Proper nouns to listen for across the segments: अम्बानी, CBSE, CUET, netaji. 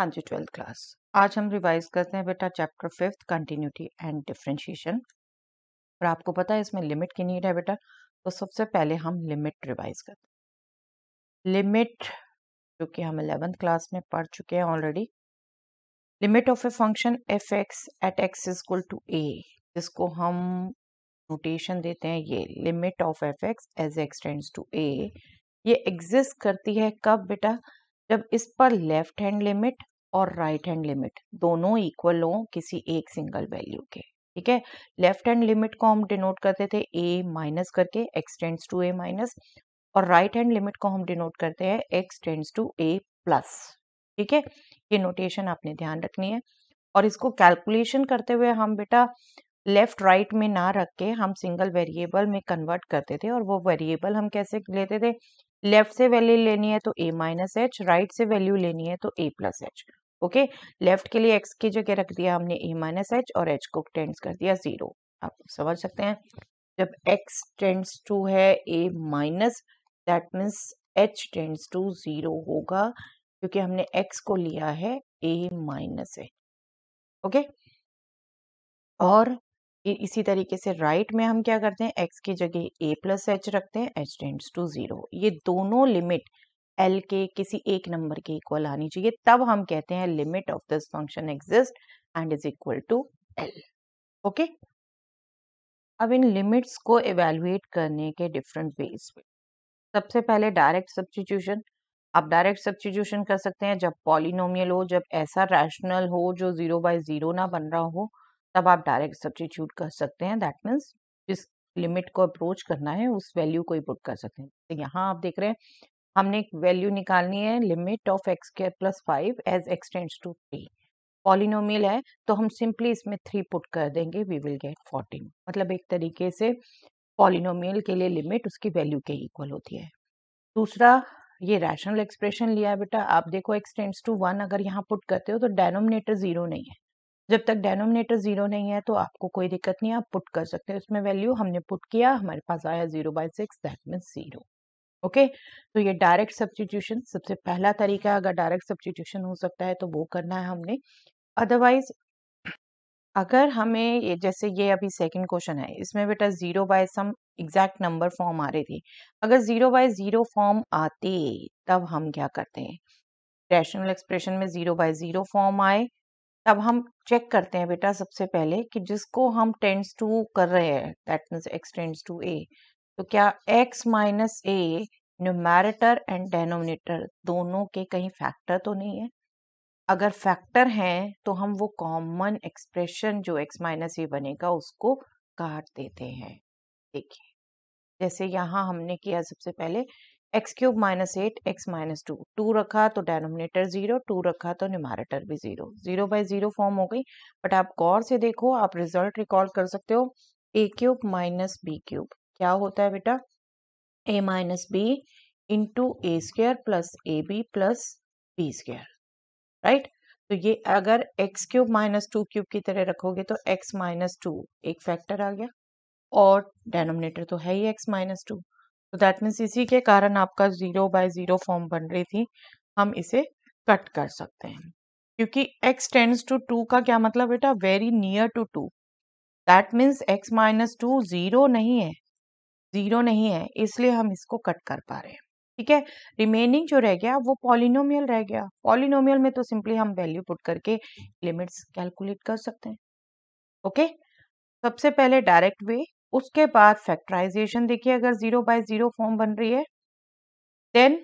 हाँ जी, 12th class. आज हम रिवाइज करते हैं बेटा चैप्टर 5 कंटिन्यूटी एंड डिफ्रेंशिएशन। और आपको पता है इसमें लिमिट की नीड है बेटा, तो सबसे पहले हम लिमिट रिवाइज करते हैं। लिमिट जो कि हम 11th क्लास में पढ़ चुके हैं already. Limit of a function f x at x is equal to a, जिसको हम नोटेशन देते हैं ये limit of f x as x tends to a. ये एग्जिस्ट करती है कब बेटा, जब इस पर लेफ्ट हैंड लिमिट और राइट हैंड लिमिट दोनों इक्वल हों किसी एक सिंगल वैल्यू के। ठीक है, लेफ्ट हैंड लिमिट को हम डिनोट करते थे a माइनस करके, x tends to a minus, और राइट हैंड लिमिट को हम डिनोट करते हैं x tends to a plus. ठीक है, ये नोटेशन आपने ध्यान रखनी है। और इसको कैलकुलेशन करते हुए हम बेटा लेफ्ट राइट में ना रख के हम सिंगल वेरिएबल में कन्वर्ट करते थे। और वो वेरिएबल हम कैसे लेते थे, लेफ्ट से वैल्यू लेनी है तो a माइनस एच, राइट से वैल्यू लेनी है तो a plus H. Okay, left के लिए x की जगह रख दिया हमने a माइनस एच और h को टेंड्स कर दिया 0। आप समझ सकते हैं जब x टेंड्स टू है a minus that means h tends to 0 होगा, क्योंकि हमने x को लिया है a माइनस एच। ओके, और इसी तरीके से राइट में हम क्या करते हैं, x की जगह a प्लस एच रखते हैं, h टेंड्स टू 0। ये दोनों लिमिट l के किसी एक नंबर के इक्वल आनी चाहिए, तब हम कहते हैं limit of this function exist and is equal to l। ओके, अब इन लिमिट्स को एवेल्युएट करने के डिफरेंट वेज में, सबसे पहले डायरेक्ट सब्स्टिट्यूशन। आप डायरेक्ट सब्स्टिट्यूशन कर सकते हैं जब पॉलिनोमियल हो, जब ऐसा रैशनल हो जो 0/0 ना बन रहा हो, तब आप डायरेक्ट सब्स्टिट्यूट कर सकते हैं। दैट मीन्स जिस लिमिट को अप्रोच करना है उस वैल्यू को ही पुट कर सकते हैं। तो यहाँ आप देख रहे हैं हमने एक वैल्यू निकालनी है limit of x square plus 5 as x tends to 3। Polynomial है तो हम सिंपली इसमें 3 पुट कर देंगे, वी विल गेट 14। मतलब एक तरीके से पॉलिनोमियल के लिए लिमिट उसकी वैल्यू के इक्वल होती है। दूसरा, ये रैशनल एक्सप्रेशन लिया है बेटा, आप देखो एक्स टेंड्स टू 1 अगर यहाँ पुट करते हो तो डेनोमिनेटर 0 नहीं है। जब तक डेनोमिनेटर 0 नहीं है तो आपको कोई दिक्कत नहीं, आप पुट कर सकते हैं। उसमें वैल्यू हमने पुट किया, हमारे पास आया 0/6 दैट मीन्स 0। ओके, तो ये डायरेक्ट सब्स्टिट्यूशन सबसे पहला तरीका है। अगर डायरेक्ट सब्स्टिट्यूशन हो सकता है तो वो करना है हमने। अदरवाइज अगर हमें ये, जैसे ये अभी सेकंड क्वेश्चन है, इसमें बेटा 0/ सम एग्जैक्ट नंबर फॉर्म आ रही थी। अगर 0/0 फॉर्म आते तब हम क्या करते हैं, रैशनल एक्सप्रेशन में 0/0 फॉर्म आए तब हम चेक करते हैं बेटा सबसे पहले कि जिसको हम टेंड्स टू कर रहे हैं that means x tends to a, तो क्या x minus a numerator and denominator दोनों के कहीं फैक्टर तो नहीं है। अगर फैक्टर हैं तो हम वो कॉमन एक्सप्रेशन जो एक्स माइनस ए बनेगा उसको काट देते हैं। देखिए जैसे यहाँ हमने किया, सबसे पहले x cube minus 8 x minus 2 रखा तो डेनोमिनेटर 0, 2 रखा तो न्यूमैरेटर भी 0। 0/0 फॉर्म हो गई, बट आप गौर से देखो, आप रिजल्ट रिकॉल कर सकते हो। A cube minus b cube क्या होता है बेटा, a minus b into a square plus a b plus b square, right. तो ये अगर एक्स क्यूब माइनस 2 क्यूब की तरह रखोगे तो एक्स माइनस 2 एक फैक्टर आ गया और डेनोमिनेटर तो है ही एक्स माइनस 2, तो दैट मीन्स इसी के कारण आपका 0/0 फॉर्म बन रही थी। हम इसे कट कर सकते हैं क्योंकि x टेंड्स टू 2 का क्या मतलब बेटा, very near to 2। That means x minus 2 zero नहीं है, इसलिए हम इसको कट कर पा रहे हैं। ठीक है, रिमेनिंग जो रह गया वो पॉलिनोमियल रह गया। पॉलिनोमियल में तो सिंपली हम वैल्यू पुट करके लिमिट्स कैलकुलेट कर सकते हैं। ओके, सबसे पहले डायरेक्ट वे, उसके बाद फैक्टराइजेशन। देखिए अगर 0/0 फॉर्म बन रही है देन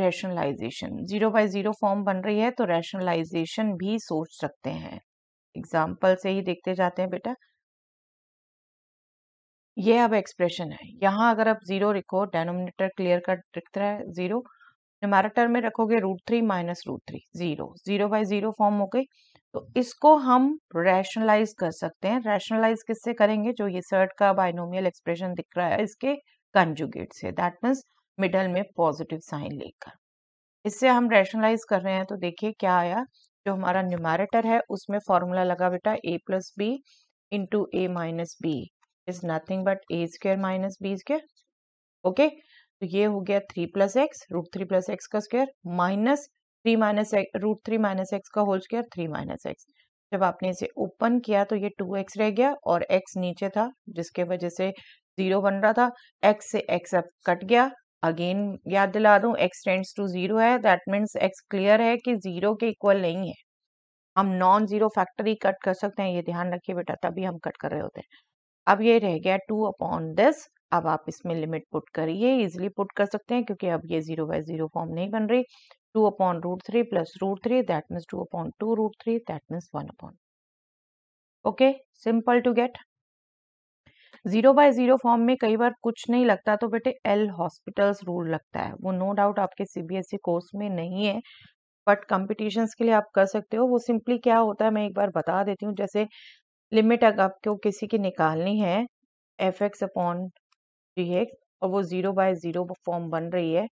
रैशनलाइजेशन। 0/0 फॉर्म बन रही है तो रैशनलाइजेशन भी सोच सकते हैं। एग्जाम्पल से ही देखते जाते हैं बेटा। ये अब एक्सप्रेशन है, यहाँ अगर आप 0 रखो डेनोमिनेटर क्लियर कट दिखता है 0, न्यूमैरेटर में रखोगे √3 माइनस √3 0। 0/0 फॉर्म हो गई, तो इसको हम रैशनलाइज कर सकते हैं। रैशनलाइज किससे करेंगे, जो ये सर्ड का बाइनोमियल एक्सप्रेशन दिख रहा है इसके कंजुगेट से, दैट मीन्स मिडल में पॉजिटिव साइन लेकर। इससे हम रैशनलाइज कर रहे हैं तो देखिए क्या आया, जो हमारा न्यूमैरेटर है उसमें फॉर्मूला लगा बेटा a plus b into a minus b is nothing but a square minus b square. Okay, तो ये हो गया 3 प्लस एक्स, √3 प्लस एक्स का square minus three minus x, root three minus x का whole square three minus x. जब आपने इसे open किया तो ये 2x रह गया और x नीचे था जिसके वजह से 0 बन रहा था। x से x अब कट गया। अगेन याद दिला दूं, x टेंड्स टू 0 है, दैट मीन्स x क्लियर है कि 0 के इक्वल नहीं है। हम नॉन जीरो फैक्टर ही कट कर सकते हैं, ये ध्यान रखिए बेटा, तभी हम कट कर रहे होते हैं। अब ये रह गया 2 अपॉन दिस। अब आप इसमें लिमिट पुट करिए, इजिली पुट कर सकते हैं क्योंकि अब ये 0/0 फॉर्म नहीं बन रही। 2 upon root three plus root three that means 2 upon 2 root three that means 1 upon. Okay, simple to get. 0/0 form में कई बार कुछ नहीं लगता तो बेटे एल हॉस्पिटल्स रूल लगता है, वो नो डाउट आपके सीबीएसई कोर्स में नहीं है बट कॉम्पिटिशन्स के लिए आप कर सकते हो। वो सिंपली क्या होता है मैं एक बार बता देती हूँ। जैसे लिमिट अगर आपको किसी की निकालनी है एफ अपॉन जी और वो 0/0 फॉर्म बन रही है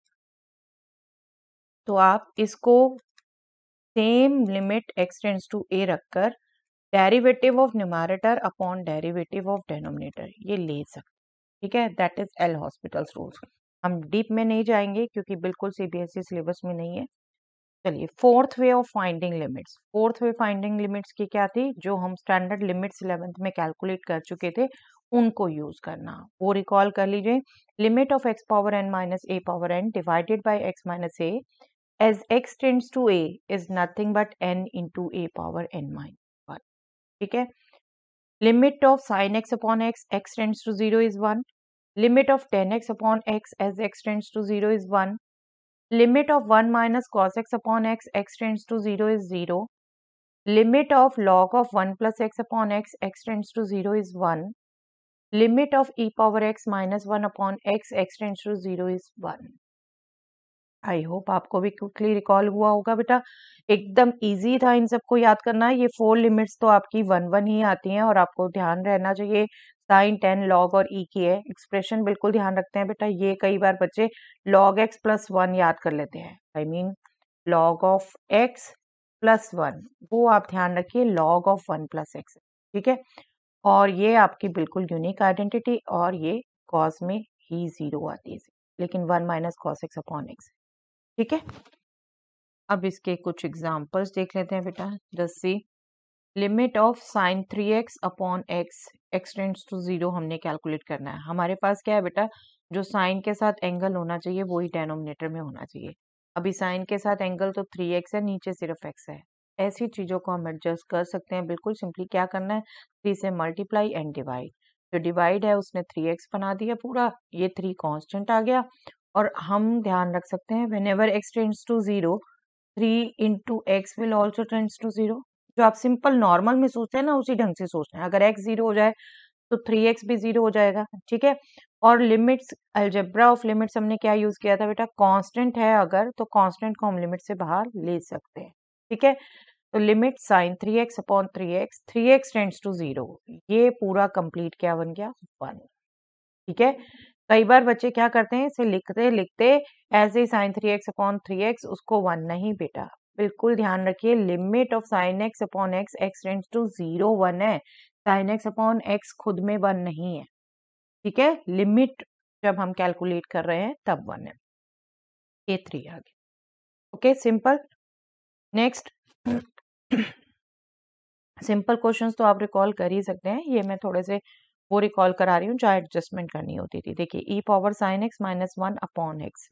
तो आप इसको same limit x tends to a रखकर derivative of numerator upon derivative of denominator ये ले सकते, ठीक है। That is L hospitals rules. हम डीप में नहीं जाएंगे क्योंकि बिल्कुल सीबीएसई सिलेबस में नहीं है। चलिए, fourth way of finding limits. Fourth way finding limits की क्या थी? जो हम स्टैंडर्ड लिमिट्स 11th में कैलकुलेट कर चुके थे उनको यूज करना। वो रिकॉल कर लीजिए, limit of x power n minus a power n divided by x minus a as x tends to a is nothing but n into a power n minus 1, ठीक है। limit of sin x upon x, x tends to 0 is 1, limit of tan x upon x as x tends to 0 is 1, limit of 1 minus cos x upon x, x tends to 0 is 0, limit of log of 1 plus x upon x, x tends to 0 is 1, limit of e power x minus 1 upon x, x tends to 0 is 1. I hope आपको भी quickly recall हुआ होगा बेटा, एकदम easy था। इन सबको याद करना है। ये फोर लिमिट्स तो आपकी 1-1 ही आती हैं और आपको ध्यान रहना चाहिए साइन, टेन, लॉग और ई की है। एक्सप्रेशन बिल्कुल ध्यान रखते हैं बेटा। ये कई बार बच्चे लॉग एक्स प्लस 1 याद कर लेते हैं, I mean log of x plus 1, वो आप ध्यान रखिए लॉग ऑफ 1 प्लस एक्स, ठीक है। और ये आपकी बिल्कुल यूनिक आइडेंटिटी और ये कॉज में ही 0 आती है लेकिन 1 minus cos x upon x, ठीक है। अब इसके कुछ एग्जाम्पल्स देख लेते हैं बेटा। Just see, limit of sine 3x upon x, x tends to 0 हमने कैलकुलेट करना है। हमारे पास क्या है बेटा, जो साइन के साथ एंगल होना चाहिए वही डेनोमिनेटर में होना चाहिए। अभी साइन के साथ एंगल तो 3x है, नीचे सिर्फ x है। ऐसी चीज़ों को हम एडजस्ट कर सकते हैं। बिल्कुल सिंपली क्या करना है, 3 से मल्टीप्लाई एंड डिवाइड। जो डिवाइड है उसने 3x बना दिया पूरा, ये 3 कॉन्स्टेंट आ गया। और हम ध्यान रख सकते हैं whenever x tends to 0 3 into x will also tends to 0। जो आप सिंपल नॉर्मल में सोचते हैं ना उसी ढंग से सोचना है। अगर एक्स 0 हो जाए तो 3x भी 0 हो जाएगा, ठीक है। और लिमिट्स, अलजेब्रा ऑफ लिमिट्स हमने क्या यूज किया था बेटा, कांस्टेंट है अगर तो कांस्टेंट को हम लिमिट से बाहर ले सकते हैं, ठीक है। तो limit sine 3x upon 3x, 3x tends to 0, ये पूरा कंप्लीट क्या बन गया, 1, ठीक है। कई बार बच्चे क्या करते हैं, इसे लिखते लिखते ऐसे ही साइन 3x अपॉन 3x उसको 1, नहीं बेटा, बिल्कुल ध्यान रखिए limit of sine x upon x, x tends to 0 1 है, साइन x अपॉन x खुद में 1 नहीं है, ठीक है। लिमिट जब हम कैलकुलेट कर रहे हैं तब 1 है, ये 3 आ गया। Okay, simple. Next simple questions तो आप रिकॉल कर ही सकते हैं, ये मैं थोड़े से वो रिकॉल करा रही हूँ जहाँ एडजस्टमेंट करनी होती थी। देखिए, e power sine x minus 1 upon x.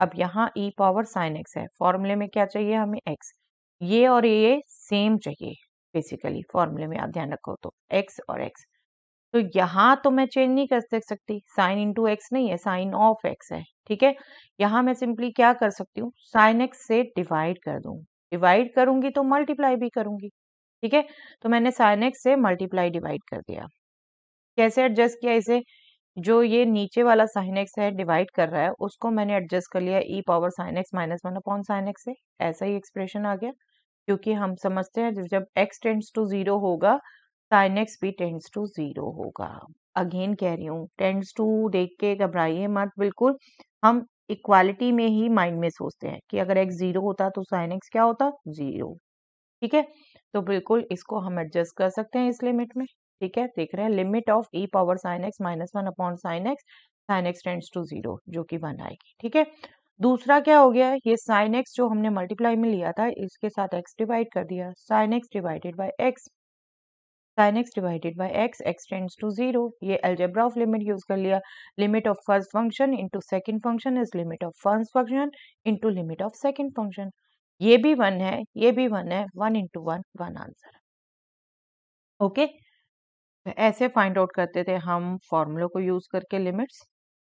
अब यहाँ ई पावर साइन एक्स है, फॉर्मूले में क्या चाहिए हमें, एक्स। ये और ये सेम चाहिए बेसिकली फॉर्मूले में, आप ध्यान रखो तो एक्स और एक्स। तो यहाँ तो मैं चेंज नहीं कर सकती, साइन इंटू एक्स नहीं है, साइन ऑफ एक्स है, ठीक है। यहाँ मैं सिंपली क्या कर सकती हूँ, साइन एक्स से डिवाइड कर दूँ, डिवाइड करूंगी तो मल्टीप्लाई भी करूंगी, ठीक है। तो मैंने साइन एक्स से मल्टीप्लाई डिवाइड कर दिया। कैसे एडजस्ट किया इसे, जो ये नीचे वाला साइन एक्स है डिवाइड कर रहा है उसको मैंने एडजस्ट कर लिया e power sine x minus 1 upon sine x से, ऐसा ही एक्सप्रेशन आ गया। क्योंकि हम समझते हैं जब एक्स टेंड्स टू 0 होगा साइन एक्स भी टेंड्स टू 0 होगा। अगेन कह रही हूँ, टेंड्स टू देख के घबराइए मत, बिल्कुल हम इक्वालिटी में ही माइंड में सोचते हैं कि अगर एक्स 0 होता तो साइन एक्स क्या होता, 0, ठीक है। तो बिल्कुल इसको हम एडजस्ट कर सकते हैं इस लिमिट में, ठीक है। देख रहे हैं limit of e power sine x minus 1 upon sine x tends to 0 जो कि 1 आएगी, ठीक है। दूसरा क्या हो गया, ये साइन एक्स जो हमने मल्टीप्लाई में लिया था इसके साथ एक्स डिवाइड कर दिया, sine x divided by x, sine x divided by x, x tends to zero. ये अलजेब्रा ऑफ लिमिट यूज कर लिया, limit of first function into second function is limit of first function into limit of second function. ये भी one है, ये भी one है, one into one one answer. Okay, ऐसे फाइंड आउट करते थे हम फॉर्मूलों को यूज करके लिमिट्स।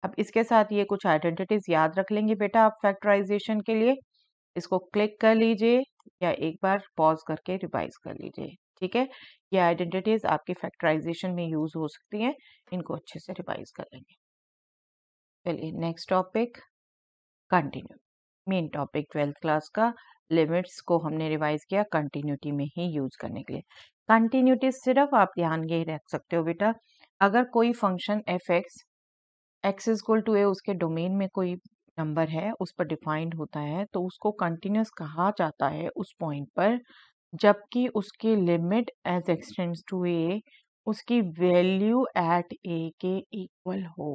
अब इसके साथ ये कुछ आइडेंटिटीज याद रख लेंगे बेटा आप फैक्टराइजेशन के लिए। इसको क्लिक कर लीजिए या एक बार पॉज करके रिवाइज कर लीजिए, ठीक है। ये आइडेंटिटीज आपके फैक्टराइजेशन में यूज हो सकती हैं, इनको अच्छे से रिवाइज कर लेंगे। चलिए next topic continue, main topic twelfth class का। लिमिट्स को हमने रिवाइज किया कंटिन्यूटी में ही यूज करने के लिए। कंटिन्यूटी सिर्फ आप ध्यान ये रख सकते हो बेटा, अगर कोई function f x x equal to a उसके डोमेन में कोई नंबर है उस पर डिफाइंड होता है तो उसको कंटिन्यूस कहा जाता है उस पॉइंट पर, जबकि उसकी limit as x tends to a उसकी वैल्यू एट ए के इक्वल हो।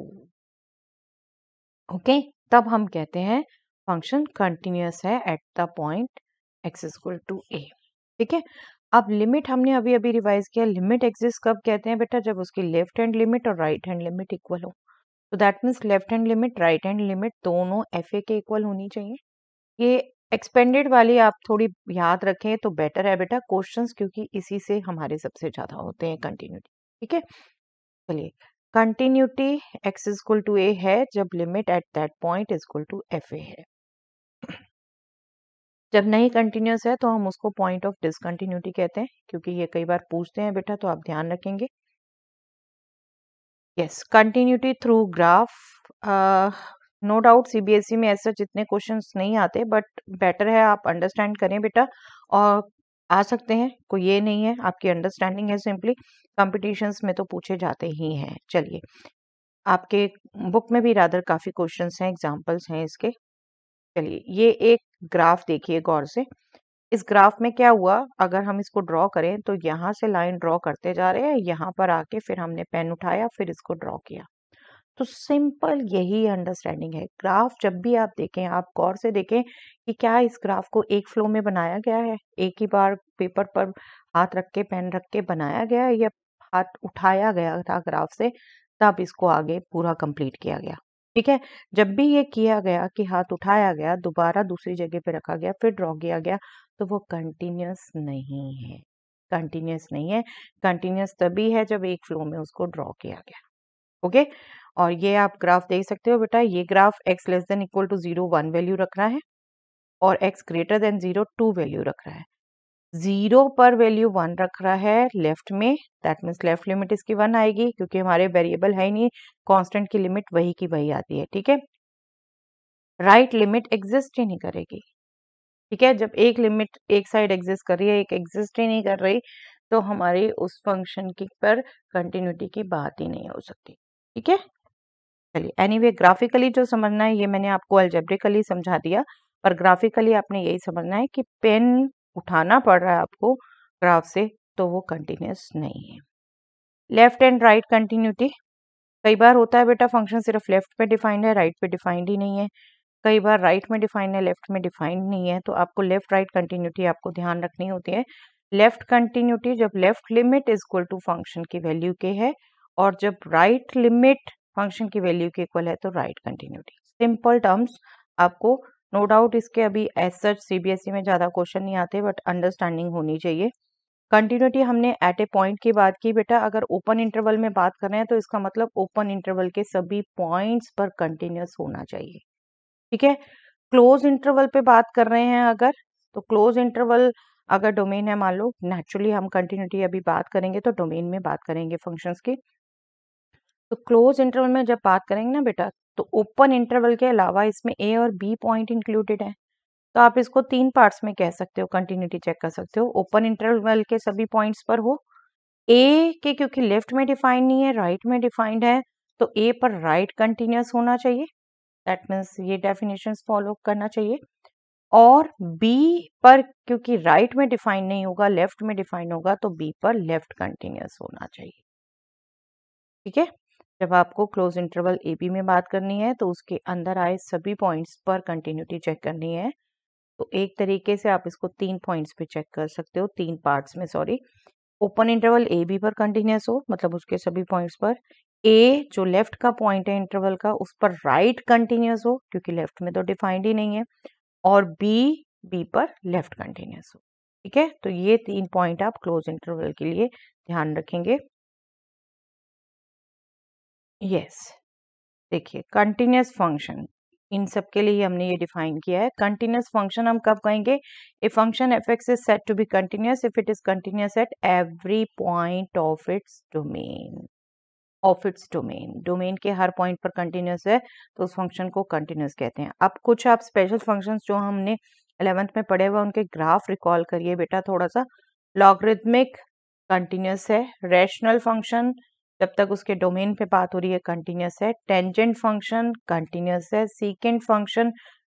ओके, तब हम कहते हैं फंक्शन कंटिन्यूस है at the point x equal to a, ठीक है। अब लिमिट हमने अभी अभी रिवाइज किया। लिमिट एग्जिस्ट कब कहते हैं बेटा, जब उसकी लेफ्ट हैंड लिमिट और राइट हैंड लिमिट इक्वल हो। तो that means left hand limit right hand limit दोनों एफ ए के इक्वल होनी चाहिए। ये एक्सपेंडेड वाली आप थोड़ी याद रखें तो बेटर है बेटा क्वेश्चंस, क्योंकि इसी से हमारे सबसे ज्यादा होते हैं कंटिन्यूटी, ठीक है। चलिए, continuity x is equal to a है जब limit at that point is equal to f a है। जब नहीं कंटिन्यूस है तो हम उसको पॉइंट ऑफ डिसकंटिन्यूटी कहते हैं, क्योंकि ये कई बार पूछते हैं बेटा, तो आप ध्यान रखेंगे। Yes, continuity through graph. No doubt CBSE में ऐसा जितने क्वेश्चंस नहीं आते, बट बेटर है आप अंडरस्टैंड करें बेटा, और आ सकते हैं, कोई ये नहीं है, आपकी अंडरस्टैंडिंग है सिंपली। कॉम्पिटिशन्स में तो पूछे जाते ही हैं। चलिए, आपके बुक में भी रादर काफ़ी क्वेश्चंस हैं, एग्जाम्पल्स हैं इसके। चलिए, ये एक ग्राफ देखिए गौर से। इस ग्राफ में क्या हुआ, अगर हम इसको ड्रॉ करें तो यहाँ से लाइन ड्रॉ करते जा रहे हैं, यहाँ पर आके फिर हमने पेन उठाया, फिर इसको ड्रॉ किया। तो सिंपल यही अंडरस्टैंडिंग है। ग्राफ जब भी आप देखें आप गौर से देखें कि क्या इस ग्राफ को एक फ्लो में बनाया गया है, एक ही बार पेपर पर हाथ रख के पेन रख के बनाया गया है, या हाथ उठाया गया था ग्राफ से तब इसको आगे पूरा कंप्लीट किया गया, ठीक है। जब भी ये किया गया कि हाथ उठाया गया, दोबारा दूसरी जगह पे रखा गया, फिर ड्रॉ किया गया, तो वो कंटिन्यूस नहीं है। कंटिन्यूस नहीं है, कंटिन्यूस तभी है जब एक फ्लो में उसको ड्रॉ किया गया। ओके, और ये आप ग्राफ देख सकते हो बेटा, ये graph x less than equal to 0 1 value रख रहा है और x ग्रेटर देन 0 2 वैल्यू रख रहा है। 0 पर वैल्यू 1 रख रहा है लेफ्ट में, दैट मीन्स लेफ्ट लिमिट इसकी 1 आएगी, क्योंकि हमारे वेरिएबल है ही नहीं, कांस्टेंट की लिमिट वही की वही आती है, ठीक है। राइट लिमिट एग्जिस्ट ही नहीं करेगी, ठीक है। जब एक लिमिट एक साइड एग्जिस्ट कर रही है, एक एग्जिस्ट ही नहीं कर रही, तो हमारी उस फंक्शन की पर कंटिन्यूटी की बात ही नहीं हो सकती, ठीक है। चलिए, एनीवे ग्राफिकली जो समझना है ये मैंने आपको अलजेब्रिकली समझा दिया, पर ग्राफिकली आपने यही समझना है कि पेन उठाना पड़ रहा है आपको ग्राफ से, तो वो कंटिन्यूस नहीं है। लेफ्ट एंड राइट कंटिन्यूटी कई बार होता है बेटा, फंक्शन सिर्फ लेफ्ट पे डिफाइंड है, राइट पे डिफाइंड ही नहीं है। कई बार राइट में डिफाइंड है, लेफ्ट में डिफाइंड नहीं है, तो आपको लेफ्ट राइट कंटिन्यूटी आपको ध्यान रखनी होती है। लेफ्ट कंटिन्यूटी जब left limit is equal to function की वैल्यू के है, और जब राइट लिमिट फंक्शन की वैल्यू के इक्वल है तो राइट कंटिन्यूटी। सिंपल टर्म्स आपको, नो डाउट इसके अभी एज सच सीबीएसई में ज़्यादा क्वेश्चन नहीं आते, बट अंडरस्टैंडिंग होनी चाहिए। कंटिन्यूटी हमने एट ए पॉइंट की बात की बेटा, अगर ओपन इंटरवल में बात कर रहे हैं तो इसका मतलब ओपन इंटरवल के सभी पॉइंट्स पर कंटिन्यूस होना चाहिए, ठीक है। क्लोज इंटरवल पे बात कर रहे हैं अगर, तो क्लोज इंटरवल अगर डोमेन है मान लो, नेचुरली हम कंटिन्यूटी अभी बात करेंगे तो डोमेन में बात करेंगे फंक्शंस की, तो क्लोज इंटरवल में जब बात करेंगे ना बेटा, तो ओपन इंटरवल के अलावा इसमें ए और बी पॉइंट इंक्लूडेड है, तो आप इसको 3 पार्ट्स में कह सकते हो, कंटिन्यूटी चेक कर सकते हो। ओपन इंटरवल के सभी पॉइंट्स पर हो, ए के क्योंकि लेफ्ट में डिफाइंड नहीं है, राइट में डिफाइंड है, तो ए पर राइट कंटिन्यूस होना चाहिए, दैट मीन्स ये डेफिनेशंस फॉलो करना चाहिए। और बी पर क्योंकि राइट में डिफाइन नहीं होगा, लेफ्ट में डिफाइन होगा, तो बी पर लेफ्ट कंटिन्यूस होना चाहिए, ठीक है। जब आपको क्लोज इंटरवल एबी में बात करनी है तो उसके अंदर आए सभी पॉइंट्स पर कंटिन्यूटी चेक करनी है। तो एक तरीके से आप इसको 3 पॉइंट्स पे चेक कर सकते हो, 3 पार्ट्स में, sorry. Open interval a b पर कंटिन्यूस हो, मतलब उसके सभी पॉइंट्स पर। ए जो लेफ्ट का पॉइंट है इंटरवल का, उस पर राइट कंटिन्यूस हो, क्योंकि लेफ्ट में तो डिफाइंड ही नहीं है। और बी पर लेफ्ट कंटिन्यूस हो, ठीक है। तो ये 3 पॉइंट आप क्लोज इंटरवल के लिए ध्यान रखेंगे। यस, देखिए कंटिन्यूस फंक्शन इन सब के लिए हमने ये डिफाइन किया है। कंटिन्यूस फंक्शन हम कब कहेंगे? A function f x is set to be continuous if it is continuous at every point of its domain. Domain के हर पॉइंट पर कंटिन्यूस है तो उस फंक्शन को कंटिन्यूस कहते हैं। अब कुछ आप स्पेशल फंक्शंस जो हमने 11th में पढ़े हुए उनके ग्राफ रिकॉल करिए बेटा थोड़ा सा। लॉगरिथमिक कंटिन्यूस है। रैशनल फंक्शन जब तक उसके डोमेन पे बात हो रही है कंटिन्यूस है। टेंजेंट फंक्शन कंटिन्यूस है। सीकेंट फंक्शन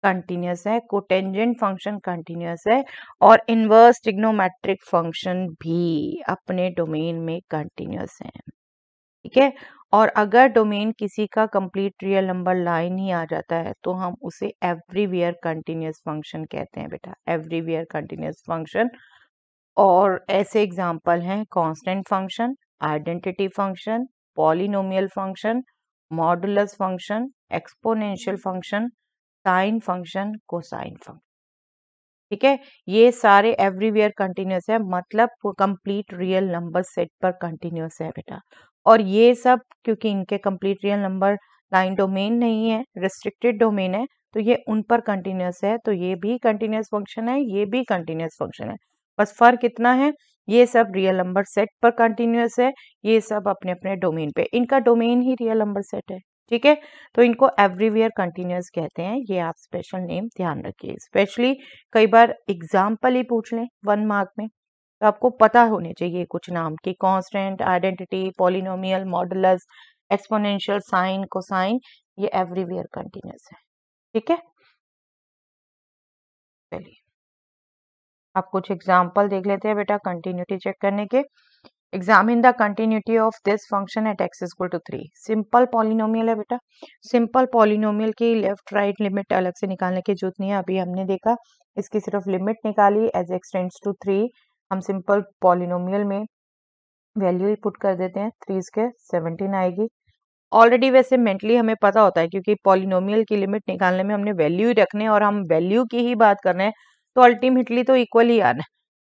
कंटिन्यूस है। कोटेंजेंट फंक्शन कंटिन्यूस है। और इनवर्स ट्रिग्नोमेट्रिक फंक्शन भी अपने डोमेन में कंटिन्यूस है, ठीक है। और अगर डोमेन किसी का कंप्लीट रियल नंबर लाइन ही आ जाता है तो हम उसे एवरीवेयर कंटिन्यूस फंक्शन कहते हैं बेटा, एवरीवेयर कंटिन्यूस फंक्शन। और ऐसे एग्जाम्पल हैं constant function, identity function, polynomial function, modulus function, exponential function, sine function, cosine function, ठीक है। ये सारे एवरीवेयर कंटिन्यूस है, मतलब कंप्लीट रियल नंबर सेट पर कंटिन्यूस है बेटा। और ये सब क्योंकि इनके complete real number line domain नहीं है, रिस्ट्रिक्टेड डोमेन है, तो ये उन पर कंटिन्यूस है। तो ये भी कंटिन्यूस फंक्शन है, ये भी कंटिन्यूस फंक्शन है। बस फर्क इतना है, ये सब रियल नंबर सेट पर कंटिन्यूस है, ये सब अपने अपने डोमेन पे, इनका डोमेन ही रियल नंबर सेट है, ठीक है। तो इनको एवरीवेयर कंटिन्यूस कहते हैं। ये आप स्पेशल नेम ध्यान रखिए, स्पेशली कई बार एग्जाम्पल ही पूछ लें 1 मार्क में तो आपको पता होने चाहिए कुछ नाम कि constant, identity, polynomial, modulus, exponential, sine, cosine, ये एवरीवेयर कंटिन्यूस है, ठीक है। चलिए आप कुछ एग्जाम्पल देख लेते हैं बेटा कंटिन्यूटी चेक करने के। Examine the continuity of this function at x equal to 3। Simple polynomial है बेटा। सिंपल पॉलिनोमियल की लेफ्ट राइट लिमिट अलग से निकालने की जरूरत नहीं है, अभी हमने देखा इसकी सिर्फ लिमिट निकाली। एज एक्स टेंड्स टू 3 हम सिंपल पॉलिनोमियल में वैल्यू ही पुट कर देते हैं, 3 के 17 आएगी। ऑलरेडी वैसे मेंटली हमें पता होता है क्योंकि पॉलिनोमियल की लिमिट निकालने में हमने वैल्यू ही रखने और हम वैल्यू की ही बात कर रहे हैं, तो अल्टीमेटली तो इक्वल ही आना है।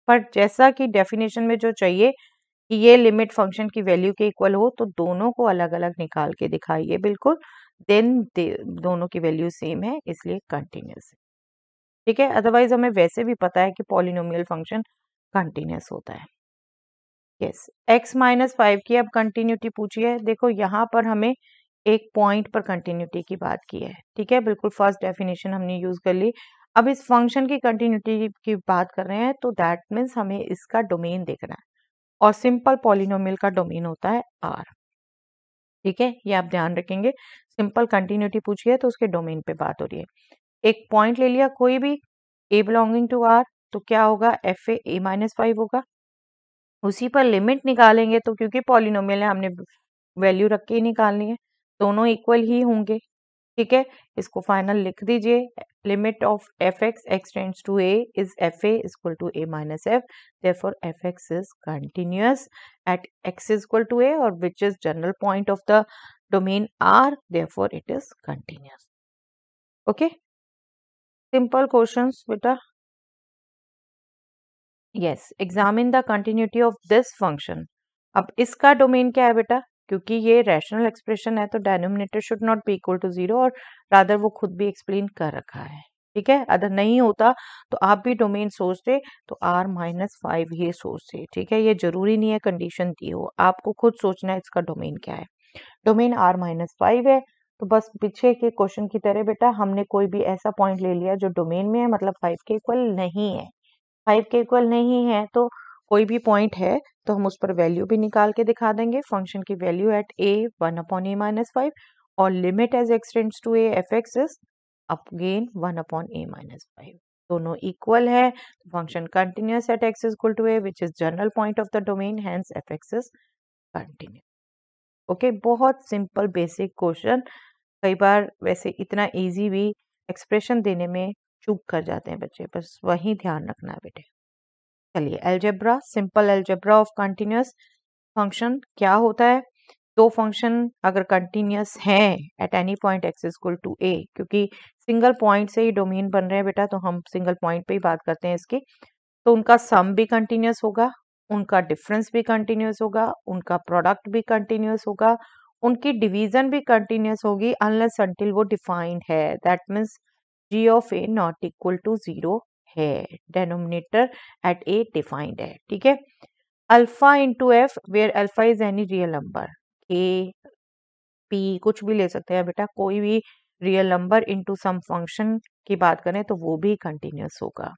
पर जैसा कि डेफिनेशन में जो चाहिए कि ये लिमिट फंक्शन की वैल्यू के इक्वल हो, तो दोनों को अलग अलग निकाल के दिखाइए बिल्कुल, देन दोनों की वैल्यू सेम है इसलिए कंटिन्यूस है, ठीक है। अदरवाइज हमें वैसे भी पता है कि पॉलिनोमियल फंक्शन कंटिन्यूस होता है। यस, x-5 की अब कंटिन्यूटी पूछी है। देखो यहाँ पर हमें एक पॉइंट पर कंटिन्यूटी की बात की है, ठीक है, बिल्कुल फर्स्ट डेफिनेशन हमने यूज कर ली। अब इस फंक्शन की कंटिन्यूटी की बात कर रहे हैं तो दैट मीन्स हमें इसका डोमेन देखना है, और सिंपल पॉलिनोमियल का डोमेन होता है R, ठीक है। ये आप ध्यान रखेंगे, सिंपल कंटिन्यूटी पूछी है तो उसके डोमेन पे बात हो रही है। एक पॉइंट ले लिया कोई भी A बिलोंगिंग टू R, तो क्या होगा? एफ ए -5 होगा। उसी पर लिमिट निकालेंगे तो क्योंकि पॉलिनोमियल है हमने वैल्यू रख के ही निकालनी है, दोनों इक्वल ही होंगे, ठीक है। इसको फाइनल लिख दीजिए, limit of f x x tends to a is f a equal to a minus f, therefore f x is continuous at x equal to a और which is general point of the domain R, therefore it is continuous. Okay, simple questions बेटा। Yes, examine the continuity of this function. अब इसका domain क्या है बेटा? क्योंकि ये rational expression है तो denominator should not be equal to 0, और रादर वो खुद भी एक्सप्लेन कर रखा है, ठीक है। अदर नहीं होता तो आप भी डोमेन सोचते तो R-5 ही सोचते, ठीक है। ये जरूरी नहीं है कंडीशन दी हो, आपको खुद सोचना है इसका डोमेन क्या है। डोमेन R-5 है तो बस पीछे के क्वेश्चन की तरह बेटा हमने कोई भी ऐसा पॉइंट ले लिया जो डोमेन में है, मतलब 5 के इक्वल नहीं है तो कोई भी पॉइंट है तो हम उस पर वैल्यू भी निकाल के दिखा देंगे। फंक्शन की वैल्यू एट a 1/a-5 और limit as x tends to a f x is again 1/a-5, दोनों इक्वल है। Function continuous at x is equal to a which is general point of the domain, hence f x is continuous. Okay, बहुत simple basic question कई बार वैसे इतना easy भी expression देने में चूक कर जाते हैं बच्चे, बस वही ध्यान रखना है बेटे। चलिए algebra, simple algebra of continuous function क्या होता है? दो फंक्शन अगर कंटिन्यूस हैं at any point x equal to a, क्योंकि सिंगल पॉइंट से ही डोमेन बन रहे हैं बेटा, तो हम सिंगल पॉइंट पे ही बात करते हैं इसकी। तो उनका सम भी कंटिन्यूस होगा, उनका डिफरेंस भी कंटिन्यूस होगा, उनका प्रोडक्ट भी कंटिन्यूस होगा, उनकी डिवीजन भी कंटिन्यूस होगी अनलेस अंटिल वो डिफाइंड है। That means g of a not equal to 0 है, डेनोमिनेटर एट ए डिफाइंड है। ठीक है, alpha into f where alpha is any real number, a p कुछ भी ले सकते हैं बेटा, कोई भी रियल नंबर इंटू सम फंक्शन की बात करें तो वो भी कंटिन्यूस होगा।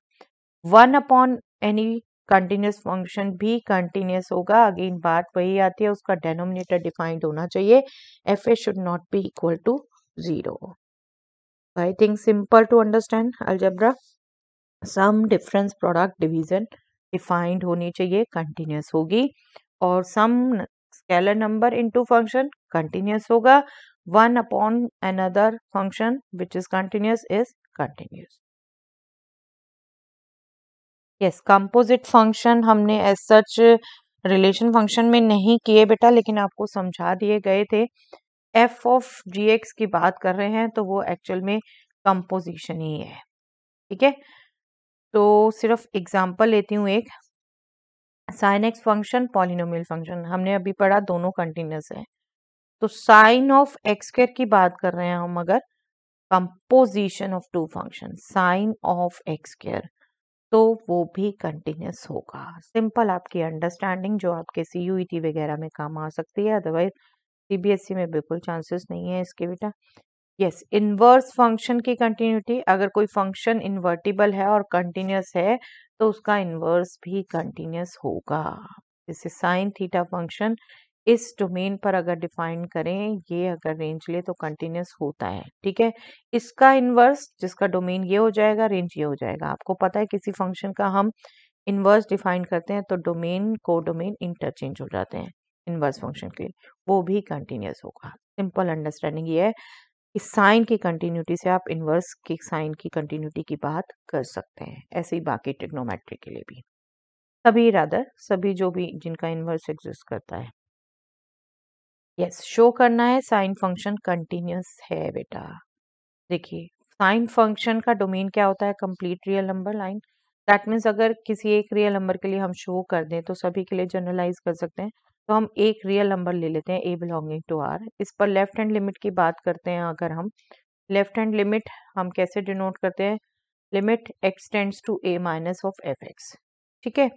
1 अपॉन एनी कंटिन्यूस फंक्शन भी कंटिन्यूस होगा, अगेन बात वही आती है, उसका डेनोमिनेटर डिफाइंड होना चाहिए, f a should not be equal to 0। I think simple to understand algebra, sum difference product division defined होनी चाहिए, कंटिन्यूस होगी, और sum scalar number into function continuous होगा, 1 upon another function which is continuous. Yes, composite function हमने as such relation function में नहीं किए बेटा, लेकिन आपको समझा दिए गए थे। एफ ऑफ जी एक्स की बात कर रहे हैं तो वो एक्चुअल में कंपोजिशन ही है। ठीक है, तो सिर्फ एग्जांपल लेती हूँ एक, sine x function polynomial function हमने अभी पढ़ा, दोनों कंटिन्यूस है, तो साइन ऑफ एक्स स्क्वायर की बात कर रहे हैं हम, अगर composition of two function sine of x square, तो वो भी कंटिन्यूस होगा। सिंपल आपकी अंडरस्टैंडिंग जो आपके CUET वगैरह में काम आ सकती है, अदरवाइज CBSE में बिल्कुल चांसेस नहीं है इसके बेटा। यस, इन्वर्स फंक्शन की कंटिन्यूटी, अगर कोई फंक्शन इन्वर्टिबल है और कंटिन्यूस है तो उसका इन्वर्स भी कंटिन्यूस होगा। जैसे साइन थीटा फंक्शन इस डोमेन पर अगर डिफाइन करें, ये अगर रेंज ले तो कंटिन्यूस होता है। ठीक है, इसका इन्वर्स जिसका डोमेन ये हो जाएगा, रेंज ये हो जाएगा। आपको पता है किसी फंक्शन का हम इन्वर्स डिफाइन करते हैं तो डोमेन को डोमेन इंटरचेंज हो जाते हैं इन्वर्स फंक्शन के, वो भी कंटिन्यूस होगा। सिंपल अंडरस्टैंडिंग ये है, इस साइन की कंटिन्यूटी से आप इन्वर्स की साइन की कंटिन्यूटी की बात कर सकते हैं, ऐसे ही बाकी ट्रिग्नोमेट्री के लिए भी, सभी रादर सभी जो भी जिनका इन्वर्स एग्जिस्ट करता है। यस, शो करना है साइन फंक्शन कंटिन्यूस है बेटा। देखिए साइन फंक्शन का डोमेन क्या होता है, complete real number line. That means अगर किसी एक रियल नंबर के लिए हम शो कर दें तो सभी के लिए जनरलाइज कर सकते हैं, तो हम एक रियल नंबर ले लेते हैं, ए बिलोंगिंग टू आर। इस पर लेफ्ट हैंड लिमिट की बात करते हैं, अगर हम लेफ्ट हैंड लिमिट हम कैसे डिनोट करते हैं, limit x tends to a minus of f x. ठीक है,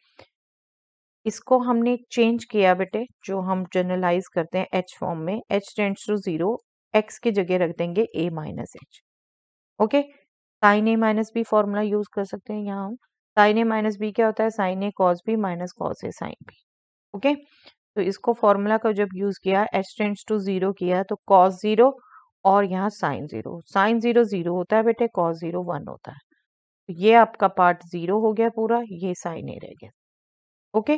इसको हमने चेंज किया बेटे, जो हम जनरलाइज करते हैं एच फॉर्म में, एच टेंड्स टू 0, एक्स की जगह रख देंगे a minus h. Okay, sine a minus b formula use कर सकते हैं यहाँ हम, साइन ए माइनस बी क्या होता है, sine a cos b minus cos a sine b. Okay, तो इसको फॉर्मूला का जब यूज किया, एच टेंड्स टू 0 किया तो कॉस 0 और यहाँ साइन 0, साइन 0 0 होता है बेटे, कॉस 0 1 होता है, तो ये आपका पार्ट 0 हो गया पूरा, ये साइन ए रह गया। ओके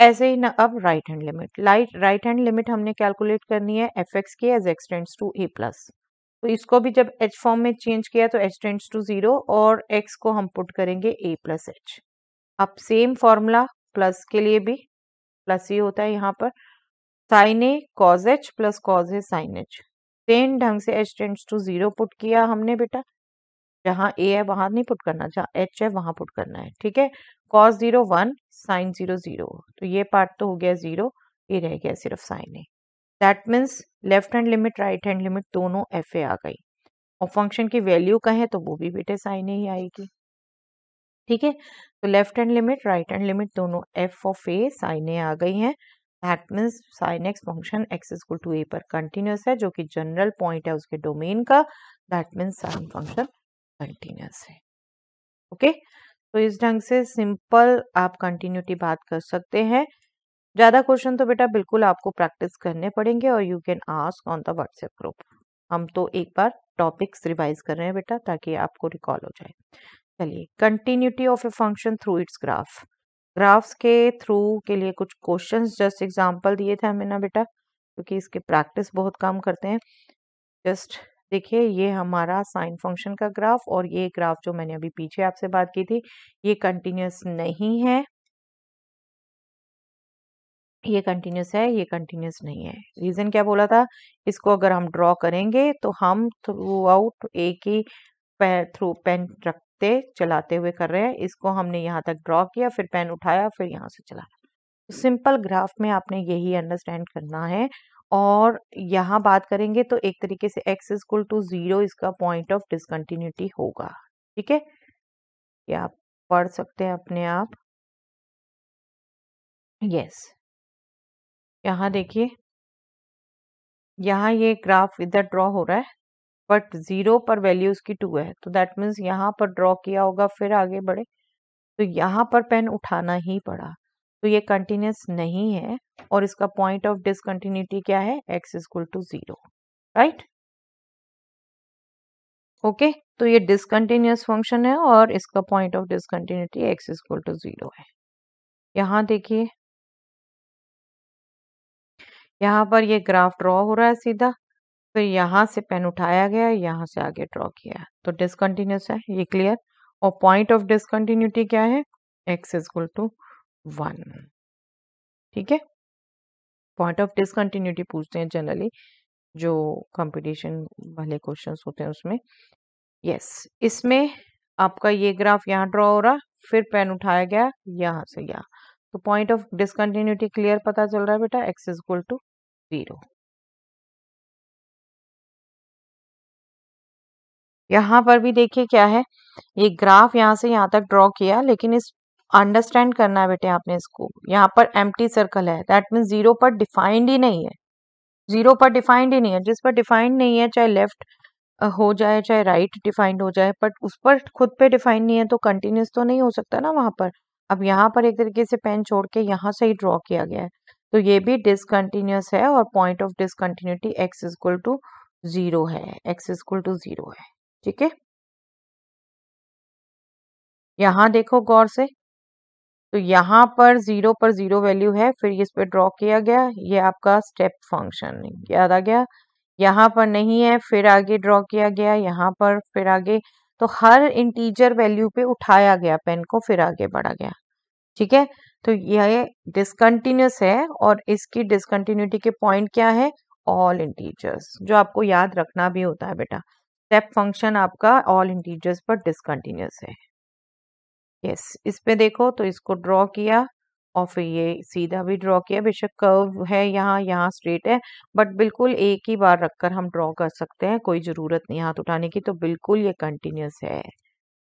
ऐसे ही ना, अब right hand limit, right hand limit हमने कैलकुलेट करनी है एफ एक्स की as x tends to a plus. तो इसको भी जब एच फॉर्म में चेंज किया तो एच टेंड्स टू 0 और एक्स को हम पुट करेंगे ए प्लस एच। अब सेम फॉर्मूला प्लस के लिए भी, प्लस ये होता है यहाँ पर sine a cos h plus cos a sine h, same ढंग से एच टेंड्स टू 0 पुट किया हमने बेटा, जहाँ ए है वहां नहीं पुट करना, जहाँ एच है वहां पुट करना है। ठीक है, कॉस 0 1 साइन 0 0, तो ये पार्ट तो हो गया 0, ये रह गया सिर्फ sine a. That means left hand limit right hand limit दोनों एफ ए आ गई, और फंक्शन की वैल्यू कहें तो वो भी बेटे साइन ए ही आएगी। ठीक है, तो left hand limit right hand limit दोनों f of a sine a आ गई है। That means sine x function x equal to a पर कंटिन्यूस है, जो कि जनरल पॉइंट है उसके डोमेन का। That means sine function continuous है। ओके तो इस ढंग से सिंपल आप कंटिन्यूटी बात कर सकते हैं। ज्यादा क्वेश्चन तो बेटा बिल्कुल आपको प्रैक्टिस करने पड़ेंगे, और you can ask on the WhatsApp group. हम तो एक बार टॉपिक्स रिवाइज कर रहे हैं बेटा, ताकि आपको रिकॉल हो जाए। चलिए, continuity of a function through its graph, graphs के थ्रू के लिए कुछ क्वेश्चंस जस्ट एग्जांपल दिए थे हमें ना बेटा, क्योंकि इसके प्रैक्टिस बहुत कम करते हैं। जस्ट देखिए, ये हमारा साइन फंक्शन का ग्राफ, और ये ग्राफ जो मैंने अभी पीछे आपसे बात की थी ये कंटिन्यूस नहीं है, ये कंटिन्यूस है, ये कंटिन्यूस नहीं है। रीजन क्या बोला था, इसको अगर हम ड्रॉ करेंगे तो हम थ्रू आउट एक ही थ्रू पेन रखते चलाते हुए कर रहे हैं। इसको हमने यहाँ तक ड्रॉ किया, फिर पेन उठाया, फिर यहाँ से चलाया। सिंपल ग्राफ में आपने यही अंडरस्टैंड करना है। और यहाँ बात करेंगे तो एक तरीके से x इक्वल टू 0 इसका पॉइंट ऑफ डिसकंटिन्यूटी होगा। ठीक है, ये आप पढ़ सकते हैं अपने आप। यस, यहाँ देखिए, यहाँ ये ग्राफ इधर ड्रॉ हो रहा है बट 0 पर वैल्यू उसकी 2 है, तो दैट मीन्स यहाँ पर ड्रॉ किया होगा, फिर आगे बढ़े तो यहाँ पर पेन उठाना ही पड़ा। तो ये कंटिन्यूस नहीं है और इसका पॉइंट ऑफ डिसकंटिन्यूटी क्या है, x equal to 0, right. Okay, तो ये डिसकंटिन्यूस फंक्शन है और इसका point of discontinuity x equal to 0 है। यहाँ देखिए, यहाँ पर ये ग्राफ ड्रॉ हो रहा है सीधा, फिर यहाँ से पेन उठाया गया, यहाँ से आगे ड्रॉ किया, तो डिसकंटिन्यूस है, ये क्लियर। और पॉइंट ऑफ डिसकंटिन्यूटी क्या है, x इक्वल टू 1। ठीक है, पॉइंट ऑफ डिसकंटिन्यूटी पूछते हैं जनरली जो कंपटीशन वाले क्वेश्चंस होते हैं उसमें। यस, इसमें आपका ये ग्राफ यहाँ ड्रॉ हो रहा, फिर पेन उठाया गया, यहाँ से यहाँ, तो पॉइंट ऑफ डिसकंटिन्यूटी क्लियर पता चल रहा है बेटा, x इज इक्वल टू 0। यहाँ पर भी देखिए क्या है, ये ग्राफ यहाँ से यहाँ तक ड्रॉ किया, लेकिन इस अंडरस्टैंड करना है बेटे आपने इसको। यहाँ पर एम्प्टी सर्कल है, दैट मीन्स 0 पर डिफाइंड ही नहीं है, 0 पर डिफाइंड ही नहीं है। जिस पर डिफाइंड नहीं है, चाहे लेफ्ट हो जाए चाहे राइट डिफाइंड हो जाए, बट उस पर खुद पे डिफाइंड नहीं है तो कंटिन्यूस तो नहीं हो सकता ना वहां पर। अब यहाँ पर एक तरीके से पेन छोड़ के यहाँ से ही ड्रॉ किया गया है, तो ये भी डिसकंटिन्यूस है और point of discontinuity x equal to 0 है, x इक्वल टू 0 है। ठीक है, यहाँ देखो गौर से, तो यहाँ पर 0 पर 0 वैल्यू है, फिर इस पे ड्रॉ किया गया, ये आपका स्टेप फंक्शन याद आ गया। यहाँ पर नहीं है, फिर आगे ड्रॉ किया गया, यहाँ पर फिर आगे, तो हर इंटीजर वैल्यू पे उठाया गया पेन को, फिर आगे बढ़ा गया। ठीक है, तो यह डिसकंटिन्यूस है और इसकी डिसकंटिन्यूटी के पॉइंट क्या है, ऑल इंटीजर्स, जो आपको याद रखना भी होता है बेटा। स्टेप फंक्शन आपका ऑल इंटीजर्स पर डिसकंटिन्यूस है। यस, इस पे देखो, तो इसको ड्रॉ किया और फिर ये सीधा भी ड्रॉ किया, बेशक कर्व है यहाँ, यहाँ स्ट्रेट है, बट बिल्कुल एक ही बार रखकर हम ड्रॉ कर सकते हैं, कोई जरूरत नहीं हाथ उठाने की। तो बिल्कुल ये कंटिन्यूस है,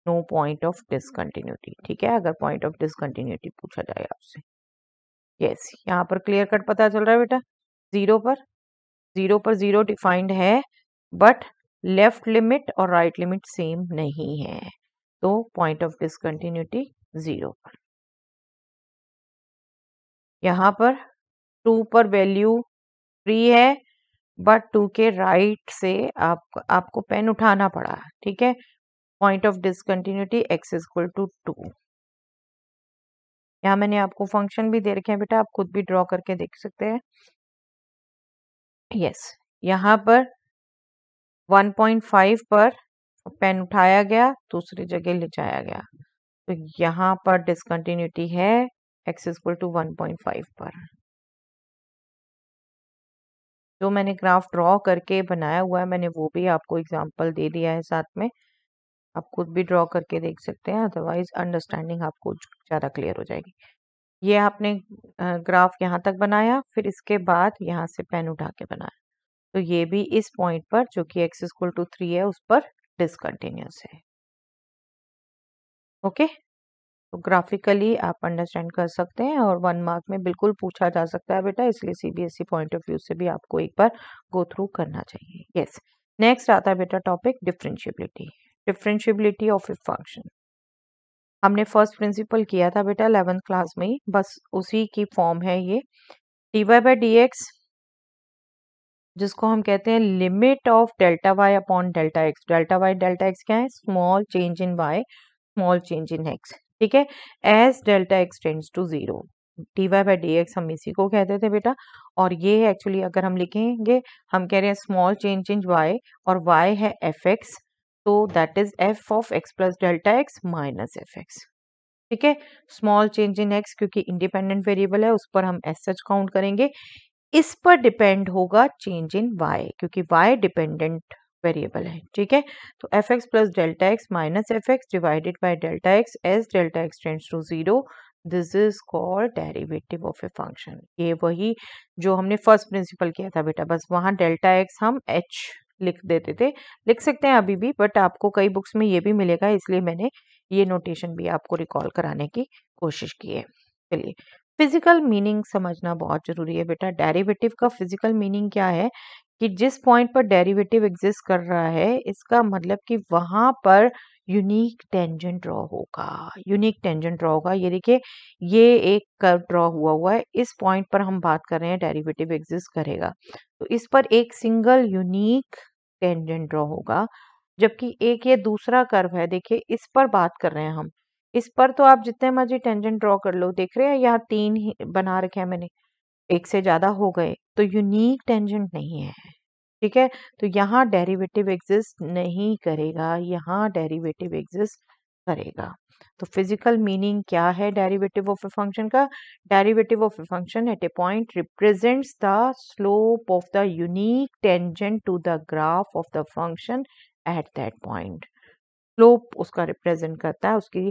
नो पॉइंट ऑफ डिसकंटिन्यूटी। ठीक है, अगर पॉइंट ऑफ डिसकंटिन्यूटी पूछा जाए आपसे। यस, यहाँ पर क्लियर कट पता चल रहा है बेटा, 0 पर 0 डिफाइंड है बट लेफ्ट लिमिट और राइट लिमिट सेम नहीं है, तो पॉइंट ऑफ डिसकंटिन्यूटी 0 पर। यहाँ पर 2 पर वैल्यू 3 है बट 2 के राइट से आपको पेन उठाना पड़ा। ठीक है, point of discontinuity x equal to 2। यहाँ मैंने आपको फंक्शन भी दे रखे हैं बेटा, आप खुद भी ड्रॉ करके देख सकते हैं। यस, यहाँ पर 1.5 पर पेन उठाया गया, दूसरी जगह ले जाया गया, तो यहाँ पर डिसकंटिन्यूटी है x इक्वल टू 1.5 पर। जो मैंने ग्राफ ड्रॉ करके बनाया हुआ है, मैंने वो भी आपको एग्जांपल दे दिया है साथ में, आप खुद भी ड्रॉ करके देख सकते हैं, अदरवाइज अंडरस्टैंडिंग आपको ज़्यादा क्लियर हो जाएगी। ये आपने ग्राफ यहाँ तक बनाया, फिर इसके बाद यहाँ से पेन उठा के बनाया, तो ये भी इस पॉइंट पर जो कि x इक्वल टू 3 है उस पर डिसकंटिन्यूस है। ओके, तो ग्राफिकली आप अंडरस्टैंड कर सकते हैं और 1 मार्क में बिल्कुल पूछा जा सकता है बेटा, इसलिए सीबीएसई पॉइंट ऑफ व्यू से भी आपको एक बार गो थ्रू करना चाहिए। यस, नेक्स्ट आता है बेटा topic differentiability, differentiability of a function. हमने फर्स्ट प्रिंसिपल किया था बेटा 11th क्लास में ही, बस उसी की फॉर्म है ये। dy/dx जिसको हम कहते हैं limit of delta y upon delta x. Delta y delta x क्या है, small change in y small change in x. ठीक है, as delta x tends to 0, dy/dx हम इसी को कहते थे बेटा। और ये है एक्चुअली, अगर हम लिखेंगे, हम कह रहे हैं स्मॉल चेंज y और y है fx, तो that is f(x + ΔX - f(x)). ठीक है, स्मॉल चेंज इन x क्योंकि इंडिपेंडेंट वेरिएबल है उस पर हम एस सच काउंट करेंगे। इस पर डिपेंड होगा चेंज इन y क्योंकि y डिपेंडेंट वेरिएबल है। ठीक है, तो f(x + ΔX - f(x)/ΔX as ΔX tends to 0, this is called derivative of a function. ये वही जो हमने फर्स्ट प्रिंसिपल किया था बेटा, बस वहाँ ΔX हम h लिख देते थे, लिख सकते हैं अभी भी, बट आपको कई बुक्स में ये भी मिलेगा, इसलिए मैंने ये नोटेशन भी आपको रिकॉल कराने की कोशिश की है। चलिए, फिजिकल मीनिंग समझना बहुत जरूरी है बेटा। डेरिवेटिव का फिजिकल मीनिंग क्या है कि जिस पॉइंट पर डेरिवेटिव एग्जिस्ट कर रहा है, इसका मतलब कि वहां पर यूनिक टेंजेंट ड्रॉ होगा। ये देखिए, ये एक कर्व ड्रॉ हुआ है, इस पॉइंट पर हम बात कर रहे हैं डेरिवेटिव एग्जिस्ट करेगा, तो इस पर एक सिंगल यूनिक टेंजेंट ड्रॉ होगा। जबकि एक ये दूसरा कर्व है, देखिए इस पर बात कर रहे हैं हम, इस पर तो आप जितने मर्जी टेंजेंट ड्रॉ कर लो, देख रहे हैं यहाँ 3 ही बना रखे हैं मैंने, एक से ज्यादा हो गए, तो यूनिक टेंजेंट नहीं है। ठीक है, तो यहाँ डेरिवेटिव एग्जिस्ट नहीं करेगा, यहाँ डेरिवेटिव एग्जिस्ट करेगा। तो फिजिकल मीनिंग क्या है डेरिवेटिव ऑफ ए फंक्शन का? Derivative of a function at a point represents the slope of the unique tangent to the graph of the function at that point. Slope उसका represent करता है, उसकी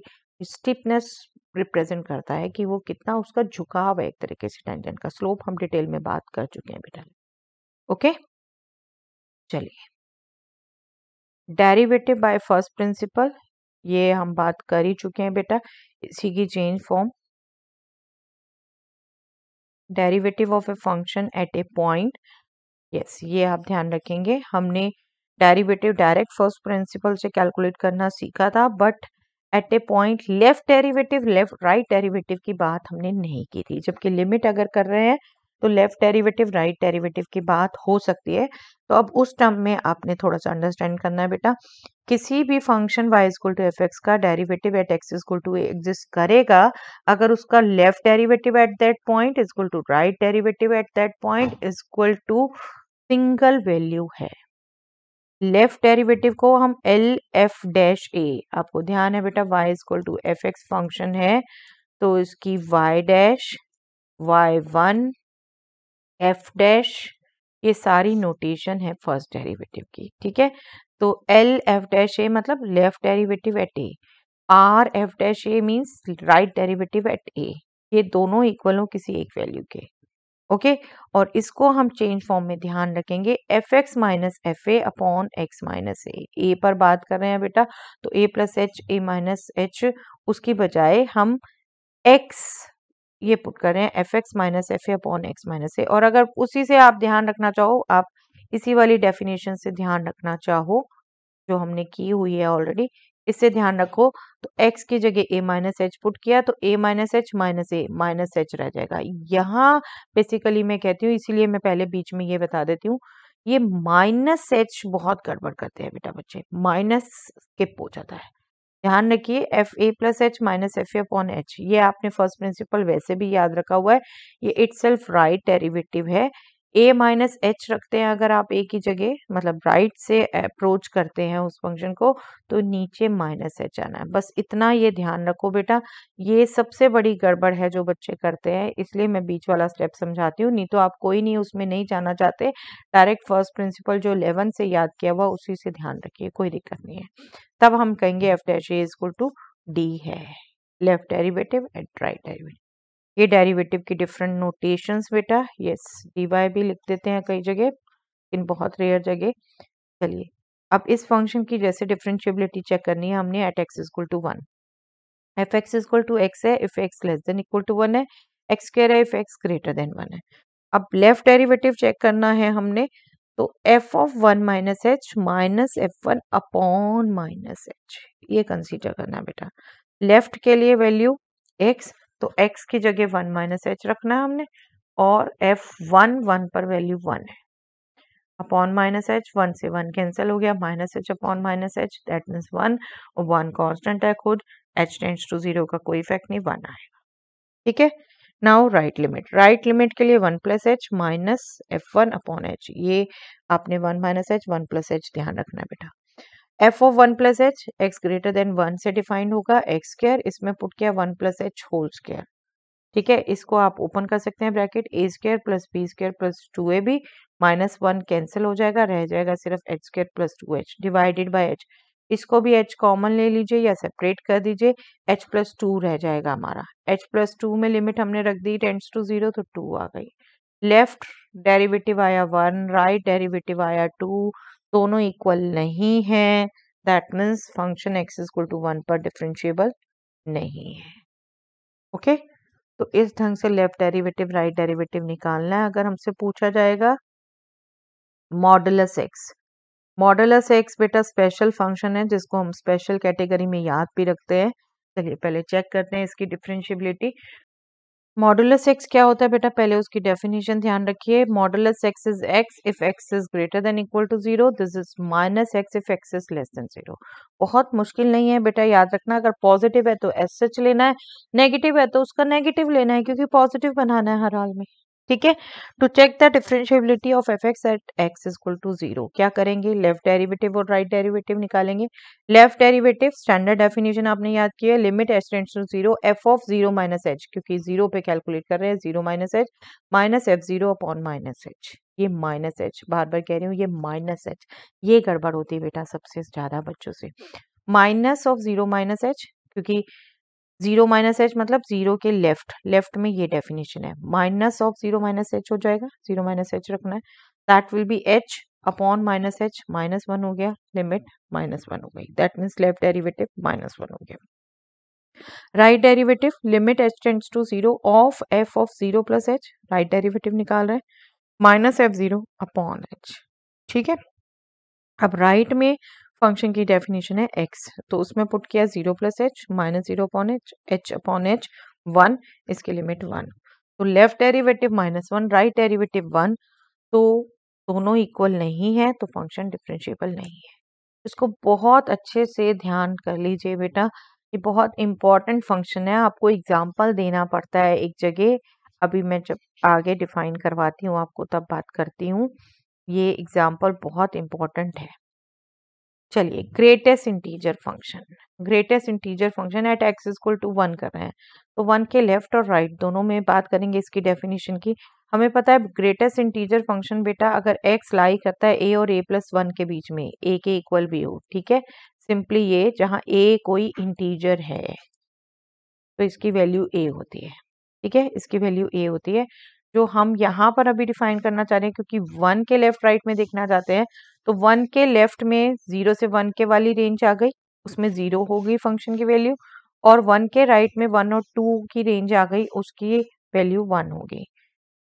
stiffness represent करता है कि वो कितना, उसका झुकाव है एक तरीके से टेंजेंट का। स्लोप हम डिटेल में बात कर चुके हैं बेटा। ओके, चलिए, डेरिवेटिव बाय फर्स्ट प्रिंसिपल ये हम बात कर ही चुके हैं बेटा, इसी की change form. Derivative of a function at a point, yes, ये आप ध्यान रखेंगे। हमने डेरिवेटिव डायरेक्ट फर्स्ट प्रिंसिपल से कैलकुलेट करना सीखा था, but at a point left derivative, left right derivative की बात हमने नहीं की थी। जबकि लिमिट अगर कर रहे हैं तो लेफ्ट डेरिवेटिव राइट डेरिवेटिव की बात हो सकती है। तो अब उस टर्म में आपने थोड़ा सा अंडरस्टैंड करना है बेटा। किसी भी फंक्शन y = f(x) का derivative at x = a exist करेगा अगर उसका left derivative at that point = right derivative at that point = single value है। लेफ्ट डेरिवेटिव को हम L(f')a, आपको ध्यान है बेटा, y = f(x) फंक्शन है, तो इसकी y', y1, f', ये सारी नोटेशन है फर्स्ट डेरिवेटिव की। ठीक है, तो L(f')a मतलब left derivative at a, R(f')a means right derivative at a, ये दोनों इक्वल हो किसी एक वैल्यू के। ओके, और इसको हम चेंज फॉर्म में ध्यान रखेंगे, f(x - fa)/x - a। a पर बात कर रहे हैं बेटा, तो a + h, a - h, उसकी बजाय हम x ये पुट कर रहे हैं, f(x - fa)/x - a। और अगर उसी से आप ध्यान रखना चाहो, आप इसी वाली डेफिनेशन से ध्यान रखना चाहो जो हमने की हुई है ऑलरेडी, इससे ध्यान रखो, तो x की जगह a - h पुट किया तो a - h - a - h रह जाएगा। यहाँ बेसिकली मैं कहती हूँ, इसीलिए मैं पहले बीच में ये बता देती हूँ, ये -h बहुत गड़बड़ करते हैं बेटा बच्चे, माइनस स्किप हो जाता है। ध्यान रखिए, f(a + h - fa)/h, ये आपने फर्स्ट प्रिंसिपल वैसे भी याद रखा हुआ है, ये इटसेल्फ राइट डेरिवेटिव है। a - h रखते हैं अगर आप a की जगह, मतलब राइट से अप्रोच करते हैं उस फंक्शन को, तो नीचे -h आना है, बस इतना ये ध्यान रखो बेटा। ये सबसे बड़ी गड़बड़ है जो बच्चे करते हैं, इसलिए मैं बीच वाला स्टेप समझाती हूँ, नहीं तो आप कोई नहीं उसमें नहीं जाना चाहते, डायरेक्ट फर्स्ट प्रिंसिपल जो 11 से याद किया हुआ उसी से ध्यान रखिए, कोई दिक्कत नहीं है। तब हम कहेंगे f'(a) = d है, left derivative at right derivative. ये डेरिवेटिव की डिफरेंट नोटेशंस बेटा, यस, dy भी लिख देते हैं कई जगह, लेकिन बहुत रेयर जगह। चलिए, अब इस फंक्शन की जैसे डिफरेंशिएबिलिटी चेक करनी है हमने, एट x = 1, f(x = x) है इफ x < 1 है, x² है इफ x < 1 है। अब लेफ्ट डेरिवेटिव चेक करना है हमने, तो f(1 - h - f1 / h) ये कंसीडर करना है बेटा। लेफ्ट के लिए वैल्यू x, तो x की जगह 1 - h रखना है हमने, और f(1) पर वैल्यू 1 है। (-h) 1 से 1 कैंसिल हो गया, -h/-h दैट मींस 1, और 1 कांस्टेंट है खुद, h टेंड्स टू 0 का कोई इफेक्ट नहीं, 1 आएगा। ठीक है, नाउ राइट लिमिट के लिए 1 + h minus f1 upon h, ये आपने 1 - h 1 + h ध्यान रखना है बेटा। F of 1 + h x greater than 1 से डिफाइंड होगा, एक्स स्क्वायर इसमें पुट किया 1 + h होल स्क्वायर, ठीक है। इसको आप ओपन कर सकते हैं bracket, a square plus b square plus 2ab minus 1 cancel हो जाएगा, रह जाएगा सिर्फ h square plus 2h divided by h। इसको भी h कॉमन ले लीजिए या सेपरेट कर दीजिए, h प्लस 2 रह जाएगा हमारा। h प्लस 2 में लिमिट हमने रख दी टेंड्स टू 0 तो 2 आ गई। लेफ्ट डेरिवेटिव आया 1, राइट डेरिवेटिव आया 2, दोनों इक्वल नहीं है, that means function x equal to 1 पर डिफरेंशिएबल नहीं है। ओके तो इस ढंग से लेफ्ट डेरिवेटिव राइट डेरिवेटिव निकालना है। अगर हमसे पूछा जाएगा मॉडुलस x, मॉडुलस x बेटा स्पेशल फंक्शन है जिसको हम स्पेशल कैटेगरी में याद भी रखते हैं। चलिए पहले चेक करते हैं इसकी डिफरेंशिएबिलिटी। मॉडुलस x क्या होता है बेटा, पहले उसकी डेफिनेशन ध्यान रखिए। Modulus x is x if x is greater than equal to 0, this is minus x if x is less than 0। बहुत मुश्किल नहीं है बेटा, याद रखना। अगर पॉजिटिव है तो एस एच लेना है, नेगेटिव है तो उसका नेगेटिव लेना है क्योंकि पॉजिटिव बनाना है हर हाल में, ठीक है। To check the differentiability of f x at x equal to 0 क्या करेंगे, लेफ्ट डेरिवेटिव और राइट डेरिवेटिव निकालेंगे। लेफ्ट डेरिवेटिव स्टैंडर्ड डेफिनेशन आपने याद किया, limit h tends to 0 f of 0 - h, क्योंकि 0 पे कैलकुलेट कर रहे हैं, 0 - h minus f0 upon -h। ये -h बार बार कह रही हूँ, ये -h ये गड़बड़ होती है बेटा सबसे ज्यादा बच्चों से। माइनस ऑफ 0 - h, क्योंकि 0 - h मतलब 0 के लेफ्ट में ये डेफिनेशन है, माइनस ऑफ 0 - h हो जाएगा, 0 - h रखना है, that will be h upon -h -1 हो गया, लिमिट -1 हो गई, दैट मीन्स लेफ्ट डेरिवेटिव -1 हो गया। Right derivative limit h tends to 0 of f of 0 + h, right derivative निकाल रहे हैं, माइनस f0 अपॉन h, ठीक है। अब राइट में फंक्शन की डेफिनेशन है x, तो उसमें पुट किया 0 + h minus 0 upon h, h upon h 1, इसकी लिमिट 1, तो लेफ्ट डेरिवेटिव -1 राइट डेरिवेटिव 1, तो दोनों इक्वल नहीं है तो फंक्शन डिफरेंशिएबल नहीं है। इसको बहुत अच्छे से ध्यान कर लीजिए बेटा, ये बहुत इंपॉर्टेंट फंक्शन है, आपको एग्जाम्पल देना पड़ता है एक जगह। अभी मैं जब आगे डिफाइन करवाती हूँ आपको तब बात करती हूँ, ये एग्जाम्पल बहुत इंपॉर्टेंट है। चलिए greatest integer function at x equal to 1 कर रहे हैं, तो 1 के लेफ्ट और राइट दोनों में बात करेंगे इसकी डेफिनेशन की। हमें पता है ग्रेटेस्ट इंटीजर फंक्शन बेटा अगर x लाई करता है a और a + 1 के बीच में, a के इक्वल भी हो, ठीक है, सिंपली ये जहाँ a कोई इंटीजर है तो इसकी वैल्यू a होती है, ठीक है, इसकी वैल्यू a होती है, जो हम यहाँ पर अभी डिफाइन करना चाह रहे हैं क्योंकि 1 के लेफ्ट राइट में देखना चाहते हैं। तो 1 के लेफ्ट में 0 से 1 के वाली रेंज आ गई, उसमें 0 होगी फंक्शन की वैल्यू, और 1 के राइट में 1 और 2 की रेंज आ गई, उसकी वैल्यू 1 होगी।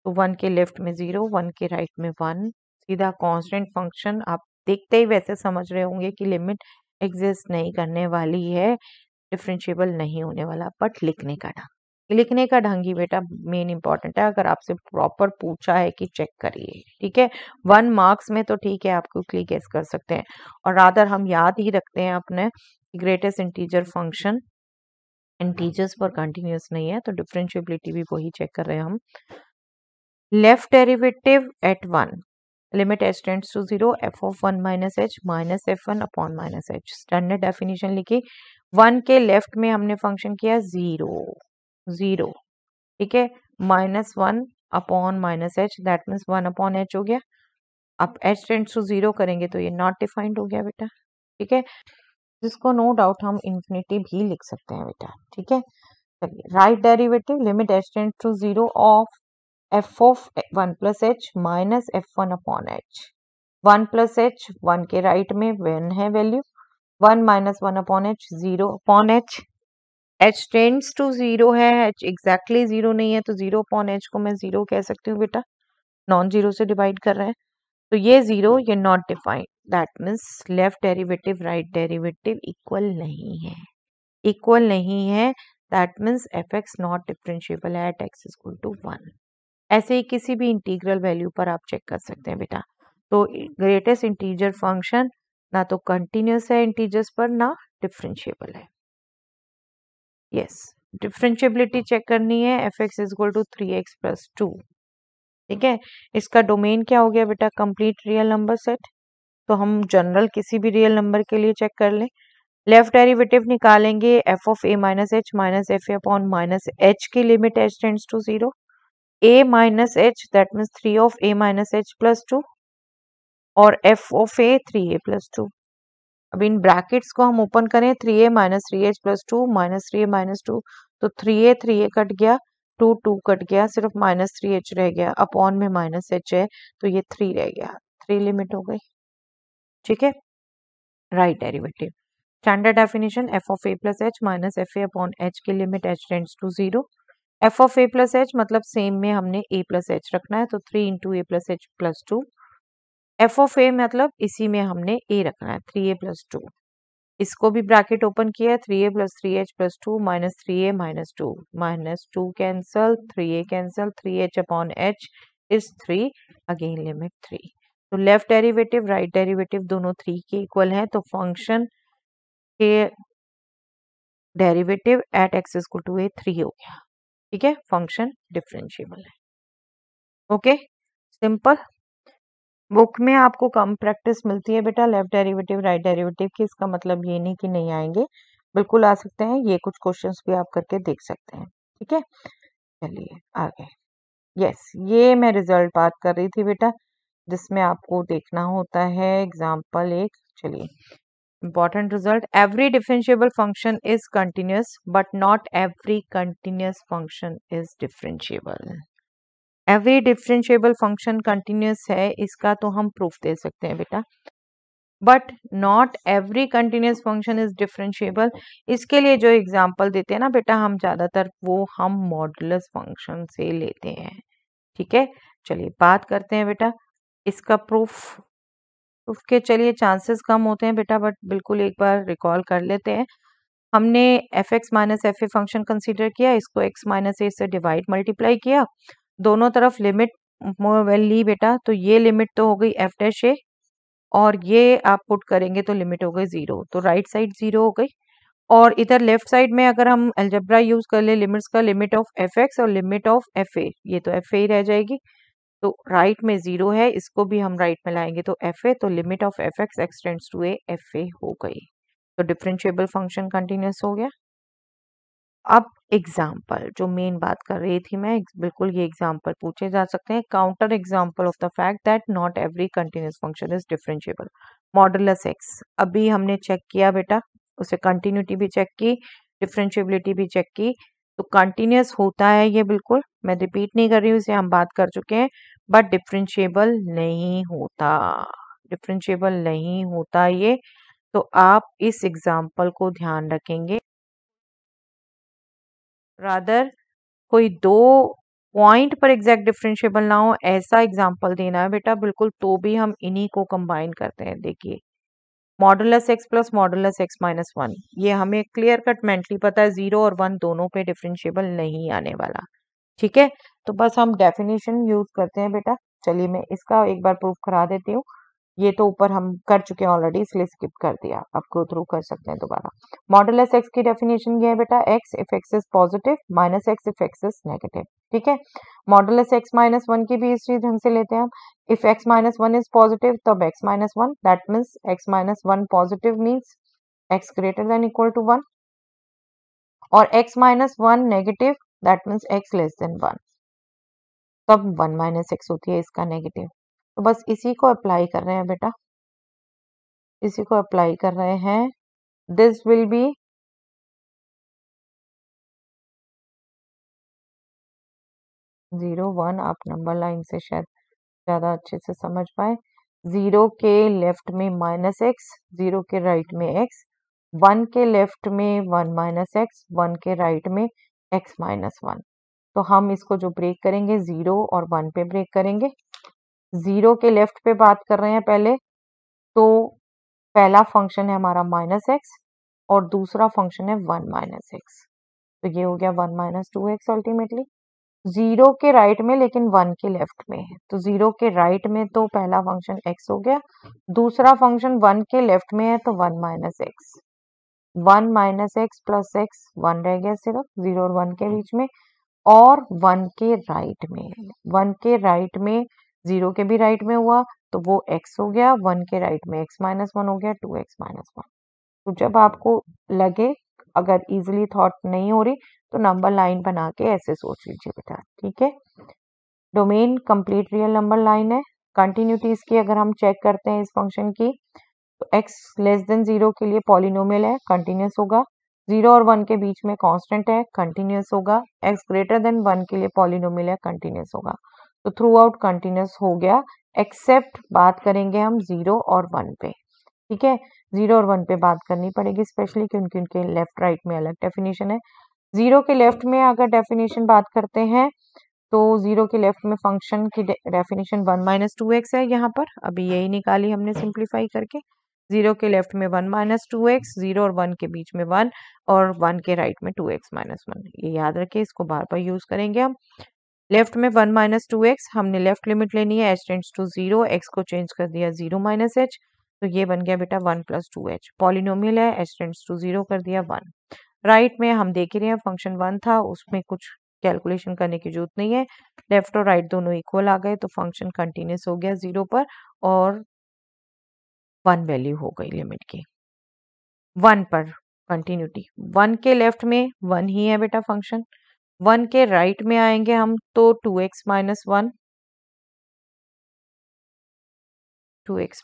तो 1 के लेफ्ट में 0, 1 के राइट में 1, सीधा कांस्टेंट फंक्शन। आप देखते ही वैसे समझ रहे होंगे कि लिमिट एग्जिस्ट नहीं करने वाली है, डिफरेंशिएबल नहीं होने वाला, बट लिखने का ढंग ही बेटा मेन इंपॉर्टेंट है। अगर आपसे प्रॉपर पूछा है कि चेक करिए, ठीक है, 1 मार्क्स में तो ठीक है, आप क्विकली गेस कर सकते हैं, और रादर हम याद ही रखते हैं अपने ग्रेटेस्ट इंटीजर फंक्शन। इंटीजर्स पर कंटिन्यूस नहीं है तो डिफरेंशिएबिलिटी भी वही चेक कर रहे हैं हम। Left derivative at 1 limit h tends to 0 f of 1 - h minus f1 upon -h, standard definition लिखी। 1 के लेफ्ट में हमने फंक्शन किया 0, ठीक है, -1 upon -h, that means 1 upon h हो गया। अब h टेंड्स टू 0 करेंगे तो ये नॉट डिफाइंड हो गया बेटा, ठीक है, जिसको नो डाउट हम इन्फिनिटी भी लिख सकते हैं बेटा, ठीक है। चलिए right derivative limit h tends to 0 of f of 1 + h minus f1 upon h, 1 + h 1 के राइट में 1 है value, 1 - 1 upon h 0 upon h, h tends to 0 है, h एग्जैक्टली 0 नहीं है तो 0 अपॉन h को मैं 0 कह सकती हूँ बेटा, नॉन 0 से डिवाइड कर रहे हैं, तो ये 0, ये not defined, that means left derivative right derivative equal नहीं है, that means f(x) not differentiable at x equal to 1। ऐसे ही किसी भी इंटीग्रल वैल्यू पर आप चेक कर सकते हैं बेटा। तो ग्रेटेस्ट इंटीजर फंक्शन ना तो कंटिन्यूस है इंटीजर्स पर, ना डिफरेंशिएबल है। Yes, डिफरेंशिएबिलिटी चेक करनी है, f x is equal to 3x+2। ठीक है, इसका डोमेन क्या हो गया बेटा, कंप्लीट रियल नंबर सेट। तो हम जनरल किसी भी रियल नंबर के लिए चेक कर लें। लेफ्ट डेरिवेटिव निकालेंगे f of a minus h minus f upon minus h की limit h tends to 0, a minus h that means 3 of a minus h plus 2 और f of A 3a plus 2। अब इन brackets को हम open करें, 3a minus 3h plus 2 minus 3a minus 2, तो 3a cut गया, 2 cut गया, सिर्फ माइनस 3h रह गया, अपॉन में माइनस h है तो ये 3 रह गया, 3 लिमिट हो गई। ठीक है, right derivative. Standard definition f of a plus h minus f a upon h की limit h tends to 0। F of a plus h मतलब सेम में हमने ए प्लस एच रखना है, तो 3 into a plus h plus 2। F of a मतलब इसी में हमने ए रखना है, 3a प्लस 2। इसको भी ब्रैकेट ओपन किया है, 3a plus 3h plus 2 minus 3a minus 2, minus 2 cancel, 3a cancel, 3h upon h is 3, again limit 3। तो लेफ्ट डेरिवेटिव राइट डेरिवेटिव दोनों 3 के इक्वल हैं, तो फंक्शन के derivative at x equal to a 3 हो गया। ठीक है, फंक्शन डिफरेंशिएबल है। Okay, simple. बुक में आपको कम प्रैक्टिस मिलती है बेटा लेफ्ट डेरिवेटिव राइट डेरिवेटिव की, इसका मतलब ये नहीं कि नहीं आएंगे, बिल्कुल आ सकते हैं। ये कुछ क्वेश्चंस भी आप करके देख सकते हैं। ठीक है, चलिए आगे। यस, ये मैं रिजल्ट बात कर रही थी बेटा, जिसमें आपको देखना होता है एग्जाम्पल 1। चलिए, important result. Every differentiable function is continuous but not every continuous function is differentiable. Every differentiable function continuous है, इसका तो हम प्रूफ दे सकते हैं बेटा, but not every continuous function is differentiable. इसके लिए जो एग्जाम्पल देते हैं ना बेटा हम ज़्यादातर, वो हम मॉडुलस फंक्शन से लेते हैं। ठीक है, चलिए बात करते हैं बेटा इसका प्रूफ के। चलिए, चांसेस कम होते हैं बेटा, बट बिल्कुल एक बार रिकॉल कर लेते हैं। हमने f x minus f a function consider किया, इसको एक्स माइनस ए से डिवाइड मल्टीप्लाई किया, दोनों तरफ लिमिट ली बेटा, तो ये लिमिट तो हो गई एफ डैश ए, और ये आप पुट करेंगे तो लिमिट हो गई 0, तो राइट साइड 0 हो गई। और इधर लेफ्ट साइड में अगर हम अलजेब्रा यूज कर ले लिमिट्स का, लिमिट ऑफ एफ एक्स और लिमिट ऑफ एफ ए, ये तो एफ ए रह जाएगी, तो राइट में 0 है, इसको भी हम राइट में लाएंगे तो एफ ए, तो limit of f x x tends to a f a हो गई। तो डिफरेंशिएबल फंक्शन कंटिन्यूस हो गया। अब एग्जाम्पल, जो मेन बात कर रही थी मैं, बिल्कुल ये एग्जाम्पल पूछे जा सकते हैं। Counter example of the fact that not every continuous function is differentiable, modulus x. अभी हमने चेक किया बेटा, उसे कंटिन्यूटी भी चेक की, डिफरेंशिएबिलिटी भी चेक की, तो कंटिन्यूस होता है ये, बिल्कुल मैं रिपीट नहीं कर रही हूँ, इसे हम बात कर चुके हैं, बट डिफरेंशिएबल नहीं होता, डिफरेंशिएबल नहीं होता ये। तो आप इस एग्जाम्पल को ध्यान रखेंगे। रादर कोई दो पॉइंट पर एग्जैक्ट डिफरेंशिएबल ना हो, ऐसा एग्जाम्पल देना है बेटा बिल्कुल, तो भी हम इन्हीं को कंबाइन करते हैं। देखिए, modulus x plus modulus x minus 1, ये हमें क्लियर कट मेंटली पता है 0 और 1 दोनों पे डिफरेंशिएबल नहीं आने वाला। ठीक है, तो बस हम डेफिनेशन यूज करते हैं बेटा। चलिए, मैं इसका एक बार प्रूफ करा देती हूँ। ये तो ऊपर हम कर चुके हैं ऑलरेडी, इसलिए स्किप कर दिया, आप गो थ्रू कर सकते हैं दोबारा। मॉडुलस एक्स की डेफिनेशन ये है बेटा, x if x is positive minus x if x is negative. ठीक है, मॉडुलस एक्स माइनस 1 की भी इसी ढंग से लेते हैं हम। If x minus 1 is positive तब x minus 1, that means x minus 1 positive means x greater than equal to 1, और x minus 1 negative that means x less than 1, तब 1 माइनस एक्स होती है इसका नेगेटिव। तो बस इसी को अप्लाई कर रहे हैं बेटा, इसी को अप्लाई कर रहे हैं। दिस विल बी जीरो 1, आप नंबर लाइन से शायद ज्यादा अच्छे से समझ पाए। 0 के लेफ्ट में -x, 0 के राइट में x, 1 के लेफ्ट में 1 माइनस x, 1 के राइट में x माइनस 1। तो हम इसको जो ब्रेक करेंगे 0 और 1 पे ब्रेक करेंगे। 0 के लेफ्ट पे बात कर रहे हैं पहले, तो पहला फंक्शन है हमारा -x और दूसरा फंक्शन है 1 माइनस x, तो ये हो गया 1 माइनस 2x अल्टीमेटली। 0 के राइट में लेकिन 1 के लेफ्ट में है, तो 0 के राइट में तो पहला फंक्शन x हो गया, दूसरा फंक्शन 1 के लेफ्ट में है तो 1 minus x, one minus x plus x, one रह गया सिर्फ 0 और 1 के बीच में, और 1 के राइट में, 1 के राइट में 0 के भी राइट में हुआ तो वो x हो गया, 1 के राइट में x माइनस 1 हो गया 2x माइनस 1। तो जब आपको लगे, अगर इजिली थॉट नहीं हो रही तो नंबर लाइन बना के ऐसे सोच लीजिए बेटा, ठीक है। Domain complete real number line है। कंटिन्यूटीज की अगर हम चेक करते हैं इस फंक्शन की, तो x लेस देन 0 के लिए पॉलिनोमियल है, कंटिन्यूस होगा। 0 और 1 के बीच में कांस्टेंट है, कंटिन्यूस होगा। x ग्रेटर देन 1 के लिए पॉलिनोमियल है, कंटिन्यूस होगा। तो थ्रू आउट कंटिन्यूस हो गया, एक्सेप्ट बात करेंगे हम 0 और 1 पे, ठीक है। 0 और 1 पे बात करनी पड़ेगी स्पेशली, क्योंकि उनके लेफ्ट राइट में अलग डेफिनेशन है। 0 के लेफ्ट में अगर डेफिनेशन बात करते हैं तो 0 के लेफ्ट में फंक्शन की डेफिनेशन 1 माइनस 2x है, यहाँ पर अभी यही निकाली हमने सिंप्लीफाई करके। 0 के लेफ्ट में 1 माइनस 2x, 0 और 1 के बीच में 1 और 1 के राइट में 2x माइनस 1, ये याद रखिए, इसको बार बार यूज करेंगे हम। लेफ्ट में 1 माइनस 2x, हमने लेफ्ट लिमिट लेनी है, h टेंड्स टू 0, x को चेंज कर दिया 0 माइनस h, तो ये बन गया बेटा 1 प्लस 2h, पॉलिनोमियल है, h टेंड्स टू 0 कर दिया 1। राइट में हम देख रहे हैं फंक्शन 1 था, उसमें कुछ कैलकुलेशन करने की जरूरत नहीं है, लेफ्ट और राइट दोनों इक्वल आ गए, तो फंक्शन कंटिन्यूस हो गया 0 पर, और 1 वैल्यू हो गई लिमिट की, 1 पर कंटिन्यूटी। 1 के लेफ्ट में 1 ही है बेटा फंक्शन, 1 के राइट में आएंगे हम तो 2x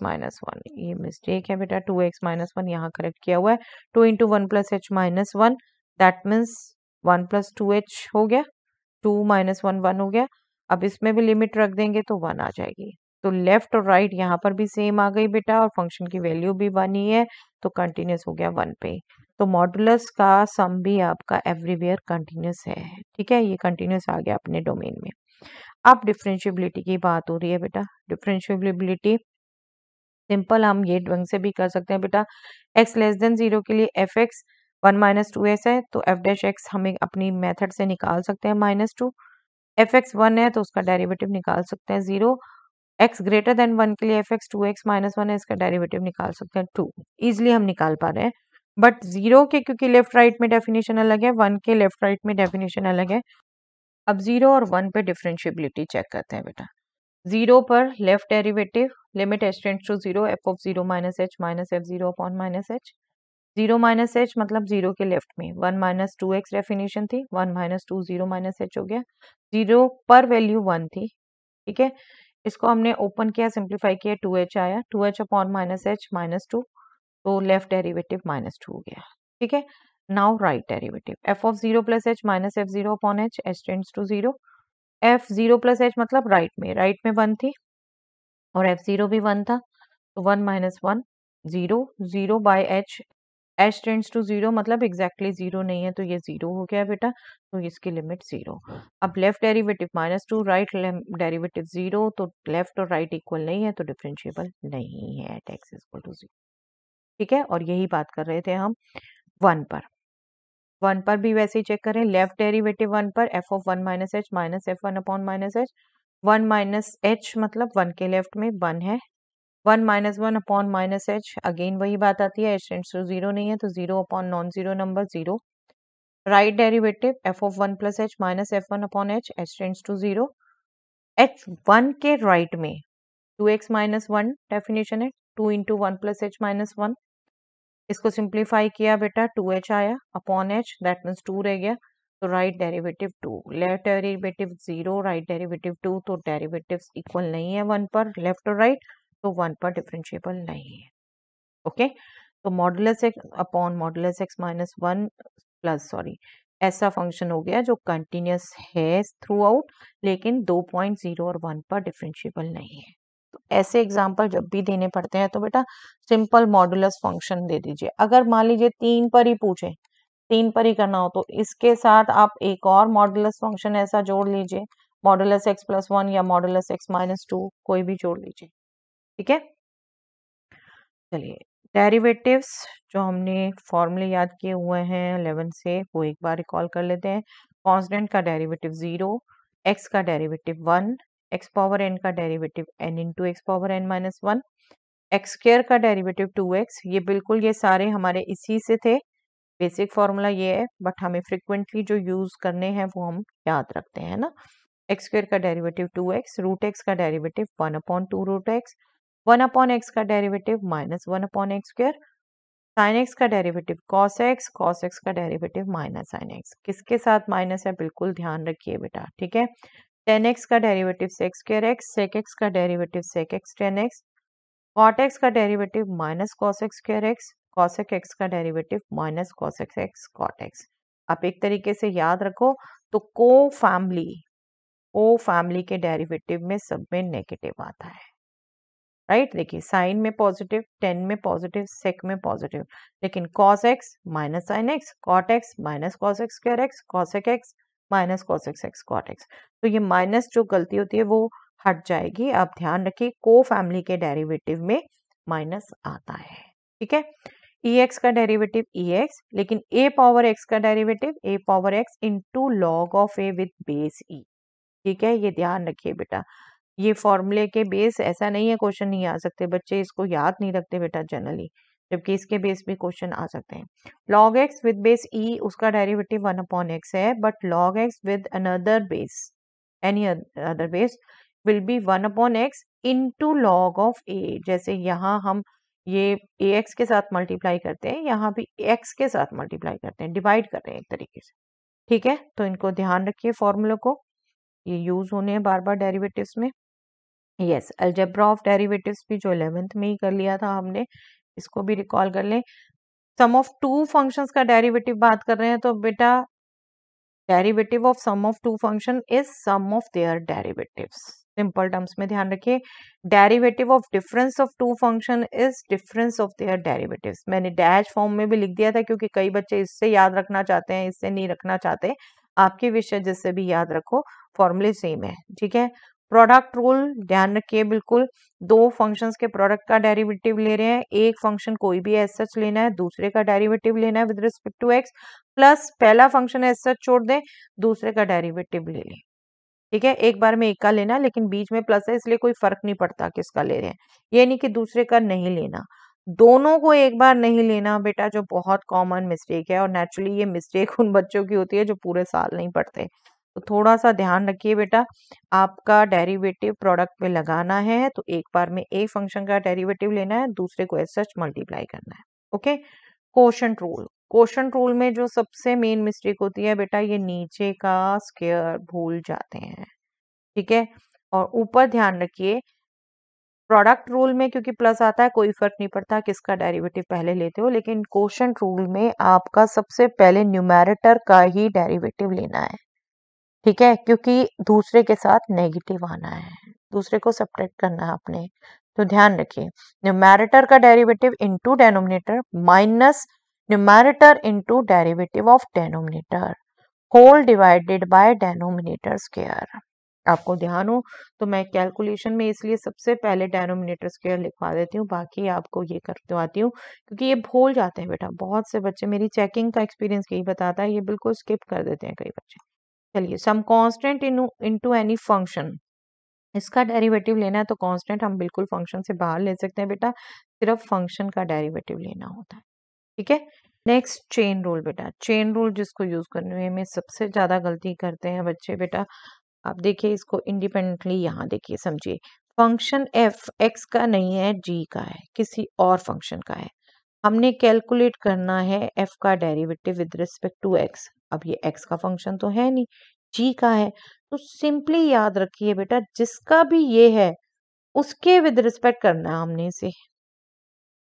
माइनस 1, ये मिस्टेक है बेटा, 2x माइनस 1 यहाँ करेक्ट किया हुआ है, 2 into 1 plus h minus 1, that means 1 plus 2h हो गया, 2 माइनस 1 1 हो गया। अब इसमें भी लिमिट रख देंगे तो 1 आ जाएगी, तो लेफ्ट और राइट यहाँ पर भी सेम आ गई बेटा, और फंक्शन की वैल्यू भी 1 ही है, तो कंटिन्यूस हो गया 1 पे। तो मॉडुलस का सम भी आपका एवरीवेयर कंटिन्यूस है, ठीक है, ये कंटिन्यूस आ गया अपने डोमेन में। अब डिफरेंशिएबिलिटी की बात हो रही है बेटा। डिफरेंशिएबिलिटी सिंपल हम ये ढंग से भी कर सकते हैं बेटा, x लेस देन 0 के लिए f(x) 1 माइनस 2x है, तो f'(x) हमें अपनी मेथड से निकाल सकते हैं -2, f(x) 1 है तो उसका डेरिवेटिव निकाल सकते हैं 0, x ग्रेटर देन 1 के लिए f(x) 2x माइनस 1 है, इसका डेरिवेटिव निकाल सकते हैं 2, इजिली हम निकाल पा रहे हैं। बट 0 के क्योंकि लेफ्ट राइट में डेफिनेशन अलग है, 1 के लेफ्ट राइट में डेफिनेशन अलग है। अब 0 और 1 पे डिफरेंशिएबिलिटी चेक करते हैं बेटा। 0 पर left derivative limit h tends to 0 f of 0 minus h minus f0 upon minus h, 0 minus h मतलब 0 के लेफ्ट में 1 माइनस 2x डेफिनेशन थी, 1 माइनस 2 0 माइनस h हो गया, 0 पर वैल्यू 1 थी, ठीक है। इसको हमने ओपन किया, सिंप्लीफाई किया, 2h आया, 2h upon minus h minus 2, तो लेफ्ट डेरिवेटिव -2 हो गया, ठीक है। Now right derivative f of 0 plus h minus f0 upon h, h tends to 0, f0 plus h मतलब राइट में 1 थी और f0 भी 1 था, तो 1 minus 1 0, 0 by h, h tends to 0 मतलब एग्जैक्टली 0 नहीं है तो ये 0 हो गया बेटा, तो इसकी लिमिट 0। अब लेफ्ट डेरिवेटिव -2, राइट डेरिवेटिव 0, तो लेफ्ट और राइट इक्वल नहीं है तो डिफरेंशिएबल नहीं है एट x इक्वल टू 0, ठीक है। और यही बात कर रहे थे हम 1 पर भी वैसे ही चेक करें, लेफ्ट डेरिवेटिव 1 पर f of 1 minus h minus f1 upon minus h, 1 minus h मतलब 1 के लेफ्ट में 1 है, 1 minus 1 upon minus h, again वही बात आती है, h टेंड्स टू 0 नहीं है तो 0 upon non zero number 0। Right derivative f of 1 plus h minus f1 upon h, h tends to 0, h 1 के राइट में 2x माइनस 1 डेफिनेशन है, 2 इंटू 1 प्लस h माइनस 1, इसको सिंप्लीफाई किया बेटा 2h आया अपॉन h, दैट मीन्स 2 रह गया, तो right derivative 2, left derivative 0, right derivative 2, तो डेरिवेटिव्स इक्वल नहीं है 1 पर लेफ्ट और राइट, तो 1 पर डिफरेंशिएबल नहीं है, ओके। तो modulus x upon modulus x minus 1 plus ऐसा फंक्शन हो गया जो कंटिन्यूस है थ्रू आउट, लेकिन 2.0 और 1 पर डिफरेंशिएबल नहीं है। ऐसे एग्जाम्पल जब भी देने पड़ते हैं तो बेटा सिंपल मॉडुलस फंक्शन दे दीजिए। अगर मान लीजिए 3 पर ही पूछे, 3 पर ही करना हो, तो इसके साथ आप एक और मॉडुलस फंक्शन ऐसा जोड़ लीजिए, मॉडुलस x प्लस 1 या मॉडुलस x माइनस 2 कोई भी जोड़ लीजिए, ठीक है। चलिए डेरिवेटिव्स जो हमने फॉर्मूले याद किए हुए हैं 11 से, वो एक बार रिकॉल कर लेते हैं। कॉन्स्टेंट का डेरिवेटिव 0, एक्स का डेरिवेटिव 1, x पावर n का derivative n into x power n minus 1, x square का डेरिवेटिव 2x, ये बिल्कुल ये सारे हमारे इसी से थे, बेसिक फॉर्मूला ये है, बट हमें फ्रिक्वेंटली जो यूज करने हैं वो हम याद रखते हैं ना। एक्स स्क्वायर का डेरिवेटिव 2x, रूट एक्स का डेरिवेटिव 1/2 रूट एक्स, 1/x का derivative -1/x square, sine x का डेरिवेटिव कॉस एक्स का डेरिवेटिव माइनस साइन एक्स। किसके साथ माइनस है बिल्कुल ध्यान रखिए बेटा, ठीक है। 10x का derivative sec square x, sec x का derivative sec x 10x, cot x का derivative minus cos x square x, cosec x का derivative minus cosec x cot x। आप एक तरीके से याद रखो तो को फैमिली के डेरिवेटिव में सब में नेगेटिव आता है, राइट। देखिए साइन में पॉजिटिव, 10 में पॉजिटिव, सेक में पॉजिटिव, लेकिन cos x minus sine x, cot x minus cos x square x, cosec x minus cos x x cot x। तो ये माइनस जो गलती होती है वो हट जाएगी। आप ध्यान रखिए को फैमिली के डेरिवेटिव में माइनस आता है, ठीक है। ई एक्स का डेरिवेटिव ई एक्स, लेकिन ए पावर एक्स का derivative a power x into log of a with base e, ठीक है। ये ध्यान रखिए बेटा, ये फॉर्मूले के बेस ऐसा नहीं है क्वेश्चन नहीं आ सकते, बच्चे इसको याद नहीं रखते बेटा जनरली, जबकि इसके बेस भी क्वेश्चन आ सकते हैं। log x with base e उसका डेरिवेटिव 1/x है, but log x with another base any other base will be 1/x into log of a। जैसे यहाँ हम ये ax के साथ मल्टीप्लाई करते हैं, यहाँ भी x के साथ मल्टीप्लाई करते हैं, डिवाइड कर रहे हैं एक तरीके से, ठीक है। तो इनको ध्यान रखिए फॉर्मूलों को, ये यूज होने हैं बार बार डेरिवेटिव्स में। यस, अलजेब्रा ऑफ डेरिवेटिव्स भी जो 11th में ही कर लिया था हमने, इसको भी रिकॉल कर लें। सम ऑफ टू फंक्शंस का डेरिवेटिव बात कर रहे हैं तो बेटा derivative of sum of two function is sum of their derivatives. Simple terms में ध्यान रखिए, derivative of difference of two function is difference of their derivatives. मैंने डैश फॉर्म में भी लिख दिया था क्योंकि कई बच्चे इससे याद रखना चाहते हैं, इससे नहीं रखना चाहते। आपके विषय जिससे भी याद रखो, फॉर्मूले सेम है, ठीक है। प्रोडक्ट रूल ध्यान रखिए बिल्कुल, दो फंक्शंस के प्रोडक्ट का डेरिवेटिव ले रहे हैं, एक फंक्शन कोई भी एज सच लेना है, दूसरे का डेरिवेटिव लेना है with respect to x, plus पहला फंक्शन एज सच छोड़ दें, दूसरे का डेरिवेटिव ले लें, ठीक है। एक बार में एक का लेना, लेकिन बीच में प्लस है इसलिए कोई फर्क नहीं पड़ता किसका ले रहे हैं, ये नहीं कि दूसरे का नहीं लेना, दोनों को एक बार नहीं लेना बेटा, जो बहुत कॉमन मिस्टेक है। और नेचुरली ये मिस्टेक उन बच्चों की होती है जो पूरे साल नहीं पढ़ते, तो थोड़ा सा ध्यान रखिए बेटा। आपका डेरिवेटिव प्रोडक्ट पे लगाना है तो एक बार में एक फंक्शन का डेरिवेटिव लेना है, दूसरे को एज सच मल्टीप्लाई करना है, okay. Quotient rule, quotient rule में जो सबसे मेन मिस्टेक होती है बेटा, ये नीचे का स्क्वायर भूल जाते हैं, ठीक है। और ऊपर ध्यान रखिए, प्रोडक्ट रूल में क्योंकि प्लस आता है कोई फर्क नहीं पड़ता किसका डेरिवेटिव पहले लेते हो, लेकिन क्वोशंट रूल में आपका सबसे पहले न्यूमैरेटर का ही डेरिवेटिव लेना है, ठीक है, क्योंकि दूसरे के साथ नेगेटिव आना है, दूसरे को सबट्रैक्ट करना है आपने। तो ध्यान रखिए, न्यूमैरेटर का derivative into denominator minus numerator into derivative of denominator whole divided by denominator square. आपको ध्यान हो तो मैं कैलकुलेशन में इसलिए सबसे पहले डेनोमिनेटर स्क्वायर लिखवा देती हूँ, बाकी आपको ये करवाती हूँ क्योंकि ये भूल जाते हैं बेटा बहुत से बच्चे। मेरी चेकिंग का एक्सपीरियंस यही बताता है, ये बिल्कुल स्किप कर देते हैं कई बच्चे। चलिए, some constant into any function, इसका डेरिवेटिव लेना है तो कांस्टेंट हम बिल्कुल फंक्शन से बाहर ले सकते हैं बेटा, सिर्फ फंक्शन का डेरिवेटिव लेना होता है, ठीक है। नेक्स्ट चेन रूल बेटा, चेन रूल जिसको यूज करने में सबसे ज्यादा गलती करते हैं बच्चे बेटा, आप देखिए इसको इंडिपेंडेंटली, यहाँ देखिए समझिए, फंक्शन f x का नहीं है, g का है, किसी और फंक्शन का है, हमने कैलकुलेट करना है f का derivative with respect to x। अब ये x का फंक्शन तो है नहीं, g का है, तो सिंपली याद रखिए बेटा जिसका भी ये है उसके विद रिस्पेक्ट करना है हमने इसे,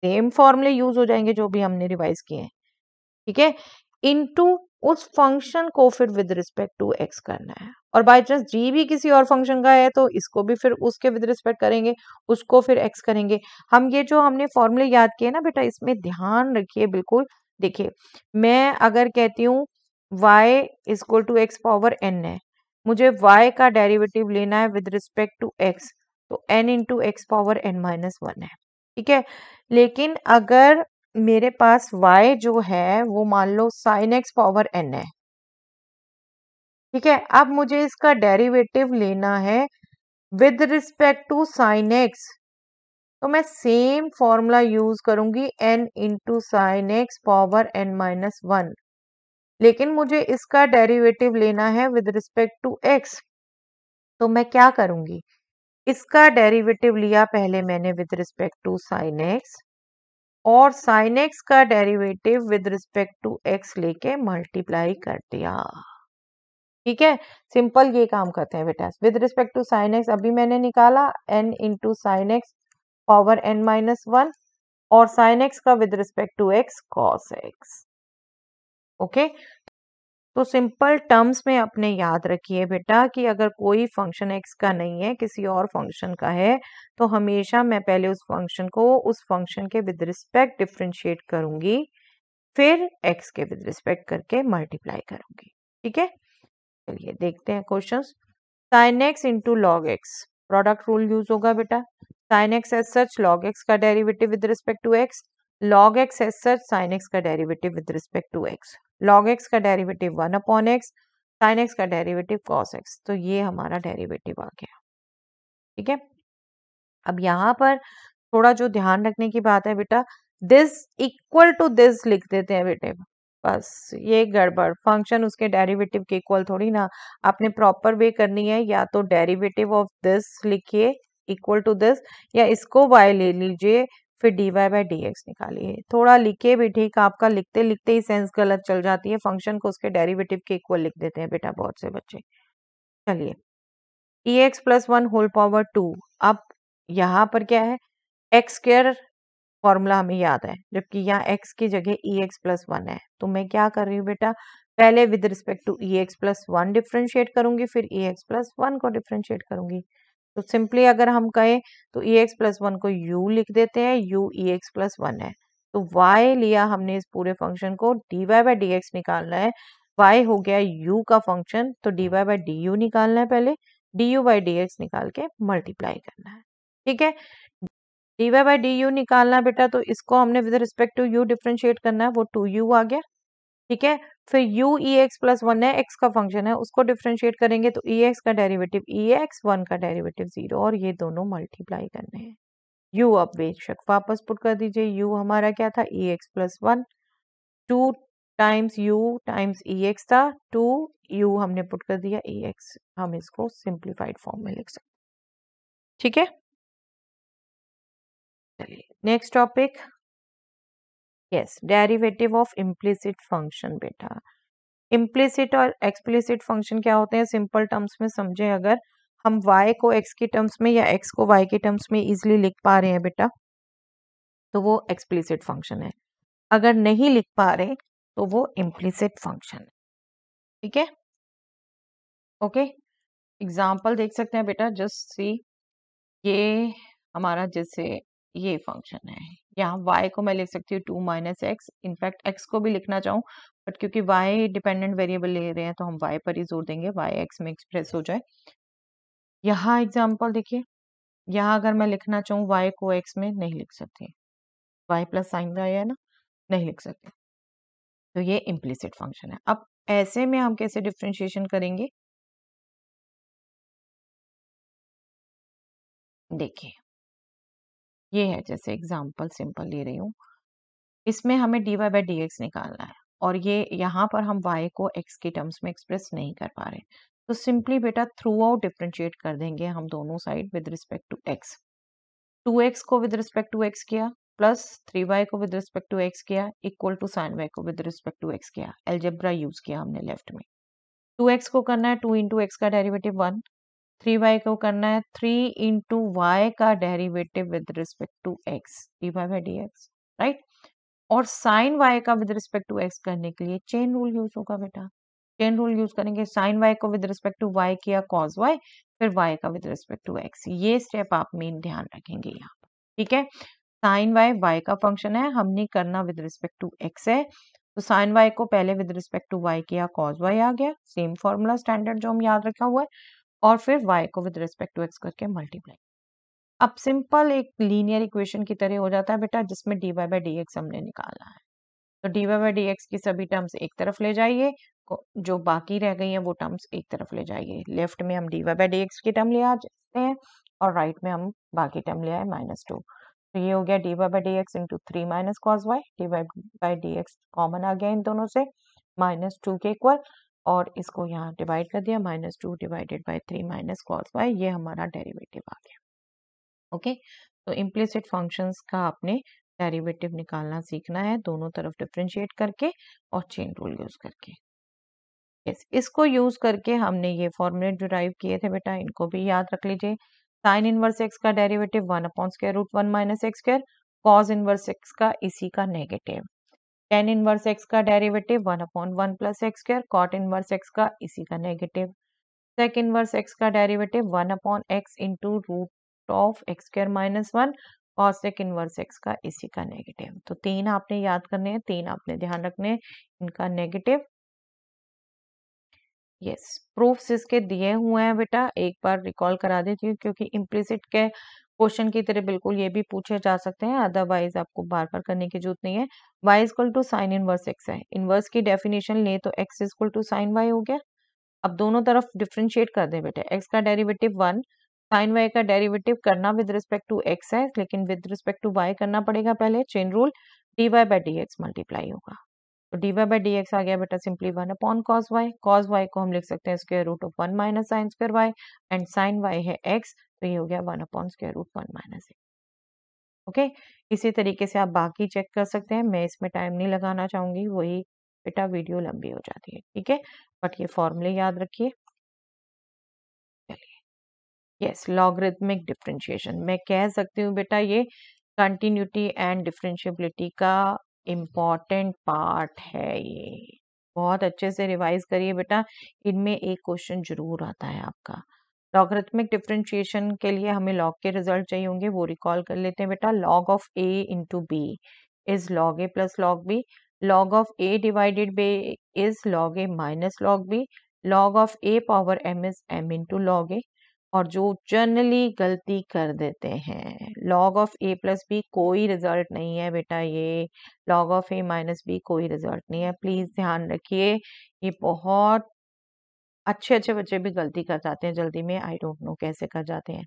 सेम फॉर्मूले यूज हो जाएंगे जो भी हमने रिवाइज किए हैं, ठीक है, इनटू उस फंक्शन को फिर विद रिस्पेक्ट टू x करना है। और बाय चांस g भी किसी और फंक्शन का है तो इसको भी फिर उसके विद रिस्पेक्ट करेंगे, उसको फिर x करेंगे। हम ये जो हमने फॉर्मूले याद किए ना बेटा, इसमें ध्यान रखिए बिल्कुल, देखिए मैं अगर कहती हूँ y equal to x power n है, मुझे y का डेरिवेटिव लेना है विद रिस्पेक्ट टू x, तो n into x power n minus 1 है, ठीक है। लेकिन अगर मेरे पास y जो है वो मान लो साइन एक्स पावर n है, ठीक है, अब मुझे इसका डेरिवेटिव लेना है with respect to sine x, तो मैं सेम फॉर्मूला यूज करूंगी n into sine x power n minus one, लेकिन मुझे इसका डेरिवेटिव लेना है विद रिस्पेक्ट टू x। तो मैं क्या करूंगी, इसका डेरिवेटिव लिया पहले मैंने with respect to sine x, और साइन एक्स का derivative with respect to x लेके मल्टीप्लाई कर दिया। ठीक है, सिंपल ये काम करते हैं बेटा। With respect to sine x अभी मैंने निकाला n into sine x power n minus one, और साइन एक्स का with respect to x cos x. Okay, तो सिंपल टर्म्स में अपने याद रखिए बेटा कि अगर कोई फंक्शन एक्स का नहीं है, किसी और फंक्शन का है, तो हमेशा मैं पहले उस फंक्शन को उस फंक्शन के विद रिस्पेक्ट डिफ्रेंशिएट करूंगी, फिर एक्स के विद रिस्पेक्ट करके मल्टीप्लाई करूंगी। ठीक है, चलिए देखते हैं questions. Sine x into log x, product rule use होगा बेटा। Sine x as such log x का derivative with respect to x, log x as such sine x का derivative with respect to x. Log x का derivative one upon x, sine x का derivative cos x. तो ये हमारा derivative आ गया। ठीक है, अब यहाँ पर थोड़ा जो ध्यान रखने की बात है बेटा, दिस इक्वल टू दिस लिख देते हैं बेटे, बस ये गड़बड़। फंक्शन उसके डेरिवेटिव के इक्वल थोड़ी ना, आपने प्रॉपर वे करनी है, या तो डेरिवेटिव ऑफ दिस लिखिए इक्वल टू दिस, या इसको वाई ले लीजिए फिर dy बाई डी एक्स निकालिए। थोड़ा लिखे भी ठीक, आपका लिखते लिखते ही सेंस गलत चल जाती है, फंक्शन को उसके डेरिवेटिव के इक्वल लिख देते हैं बेटा बहुत से बच्चे। चलिए e x plus one whole power two, अब यहाँ पर क्या है, एक्स स्क्वायर फॉर्मूला हमें याद है, जबकि यहाँ x की जगह e x प्लस वन है। तो मैं क्या कर रही हूँ बेटा, पहले with respect to e x plus one differentiate करूंगी, फिर e x प्लस वन को डिफ्रेंशिएट करूंगी। तो सिंपली अगर हम कहें तो ई एक्स प्लस वन को यू लिख देते हैं, u e x plus one है। तो वाई लिया हमने इस पूरे फंक्शन को, d y by d x निकालना है, वाई हो गया यू का फंक्शन, तो d y by d u निकालना है पहले, d u by d x निकाल के मल्टीप्लाई करना है। ठीक है, d y by d u निकालना है बेटा, तो इसको हमने with respect to u differentiate करना है, वो टू यू आ गया। ठीक है, फिर u e x plus one है, एक्स का फंक्शन है, उसको डिफ्रेंशिएट करेंगे तो ई एक्स का डेरिवेटिव ई एक्स, वन का डेरिवेटिव जीरो, और ये दोनों मल्टीप्लाई करने हैं। यू अब बेशक वापस पुट कर दीजिए, यू हमारा क्या था, e x plus one, two times u times e x था, टू यू हमने पुट कर दिया, ई एक्स हम इसको सिंप्लीफाइड फॉर्म में लिख सकते। ठीक है, चलिए next topic, yes derivative of implicit function. बेटा इम्प्लिसिट और एक्सप्लिसिट फंक्शन क्या होते हैं, सिंपल टर्म्स में समझे, अगर हम y को x की टर्म्स में या x को y के टर्म्स में इजिली लिख पा रहे हैं बेटा, तो वो एक्सप्लिसिट फंक्शन है, अगर नहीं लिख पा रहे तो वो इम्प्लिसिट फंक्शन है। ठीक है, ओके, एग्जाम्पल देख सकते हैं बेटा, जस्ट सी, ये हमारा जैसे ये फंक्शन है, यहाँ y को मैं लिख सकती हूँ two minus x, in fact x को भी लिखना चाहूँ, बट क्योंकि y डिपेंडेंट वेरिएबल ले रहे हैं तो हम y पर ही जोर देंगे, y x में एक्सप्रेस हो जाए। यहाँ एग्जांपल देखिए, यहाँ अगर मैं लिखना चाहूँ y को x में नहीं लिख सकती, y प्लस साइन का है ना, नहीं लिख सकते, तो ये इम्प्लिसिट फंक्शन है। अब ऐसे में हम कैसे डिफ्रेंशिएशन करेंगे, देखिए ये है जैसे एग्जाम्पल सिंपल ले रही हूँ, इसमें हमें dy बाई डी एक्स निकालना है, और ये यहाँ पर हम y को x के टर्म्स में एक्सप्रेस नहीं कर पा रहे, तो सिंपली बेटा थ्रू आउट डिफ्रेंशिएट कर देंगे हम दोनों side with respect to x। 2x को विद रिस्पेक्ट टू x किया, प्लस 3y को विद रिस्पेक्ट टू x किया, इक्वल टू साइन वाई को विद रिस्पेक्ट टू x किया, एलजेब्रा यूज किया हमने लेफ्ट में। 2x को करना है 2 इंटू x का डेरिवेटिव वन, 3y को करना है 3 इंटू वाई का derivative with respect to x, d y by d x, right. और साइन y का विद रिस्पेक्ट टू x करने के लिए चेन रूल यूज होगा बेटा, चेन रूल यूज करेंगे, साइन y को विद रिस्पेक्ट टू y किया cos y, फिर y का विद रिस्पेक्ट टू x। ये स्टेप आप मेन ध्यान रखेंगे यहाँ पर। ठीक है, साइन y y का फंक्शन है, हमने करना विद रिस्पेक्ट टू x है, तो साइन y को पहले विद रिस्पेक्ट टू y किया cos y आ गया, सेम फॉर्मूला स्टैंडर्ड जो हम याद रखा हुआ है, और फिर y को विद रिस्पेक्ट टू x करके मल्टीप्लाई। अब सिंपल एक लीनियर इक्वेशन की तरह हो जाता है बेटा, जिसमें dy बाई डी एक्स हमने निकाला है, तो dy बाई डी एक्स की सभी टर्म्स एक तरफ ले जाइए, जो बाकी रह गई हैं वो टर्म्स एक तरफ ले जाइए। लेफ्ट में हम dy बाई डी एक्स की टर्म ले आ जाते हैं, और राइट में हम बाकी टर्म ले आए माइनस टू। ये हो गया d y by d x into 3 minus cos y, d y by d x common आ गया इन दोनों से, माइनस 2 के इक्वल, और इसको यहाँ डिवाइड कर दिया, minus 2 divided by 3 minus cos y, ये हमारा डेरिवेटिव आ गया। ओके, तो इम्प्लिसिट फंक्शंस का आपने डेरिवेटिव निकालना सीखना है, दोनों तरफ डिफ्रेंशिएट करके और चेन रूल यूज करके। यस, इसको यूज करके हमने ये फॉर्मूले डिराइव किए थे बेटा, इनको भी याद रख लीजिए। साइन इनवर्स एक्स का derivative 1 upon square root 1 minus x square, cos inverse x का इसी का नेगेटिव। टेन इनवर्स एक्स का derivative 1 upon 1 plus x square, cot inverse x का इसी का नेगेटिव। सेक इनवर्स एक्स का derivative 1 upon x into root of x square minus 1, cosec inverse x का इसी का नेगेटिव। तो 3 आपने याद करने हैं, 3 आपने ध्यान रखने हैं, इनका नेगेटिव। यस, प्रूफ्स इसके दिए हुए हैं बेटा, एक बार रिकॉल करा देती हूँ क्योंकि इम्प्लिसिट के क्वेश्चन की तरह बिल्कुल ये भी पूछे जा सकते हैं, अदरवाइज आपको बार बार करने की जरूरत नहीं है। y equal to sine inverse x है, इनवर्स की डेफिनेशन ले तो x equal to sine y हो गया। अब दोनों तरफ डिफ्रेंशिएट कर दें बेटा, x का डेरिवेटिव 1, साइन y का डेरिवेटिव करना विद रिस्पेक्ट टू x है लेकिन विद रिस्पेक्ट टू y करना पड़ेगा पहले, chain rule, dy by d x multiply होगा, तो d y by d x आ गया बेटा simply 1 upon cos y. Cos y को हम लिख सकते हैं square root of 1 minus sine square y, and sine y है एक्स, तो ये हो गया 1 upon square root 1 minus x. Okay, इसी तरीके से आप बाकी चेक कर सकते हैं, मैं इसमें टाइम नहीं लगाना चाहूंगी, वही बेटा वीडियो लंबी हो जाती है, ठीक है, बट ये फॉर्मूले याद रखिए। चलिए, यस, लॉगरिथमिक डिफ्रेंशिएशन, मैं कह सकती हूँ बेटा ये कंटिन्यूटी एंड डिफ्रेंशिएबिलिटी का इम्पॉर्टेंट पार्ट है, ये बहुत अच्छे से रिवाइज करिए बेटा, इनमें एक क्वेश्चन जरूर आता है आपका। लॉगरिथमिक डिफरेंशिएशन के लिए हमें लॉग के रिजल्ट चाहिए होंगे, वो रिकॉल कर लेते हैं बेटा। Log of a into b is log a plus log b, log of a divided b is log a minus log b, log of a power m is m into log a. और जो generally गलती कर देते हैं, log of a plus b कोई result नहीं है बेटा, ये log of a minus b कोई रिजल्ट नहीं है, प्लीज ध्यान रखिए, ये बहुत अच्छे अच्छे बच्चे भी गलती कर जाते हैं जल्दी में, आई डोंट नो कैसे कर जाते हैं।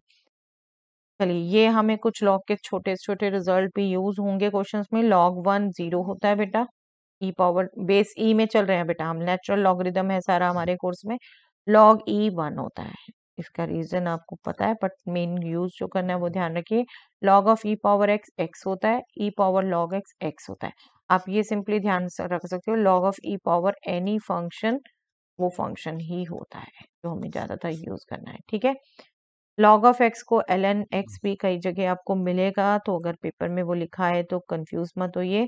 चलिए, ये हमें कुछ लॉग के छोटे छोटे रिजल्ट भी यूज होंगे क्वेश्चंस में। लॉग 1 0 होता है बेटा, ई पावर बेस ई में चल रहे हैं बेटा हम, नेचुरल लॉगरिदम है सारा हमारे कोर्स में। लॉग ई 1 होता है, इसका रीजन आपको पता है बट मेन यूज जो करना है वो ध्यान रखिए। Log of e power x x होता है, e power log x x होता है, आप ये सिंपली ध्यान रख सकते हो। Log of e power any function वो फंक्शन ही होता है जो हमें ज्यादातर यूज करना है, ठीक है। लॉग ऑफ एक्स को एल एन एक्स भी कई जगह आपको मिलेगा, तो अगर पेपर में वो लिखा है तो कंफ्यूज मत होइए।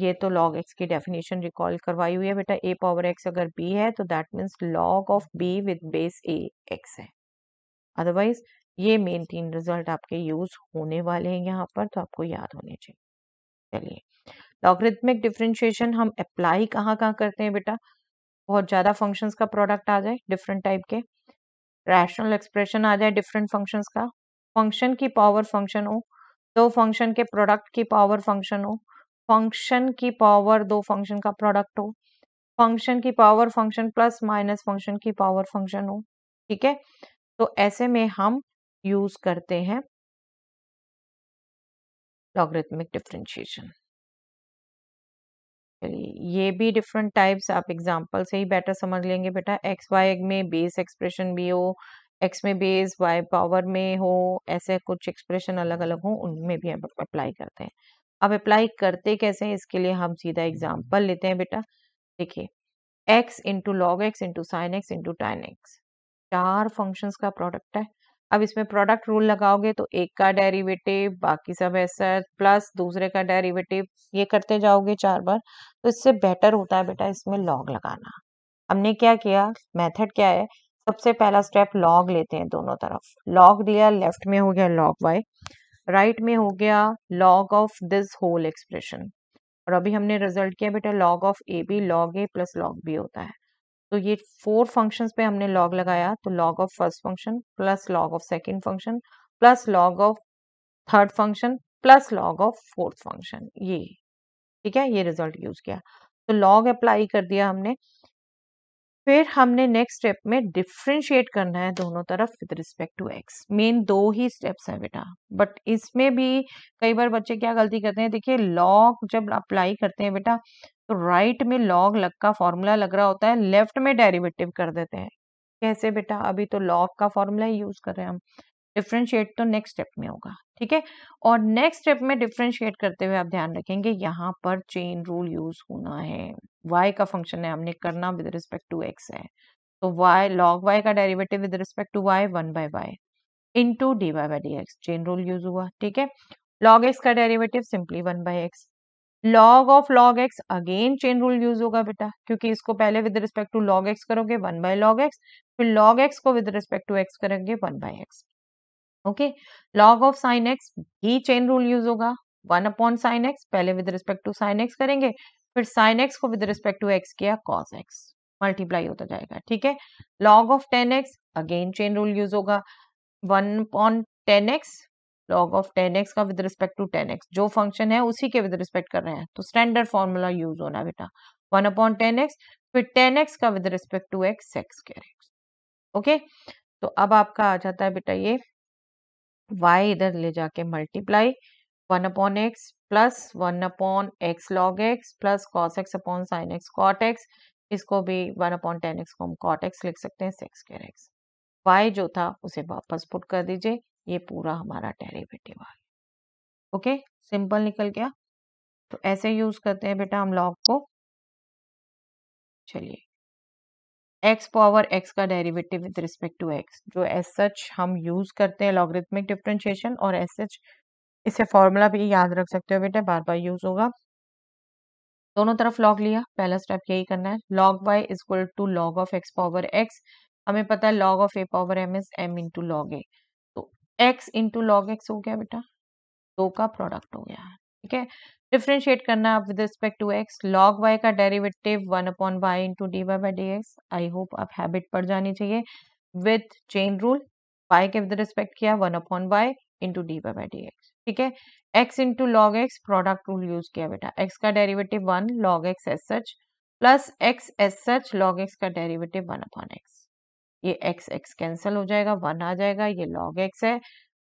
ये तो log x की डेफिनेशन रिकॉल करवाई हुई है बेटा, a पावर x अगर b है तो that means log of b with base a x है, अदरवाइज ये मेन 3 रिजल्ट आपके यूज होने वाले हैं यहाँ पर, तो आपको याद होने चाहिए। चलिए, लॉगरिथमिक डिफरेंशिएशन हम अप्लाई कहाँ कहाँ करते हैं बेटा, बहुत ज्यादा फंक्शंस का प्रोडक्ट आ जाए डिफरेंट टाइप के, रैशनल एक्सप्रेशन आ जाए डिफरेंट फंक्शंस का, फंक्शन की पावर फंक्शन हो, दो फंक्शन के प्रोडक्ट की पावर फंक्शन हो, फंक्शन की पावर दो फंक्शन का प्रोडक्ट हो, फंक्शन की power function plus minus function की पावर फंक्शन हो, ठीक है। तो ऐसे में हम यूज करते हैं लॉगरिथमिक डिफरेंशिएशन। ये भी डिफरेंट टाइप्स आप एग्जांपल से ही बेटर समझ लेंगे बेटा। एक्स वाई में बेस एक्सप्रेशन भी हो, एक्स में बेस वाई पावर में हो, ऐसे कुछ एक्सप्रेशन अलग अलग हो, उनमें भी हम अप्लाई करते हैं। अब अप्लाई करते कैसे हैं, इसके लिए हम सीधा एग्जांपल लेते हैं बेटा। देखिए, x into log x into sine x into tan x, 4 functions का प्रोडक्ट है। अब इसमें प्रोडक्ट रूल लगाओगे तो एक का डेरिवेटिव बाकी सब ऐसा प्लस दूसरे का डेरिवेटिव, ये करते जाओगे 4 बार, तो इससे बेटर होता है बेटा इसमें लॉग लगाना। हमने क्या किया, मेथड क्या है, सबसे पहला स्टेप लॉग लेते हैं दोनों तरफ। लॉग लिया, लेफ्ट में हो गया लॉग वाई, राइट में हो गया log of this whole expression, और अभी हमने रिजल्ट किया बेटा log of a b log a plus log b होता है। तो ये 4 फंक्शंस पे हमने लॉग लगाया, तो log of first function plus log of second function plus log of third function plus log of fourth function, ये ठीक है, ये रिजल्ट यूज किया। तो लॉग अप्लाई कर दिया हमने, फिर हमने नेक्स्ट स्टेप में डिफ्रेंशिएट करना है दोनों तरफ with respect to x. Main दो ही स्टेप्स है बेटा, बट इसमें भी कई बार बच्चे क्या गलती करते हैं, देखिए लॉग जब अप्लाई करते हैं बेटा तो राइट में लॉग लग का फॉर्मूला लग रहा होता है, लेफ्ट में डेरिवेटिव कर देते हैं। कैसे बेटा, अभी तो लॉग का फॉर्मूला ही यूज कर रहे हैं हम, डिफ्रेंशिएट तो नेक्स्ट स्टेप में होगा, ठीक है। और नेक्स्ट स्टेप में डिफ्रेंशिएट करते हुए आप ध्यान रखेंगे यहाँ पर चेन रूल यूज होना है। y का फंक्शन है, हमने करना विद रिस्पेक्ट टू x है, तो y log y का derivative with respect to y 1 by y into d y by d x, chain rule use हुआ, ठीक है। log x का derivative simply 1 by x, log of log x again chain rule use होगा बेटा, क्योंकि इसको पहले with respect to log x करोगे 1 बाय log x, फिर log x को विद रिस्पेक्ट टू x करेंगे 1 by x, okay. log of sine x भी चेन रूल यूज होगा, 1 अपॉन साइन एक्स पहले with respect to sine x करेंगे, फिर sine x को विद रिस्पेक्ट टू एक्स किया कॉस एक्स, मल्टीप्लाई होता जाएगा, ठीक है। log of 10x again chain rule use होगा, 1 upon 10x, log of 10x का विद रिस्पेक्ट टू 10x जो फंक्शन है उसी के विद रिस्पेक्ट कर रहे हैं, तो स्टैंडर्ड फॉर्मूला यूज होना है बेटा, 1 अपॉन 10x, फिर 10x का with respect to x x square x, okay. तो अब आपका आ जाता है बेटा ये y इधर ले जाके multiply 1 upon x plus 1 upon x log x plus cos x upon sine x cot x, इसको भी 1 अपॉन टेन एक्स को हम कॉट एक्स लिख सकते हैं, सेक्स स्क्वायर एक्स, वाई जो था उसे वापस पुट कर दीजिए, ये पूरा हमारा डेरिवेटिव आ गया, ओके, सिंपल निकल गया। तो ऐसे यूज करते हैं बेटा हम लॉग को। चलिए x पावर x का derivative with respect to x जो एज सच हम यूज करते हैं लॉगरिथमिक डिफरेंशिएशन, और एज सच इसे फॉर्मूला भी याद रख सकते हो बेटा, बार बार यूज होगा। दोनों तरफ लॉग लिया, पहला स्टेप यही करना है, log y is equal to log of x power x, हमें पता है log of a power m is m into log a, तो एक्स इंटू लॉग एक्स हो गया बेटा, दो का प्रोडक्ट हो गया, ठीक है। डिफ्रेंशिएट करना है आप with respect to x, log y का derivative 1 upon y into d y by d x, I hope आप हैबिट पड़ जानी चाहिए, विथ चेन रूल वाई के विद रिस्पेक्ट किया 1 upon y into d y by d x, ठीक है। x into log x product rule use किया बेटा, x का derivative 1 log x as such plus x as such log x का derivative 1 upon x, ये x x cancel हो जाएगा, 1 आ जाएगा, ये log x है,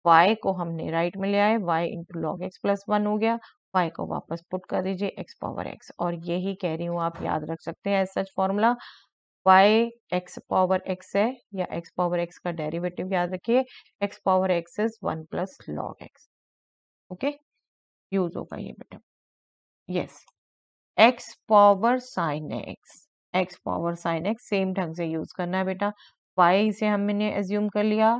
y को हमने राइट में ले आए, y into log x plus 1 हो गया, y को वापस पुट कर दीजिए x पावर x, और यही कह रही हूँ आप याद रख सकते हैं as such formula, y x power x है या x पावर x का डेरिवेटिव याद रखिए, x power x is 1 plus log x, okay, use होगा ये बेटा, yes. X power sine x, x power sine x same ढंग से यूज करना है बेटा, वाई से हमने एज्यूम कर लिया,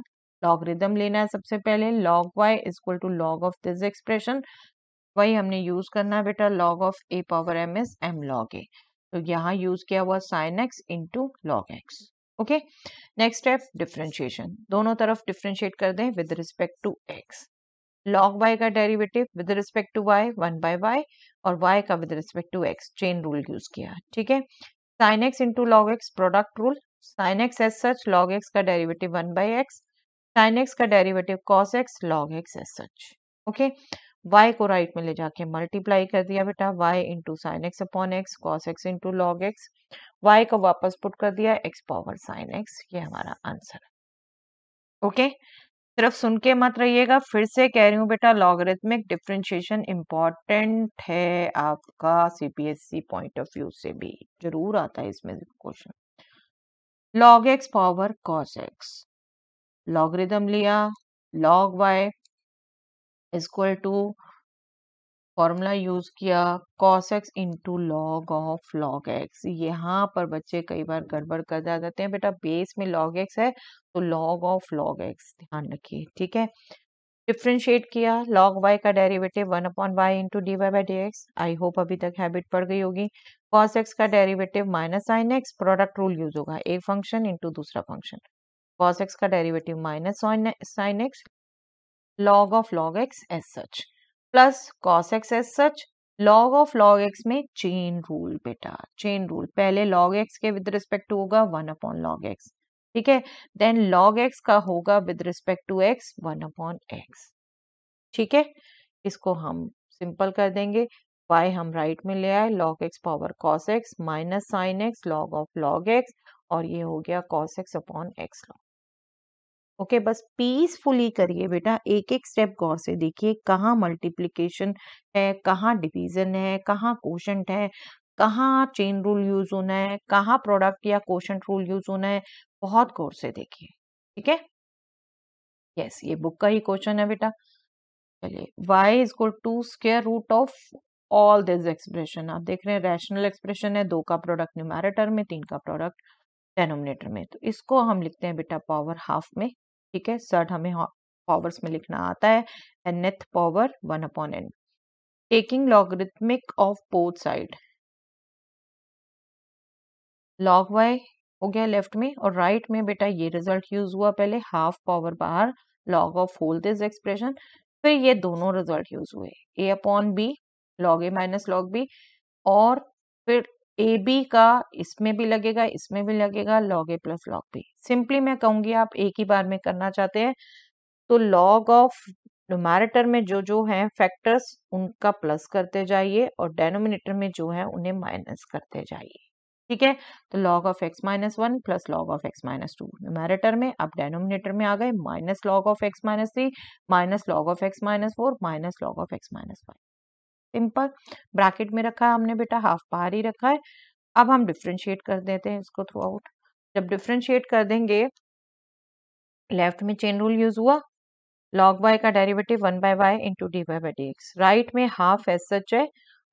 लॉगरिदम लेना है सबसे पहले, log y is equal to log of this expression, वही हमने यूज करना है बेटा, log of a power m is m log a, तो यहाँ यूज किया हुआ sine x into log x, okay. Next step differentiation, दोनों तरफ डिफ्रेंशिएट कर दें with respect to x, log y का derivative with respect to y 1 by y और y का with respect to x chain rule use किया, ठीक है। sin x into log x product rule, sin x as such log x का derivative 1 by x, sin x का derivative cos x log x as such, okay. y को right में ले जाके multiply कर दिया बेटा, y into sine x upon x cos x into log x, y को वापस पुट कर दिया x पावर साइन एक्स, ये हमारा आंसर है, ओके। सिर्फ सुन के मत रहिएगा, फिर से कह रही हूँ बेटा, लॉगरिथमिक डिफरेंशिएशन इम्पॉर्टेंट है आपका सीबीएसई पॉइंट ऑफ व्यू से भी, जरूर आता है इसमें question. Log x power cos x, logarithm लिया, log y equal to formula use किया cos x into log of log x, यहाँ पर बच्चे कई बार गड़बड़ कर जाते हैं बेटा, बेस में लॉग एक्स है तो लॉग ऑफ लॉग एक्स ध्यान रखिए, ठीक है। डिफ्रेंशिएट किया, लॉग वाई का derivative 1 upon y into d y by d x, I hope अभी तक हैबिट पड़ गई होगी, कॉस एक्स का derivative minus sine x product rule use होगा, एक फंक्शन इंटू दूसरा फंक्शन, कॉस एक्स का derivative minus sine x log of log x as such plus cos x as such log of log x में chain rule बेटा, chain rule पहले log x के with respect to होगा 1 upon log x, ठीक है, then log x का होगा with respect to x 1 upon x, ठीक है। इसको हम सिंपल कर देंगे, y हम राइट में ले आए, log x power cos x minus sine x log of log x और ये हो गया cos x upon x log. Okay, बस पीसफुली करिए बेटा, एक एक स्टेप गौर से देखिए, कहाँ मल्टीप्लीकेशन है, कहाँ डिवीजन है, कहाँ कोशेंट है, कहाँ चेन रूल यूज होना है, कहाँ प्रोडक्ट या कोशेंट रूल यूज होना है, बहुत गौर से देखिए। ठीक है, यस, ये बुक का ही क्वेश्चन है बेटा। चलिए, y is equal to square root of all this expression. आप देख रहे हैं रैशनल एक्सप्रेशन है, 2 का प्रोडक्ट न्यूमैरेटर में, 3 का प्रोडक्ट डेनोमिनेटर में, तो इसको हम लिखते हैं बेटा पावर हाफ में। ठीक है, 60 हमें पावर्स में लिखना आता है, nth power 1/n। Taking logarithmic of both side, log y हो गया लेफ्ट में और राइट में बेटा ये रिजल्ट यूज हुआ पहले, हाफ पावर बाहर log of whole this expression, फिर ये दोनों रिजल्ट यूज हुए, a upon b log a minus log b, और फिर ए बी का इसमें भी लगेगा, इसमें भी लगेगा, log a plus log b. Simply मैं कहूंगी आप एक ही बार में करना चाहते हैं तो लॉग ऑफ न्यूमैरेटर में जो जो है फैक्टर्स उनका प्लस करते जाइए और डेनोमिनेटर में जो है उन्हें माइनस करते जाइए। ठीक है, तो log of x minus 1 plus log of x minus 2 numerator में, अब डेनोमिनेटर में आ गए minus log of x minus 3 minus log of x minus 4 minus log of x minus 5। Simple, bracket में रखा है हमने बेटा, हाफ बाहर ही रखा है। अब हम डिफ्रेंशिएट कर देते हैं इसको थ्रू आउट। जब डिफ्रेंशिएट कर देंगे, लेफ्ट में चेन रूल यूज हुआ, log y का derivative 1 by y into d y by d x, right में हाफ एज सच है,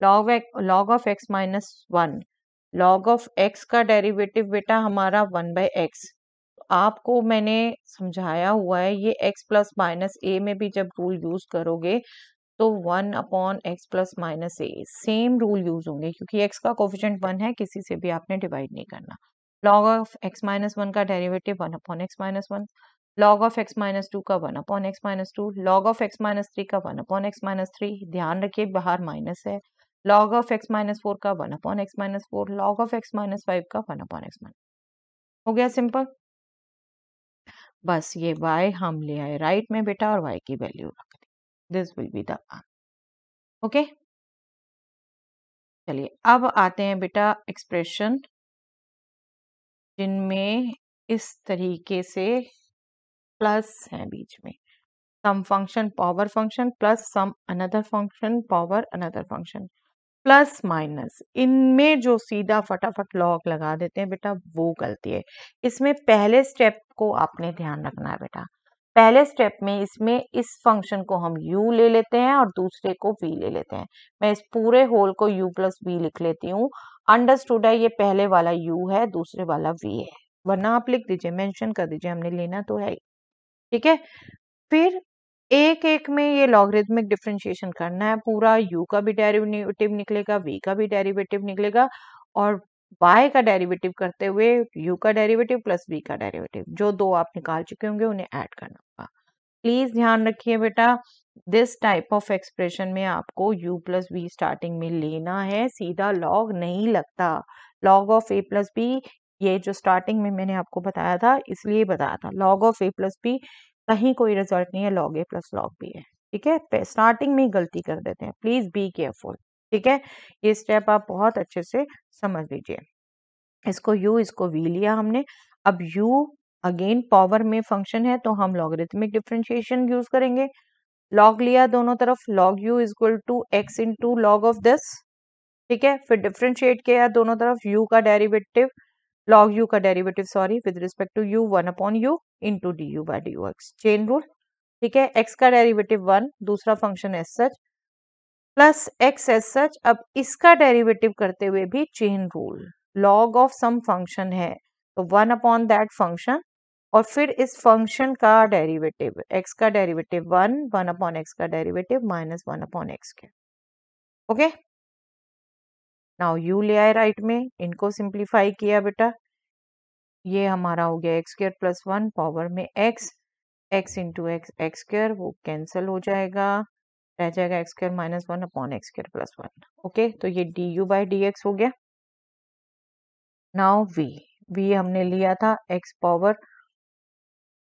log of x minus 1, log of x का डेरिवेटिव बेटा हमारा 1 बाई एक्स। आपको मैंने समझाया हुआ है ये एक्स प्लस माइनस ए में भी जब रूल यूज करोगे तो 1 upon x plus minus a same rule use होंगे, क्योंकि एक्स का कोफिशिएंट 1 है, किसी से भी आपने डिवाइड नहीं करना। लॉग ऑफ एक्स माइनस 1 का derivative 1 upon x minus 1, log of x minus 2 का 1 upon x minus 2, log of x minus 3 का 1 अपॉन एक्स माइनस 3, ध्यान रखिए बाहर माइनस है, log ऑफ x माइनस 4 का 1 upon x minus 4, log of x minus 5 का 1 upon x minus, हो गया सिंपल। बस ये y हम ले आए राइट में बेटा और y की वैल्यू रख दी, this will be the answer. Okay, चलिए अब आते हैं बेटा एक्सप्रेशन जिनमें इस तरीके से प्लस है बीच में, some function power function plus some another function power another function plus minus, इनमें जो सीधा फटाफट लॉग लगा देते हैं बेटा वो गलती है। इसमें पहले स्टेप को आपने ध्यान रखना है बेटा, पहले स्टेप में इसमें इस फंक्शन को हम u ले लेते हैं और दूसरे को v ले लेते हैं। मैं इस पूरे होल को u प्लस वी लिख लेती हूँ, अंडरस्टूड है? ये पहले वाला u है, दूसरे वाला v है, वरना आप लिख दीजिए, मेंशन कर दीजिए, हमने लेना तो है ही। ठीक है, फिर एक एक में ये लॉगरिथमिक डिफ्रेंशिएशन करना है पूरा, u का भी डेरिवेटिव निकलेगा, v का भी डेरिवेटिव निकलेगा, और y का डेरिवेटिव करते हुए u का डेरिवेटिव प्लस v का डेरिवेटिव, जो 2 आप निकाल चुके होंगे उन्हें ऐड करना होगा। प्लीज ध्यान रखिए बेटा, दिस टाइप ऑफ एक्सप्रेशन में आपको u प्लस v स्टार्टिंग में लेना है, सीधा लॉग नहीं लगता। Log of a plus b, ये जो स्टार्टिंग में मैंने आपको बताया था इसलिए बताया था, log of a plus b कहीं कोई रिजल्ट नहीं है, log a plus log b है। ठीक है, स्टार्टिंग में ही गलती कर देते हैं, प्लीज बी केयरफुल। ठीक है, ये स्टेप आप बहुत अच्छे से समझ लीजिए। इसको u, इसको v लिया हमने, अब u अगेन पावर में फंक्शन है तो हम लॉगरिथमिक डिफरेंशिएशन यूज करेंगे। लॉग लिया दोनों तरफ, log u is equal to x into log of this. ठीक है, फिर डिफ्रेंशिएट किया दोनों तरफ, u का डेरिवेटिव log u का derivative sorry with respect to u 1 upon u into d u by d u x, chain rule. ठीक है, x का डेरिवेटिव 1, दूसरा function as such plus x as such, अब इसका डेरिवेटिव करते हुए भी chain rule, log of some function है तो 1 अपॉन दैट फंक्शन, और फिर इस फंक्शन का डेरिवेटिव, x का डेरिवेटिव 1 अपॉन x का डेरिवेटिव माइनस 1 अपॉन x के। ओके, नाउ यू ले आए राइट में, इनको सिंप्लीफाई किया बेटा, ये हमारा हो गया एक्स स्क्र प्लस 1 पावर में x, x into x x square, वो कैंसिल हो जाएगा, रह जाएगा x square minus 1 upon x square plus 1। Okay, तो ये d u by d x हो गया। नाउ वी हमने लिया था x power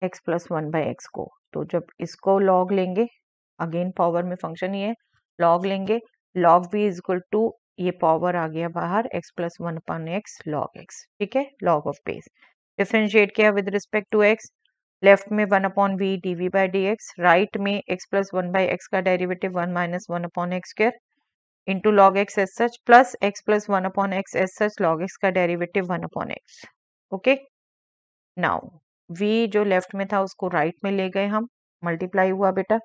x plus 1 by x को, तो जब इसको लॉग लेंगे, अगेन पावर में फंक्शन ही है, लॉग लेंगे, log v is equal to ये पावर आ गया बाहर x plus 1/x log x, ठीक है, लॉग ऑफ बेस। डिफ्रेंशिएट किया with respect to x, left में 1/v dv by d x, right में x प्लस 1/x का derivative 1 - 1/x square into log x as such plus x plus 1/x as such log x का derivative 1/x। Okay, now v जो left में था उसको right में ले गए हम, मल्टीप्लाई हुआ बेटा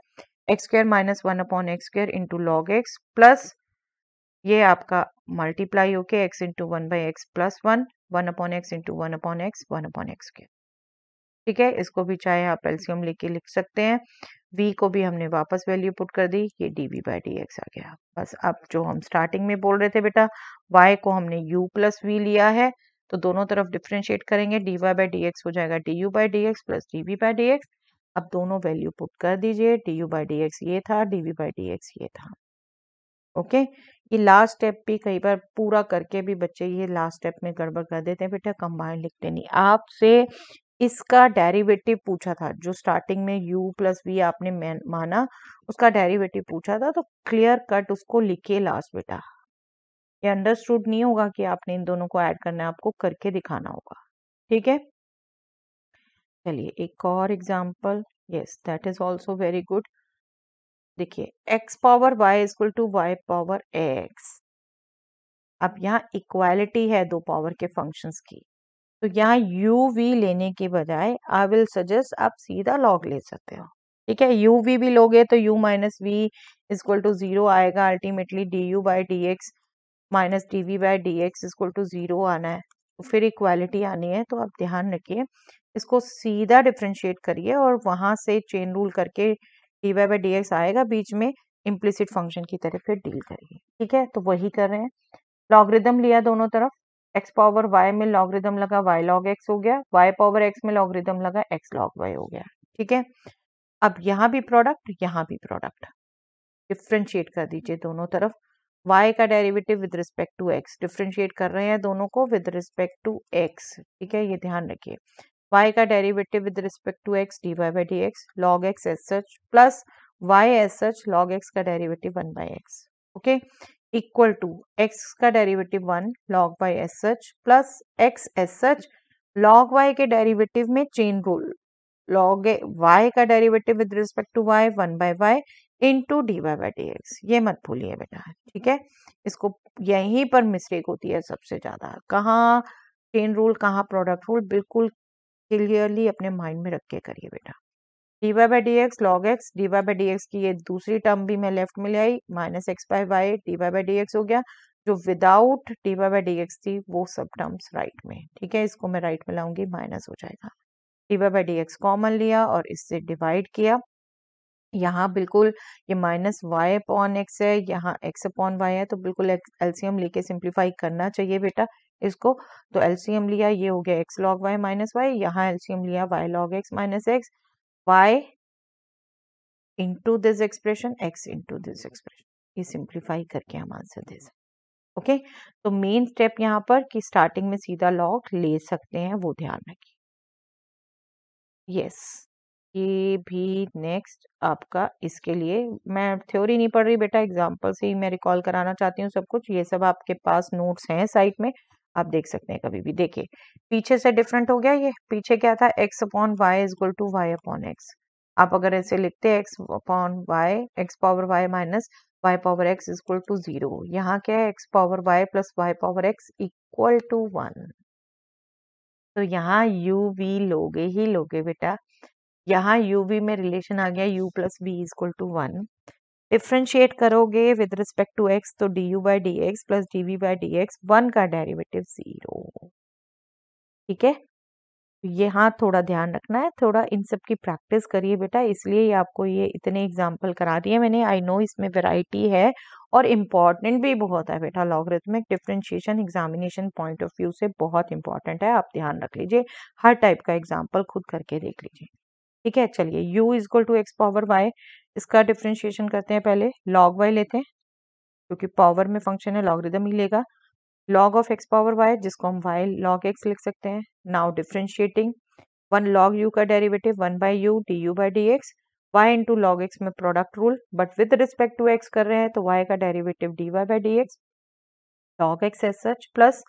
x square minus 1/x square into log x plus ये आपका मल्टीप्लाई होके x into 1/x plus 1/x into 1/x के, ठीक है। इसको भी चाहे आप एलसीएम लेके लिख सकते हैं, v को भी हमने वापस वैल्यू पुट कर दी, ये dv बाई डी एक्स आ गया। बस अब जो हम स्टार्टिंग में बोल रहे थे बेटा, y को हमने u प्लस v लिया है तो दोनों तरफ डिफ्रेंशिएट करेंगे, dy बाई डी एक्स हो जाएगा du by d x plus dv by d x. अब दोनों वैल्यू पुट कर दीजिए, du बाई डी एक्स ये था, dv बाई डी एक्स ये था। ओके, ये लास्ट स्टेप भी कई बार पूरा करके भी बच्चे ये लास्ट स्टेप में गड़बड़ कर देते हैं बेटा, कंबाइन लिखते नहीं। आपसे इसका डेरिवेटिव पूछा था, जो स्टार्टिंग में u प्लस v आपने माना उसका डेरिवेटिव पूछा था, तो क्लियर कट उसको लिखिए लास्ट बेटा। ये अंडरस्टूड नहीं होगा कि आपने इन दोनों को ऐड करना है, आपको करके दिखाना होगा, ठीक है। चलिए एक और example, yes that is also very good. देखिए x power y equal to y power x। अब यहाँ इक्वालिटी है दो पावर के फंक्शंस की, तो यहाँ u v लेने के बजाय आई विल सजेस्ट आप सीधा लॉग ले सकते हो, ठीक है। u v भी लोगे तो u minus v equal to 0 आएगा, ultimately du by d x minus d v by d x equal to 0 आना है, तो फिर इक्वालिटी आनी है। तो आप ध्यान रखिए, इसको सीधा डिफ्रेंशिएट करिए और वहां से चेन रूल करके d y by d x आएगा, बीच में इम्प्लिसिट फंक्शन की तरफ फिर डील करेगी, ठीक है। तो वही कर रहे हैं, लॉगरिदम लिया दोनों तरफ, x पावर y में लॉगरिदम लगा y लॉग x हो गया, y पावर x में लॉगरिदम लगा x लॉग y हो गया, ठीक है। अब यहाँ भी प्रोडक्ट, यहाँ भी प्रोडक्ट, डिफ्रेंशिएट कर दीजिए दोनों तरफ। y का derivative with respect to x, differentiate कर रहे हैं दोनों को विद रिस्पेक्ट टू x, ठीक है, ये ध्यान रखिए। y का derivative with respect to x dy by d x log x as such plus y as such log x का derivative 1/x, okay, equal to x का derivative 1 log y as such plus x as such log y के derivative में chain rule, log y का derivative with respect to y 1/y into d y by d x. ये मत भूलिए बेटा, ठीक है, इसको यहीं पर मिस्टेक होती है सबसे ज्यादा, कहाँ चेन रूल कहाँ प्रोडक्ट रूल, बिल्कुल क्लियरली अपने माइंड में रख के करिए बेटा। D y by d x log x, d y by d x की ये दूसरी टर्म भी मैं लेफ्ट में ले आई, minus x by y d y by d x हो गया, जो without d y by d x थी वो सब टर्म्स राइट में, ठीक है, इसको मैं राइट में लाऊंगी, माइनस हो जाएगा। D y by d x common लिया और इससे डिवाइड किया, यहाँ बिल्कुल ये माइनस वाई अपॉन एक्स है, यहाँ एक्स अपॉन वाई है, तो बिल्कुल एलसीएम लेके सिंप्लीफाई करना चाहिए बेटा इसको। तो एलसीएम लिया, ये हो गया x log y minus y, यहाँ एलसीएम लिया y log x minus x, y into this expression, x into this expression, ये सिंप्लीफाई करके हम आंसर दे सकते। ओके, तो मेन स्टेप यहाँ पर कि स्टार्टिंग में सीधा लॉग ले सकते हैं, वो ध्यान रखिए। यस, ये भी नेक्स्ट आपका, इसके लिए मैं थ्योरी नहीं पढ़ रही बेटा, एग्जाम्पल से ही मैं रिकॉल कराना चाहती हूँ सब कुछ। ये सब आपके पास नोट्स हैं साइट में, आप देख सकते हैं कभी भी। देखिए पीछे से डिफरेंट हो गया, ये पीछे क्या था, x upon y is equal to y upon x। आप अगर ऐसे लिखते हैं x upon y, x power y minus y power x is equal to 0, यहाँ क्या है, x power y plus y power x equal to 1, तो यहाँ u v लोगे ही लोगे बेटा। यहाँ u v में रिलेशन आ गया u plus v is equal to 1, differentiate करोगे विद रिस्पेक्ट टू x तो du by d x plus d v by d x, 1 का डेरिवेटिव 0, ठीक है। यहाँ थोड़ा ध्यान रखना है, थोड़ा इन सब की प्रैक्टिस करिए बेटा, इसलिए आपको ये इतने एग्जाम्पल करा दिए मैंने। आई नो इसमें वेराइटी है और इम्पॉर्टेंट भी बहुत है बेटा, logarithmic differentiation examination point of view से बहुत इंपॉर्टेंट है, आप ध्यान रख लीजिए, हर टाइप का एग्जाम्पल खुद करके देख लीजिए, ठीक है। चलिए u is equal to x power y, इसका डिफ्रेंशिएशन करते हैं, पहले लॉग वाई लेते हैं क्योंकि पावर में फंक्शन है, लॉगरिदम ही लेगा, log of x power y जिसको हम वाई लॉग एक्स लिख सकते हैं। नाउ डिफ्रेंशिएटिंग, 1 लॉग u का derivative 1 by u d u by d x, y into log x में product rule, but with respect to x कर रहे हैं तो y का derivative dy by d x log x as such plus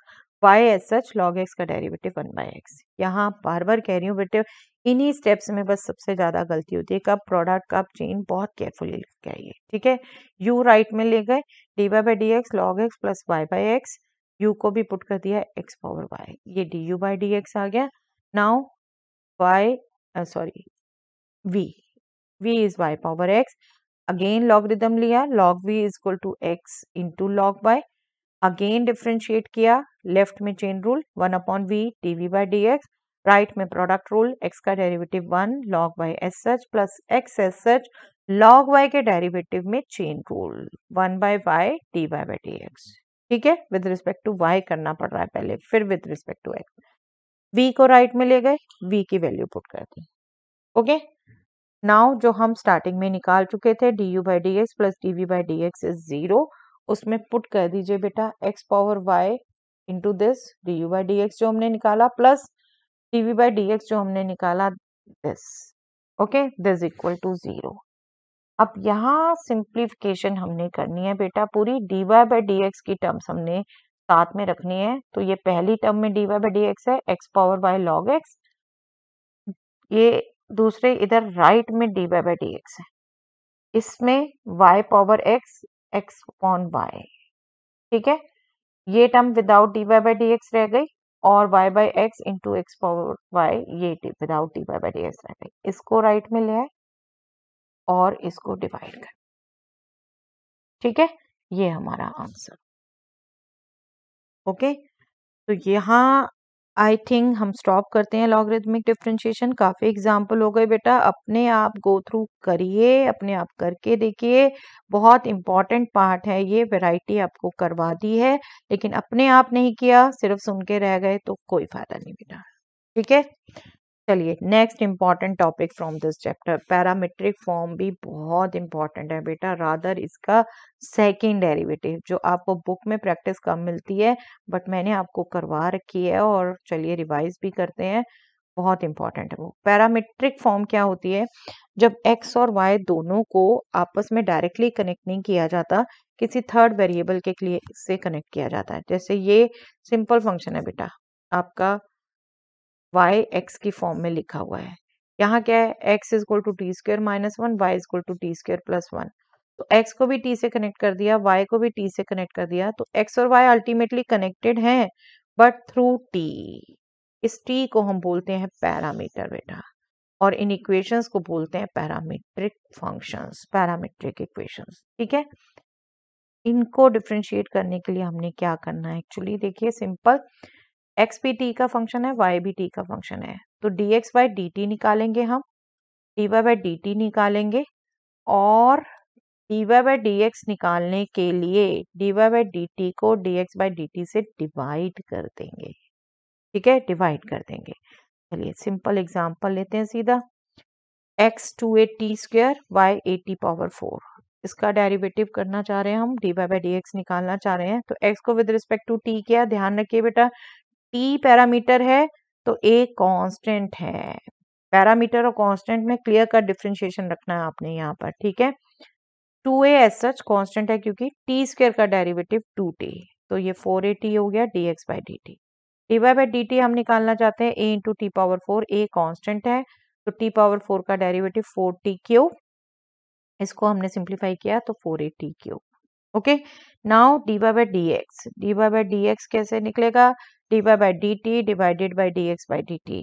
y as such log x का derivative 1 by x. यहाँ बार बार कह रही हूँ बेटे इन्हीं स्टेप्स में बस सबसे ज्यादा गलती होती है। कब प्रोडक्ट कब चेन बहुत केयरफुली लेके आइए, ठीक है। u राइट में ले गए d y by d x log x plus y by x, u को भी पुट कर दिया एक्स पावर वाई, ये d u by d x आ गया। Now y sorry v, v is y power x, again logarithm लिया log v is equal to x into log y, again differentiate किया, left में chain rule 1 upon v d v by d x, right में product rule x का derivative 1 log y as such plus x as such log y के derivative में chain rule 1 by y d y by d x, ठीक है। With respect to y करना पड़ रहा है पहले, फिर with respect to x। v को राइट में ले गए, v की वैल्यू पुट कर दी, ओके। नाउ जो हम स्टार्टिंग में निकाल चुके थे d u by d x plus d v by d x is zero, उसमें पुट कर दीजिए बेटा x power y into this d u by d x जो हमने निकाला plus d v by d x जो हमने निकाला this, okay, this equal to zero. अब यहाँ सिंप्लीफिकेशन हमने करनी है बेटा पूरी, dy बाई डी एक्स की टर्म्स हमने साथ में रखनी है। तो ये पहली टर्म में dy बाई डी एक्स है x power y log x, ये दूसरे इधर राइट में dy बाई डी एक्स है, इसमें y power x x upon y, ठीक है। ये term without dy by d x रह गई और y by x into x power y ये without dy by d x रह गई, इसको राइट में ले आए और इसको डिवाइड कर, ठीक है। ये हमारा आंसर, ओके। तो यहाँ आई थिंक हम स्टॉप करते हैं लॉगरिथमिक डिफ्रेंशिएशन। काफी एग्जाम्पल हो गए बेटा, अपने आप गो थ्रू करिए, अपने आप करके देखिए, बहुत इंपॉर्टेंट पार्ट है ये, वैरायटी आपको करवा दी है। लेकिन अपने आप नहीं किया, सिर्फ सुन के रह गए तो कोई फायदा नहीं बेटा, ठीक है। चलिए next important topic from this chapter, parametric form भी बहुत इंपॉर्टेंट है बेटा, रादर इसका सेकेंड डेरिवेटिव जो आपको बुक में प्रैक्टिस कम मिलती है बट मैंने आपको करवा रखी है और चलिए रिवाइज भी करते हैं, बहुत इंपॉर्टेंट है वो। पैरामीट्रिक फॉर्म क्या होती है, जब x और y दोनों को आपस में डायरेक्टली कनेक्ट नहीं किया जाता, किसी थर्ड वेरिएबल के लिए से कनेक्ट किया जाता है। जैसे ये सिंपल फंक्शन है बेटा आपका y x की फॉर्म में लिखा हुआ है, यहाँ क्या है x is equal to t square minus 1 y is equal to t square plus 1। तो x को भी t से कनेक्ट कर दिया, y को भी t से कनेक्ट कर दिया, तो x और y अल्टीमेटली कनेक्टेड हैं बट थ्रू t। इस t को हम बोलते हैं पैरामीटर बेटा, और इन इक्वेशंस को बोलते हैं पैरामीट्रिक फंक्शंस, पैरामीट्रिक इक्वेशंस, ठीक है। इनको डिफ्रेंशिएट करने के लिए हमने क्या करना है एक्चुअली, देखिए सिंपल, x भी t का फंक्शन है, y भी t का फंक्शन है, तो dx बाई dt निकालेंगे हम, dy बाई dt निकालेंगे, और dy बाई dx निकालने के लिए dy बाई dt को dx बाई dt से डिवाइड कर देंगे, ठीक है, डिवाइड कर देंगे। चलिए सिंपल एग्जांपल लेते हैं सीधा, x 2a t square y a t power 4, इसका डेरिवेटिव करना चाह रहे हैं हम, dy बाई dx निकालना चाह रहे हैं। तो x को विद रिस्पेक्ट टू t किया, ध्यान रखिए बेटा टी पैरामीटर है तो ए कांस्टेंट है, पैरामीटर और कांस्टेंट में क्लियर कट डिफरेंशिएशन रखना है आपने यहाँ पर, ठीक है। 2a एज सच कांस्टेंट है क्योंकि टी स्क्वायर का डेरिवेटिव 2t, तो ये 4at हो गया dx by dt, dy by dt हम निकालना चाहते हैं a into t power 4, a constant है तो t पावर 4 का डेरिवेटिव 4t क्यूब, इसको हमने सिंप्लीफाई किया तो 4at cube, okay. Now dy by dx कैसे निकलेगा, d y by d t divided by d x by d t,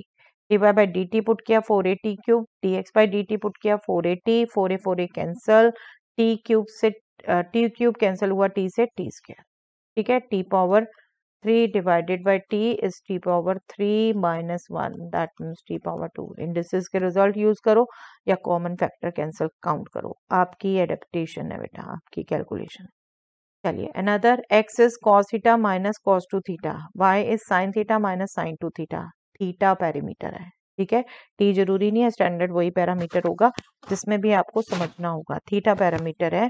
d y by d t put किया 4at cube, d x by d t put किया 4at, 4a cancel, t cube cancel हुआ t से, t square, ठीक है। t power 3 divided by t is t power 3 minus 1 that means t power 2। Indices के result use करो या common factor cancel count करो, आपकी एडेप्टेशन है बेटा, आपकी कैलकुलेशन। चलिए another, x is cos theta minus cos 2 theta, y is sin theta minus sin 2 theta, theta parameter है, ठीक है। t जरूरी नहीं है, स्टैंडर्ड वही पैरामीटर होगा जिसमें भी आपको समझना होगा, थीटा पैरामीटर है।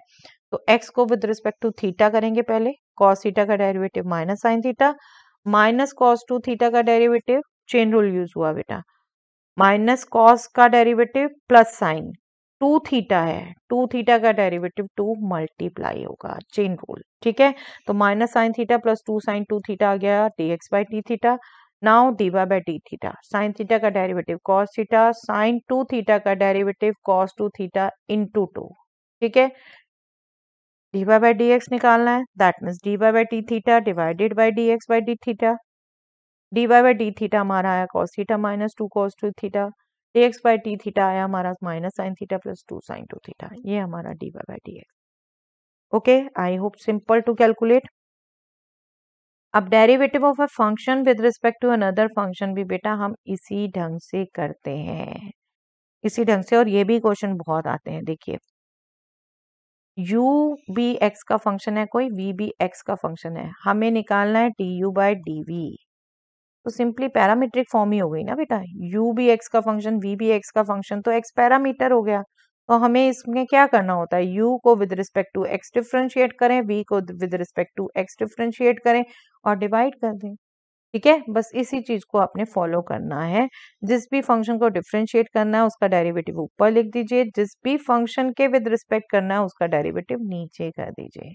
तो x को विद रिस्पेक्ट टू थीटा करेंगे पहले, cos थीटा का derivative minus sin theta minus cos 2 theta का डेरिवेटिव, चेन रूल यूज हुआ बेटा, माइनस cos का derivative plus sine, two theta है, टू थीटा का डेरिवेटिव टू मल्टीप्लाई होगा, चेन रूल। ठीक है, तो minus sine theta plus two sine two theta आ गया d x by d theta. Now d y by d theta, sine theta का derivative cos theta, sign two theta का derivative cos two theta into two. ठीक है, d y by d x निकालना है, that means d y by d theta divided by d x by d theta. D y by d theta हमारा आया cos theta minus two cos two theta, d x by d theta आया हमारा minus sine theta plus two sine two theta, ये हमारा d y by d x. Okay, I hope simple to calculate. अब derivative of a function with respect to another function भी बेटा हम इसी ढंग से करते हैं, इसी ढंग से, और ये भी क्वेश्चन बहुत आते हैं। देखिए, u भी x का फंक्शन है कोई, v भी x का फंक्शन है, हमें निकालना है du बाई डी वी। तो सिंपली पैरामीट्रिक फॉर्म ही हो गई ना बेटा, u भी x का फंक्शन, v भी x का फंक्शन, तो x पैरामीटर हो गया। तो हमें इसमें क्या करना होता है, u को with respect to x differentiate करें, v को with respect to x differentiate करें और डिवाइड कर दें। ठीक है, बस इसी चीज को आपने फॉलो करना है। जिस भी फंक्शन को डिफ्रेंशिएट करना है उसका डेरिवेटिव ऊपर लिख दीजिए, जिस भी फंक्शन के विद रिस्पेक्ट करना है उसका डेरिवेटिव नीचे कर दीजिए।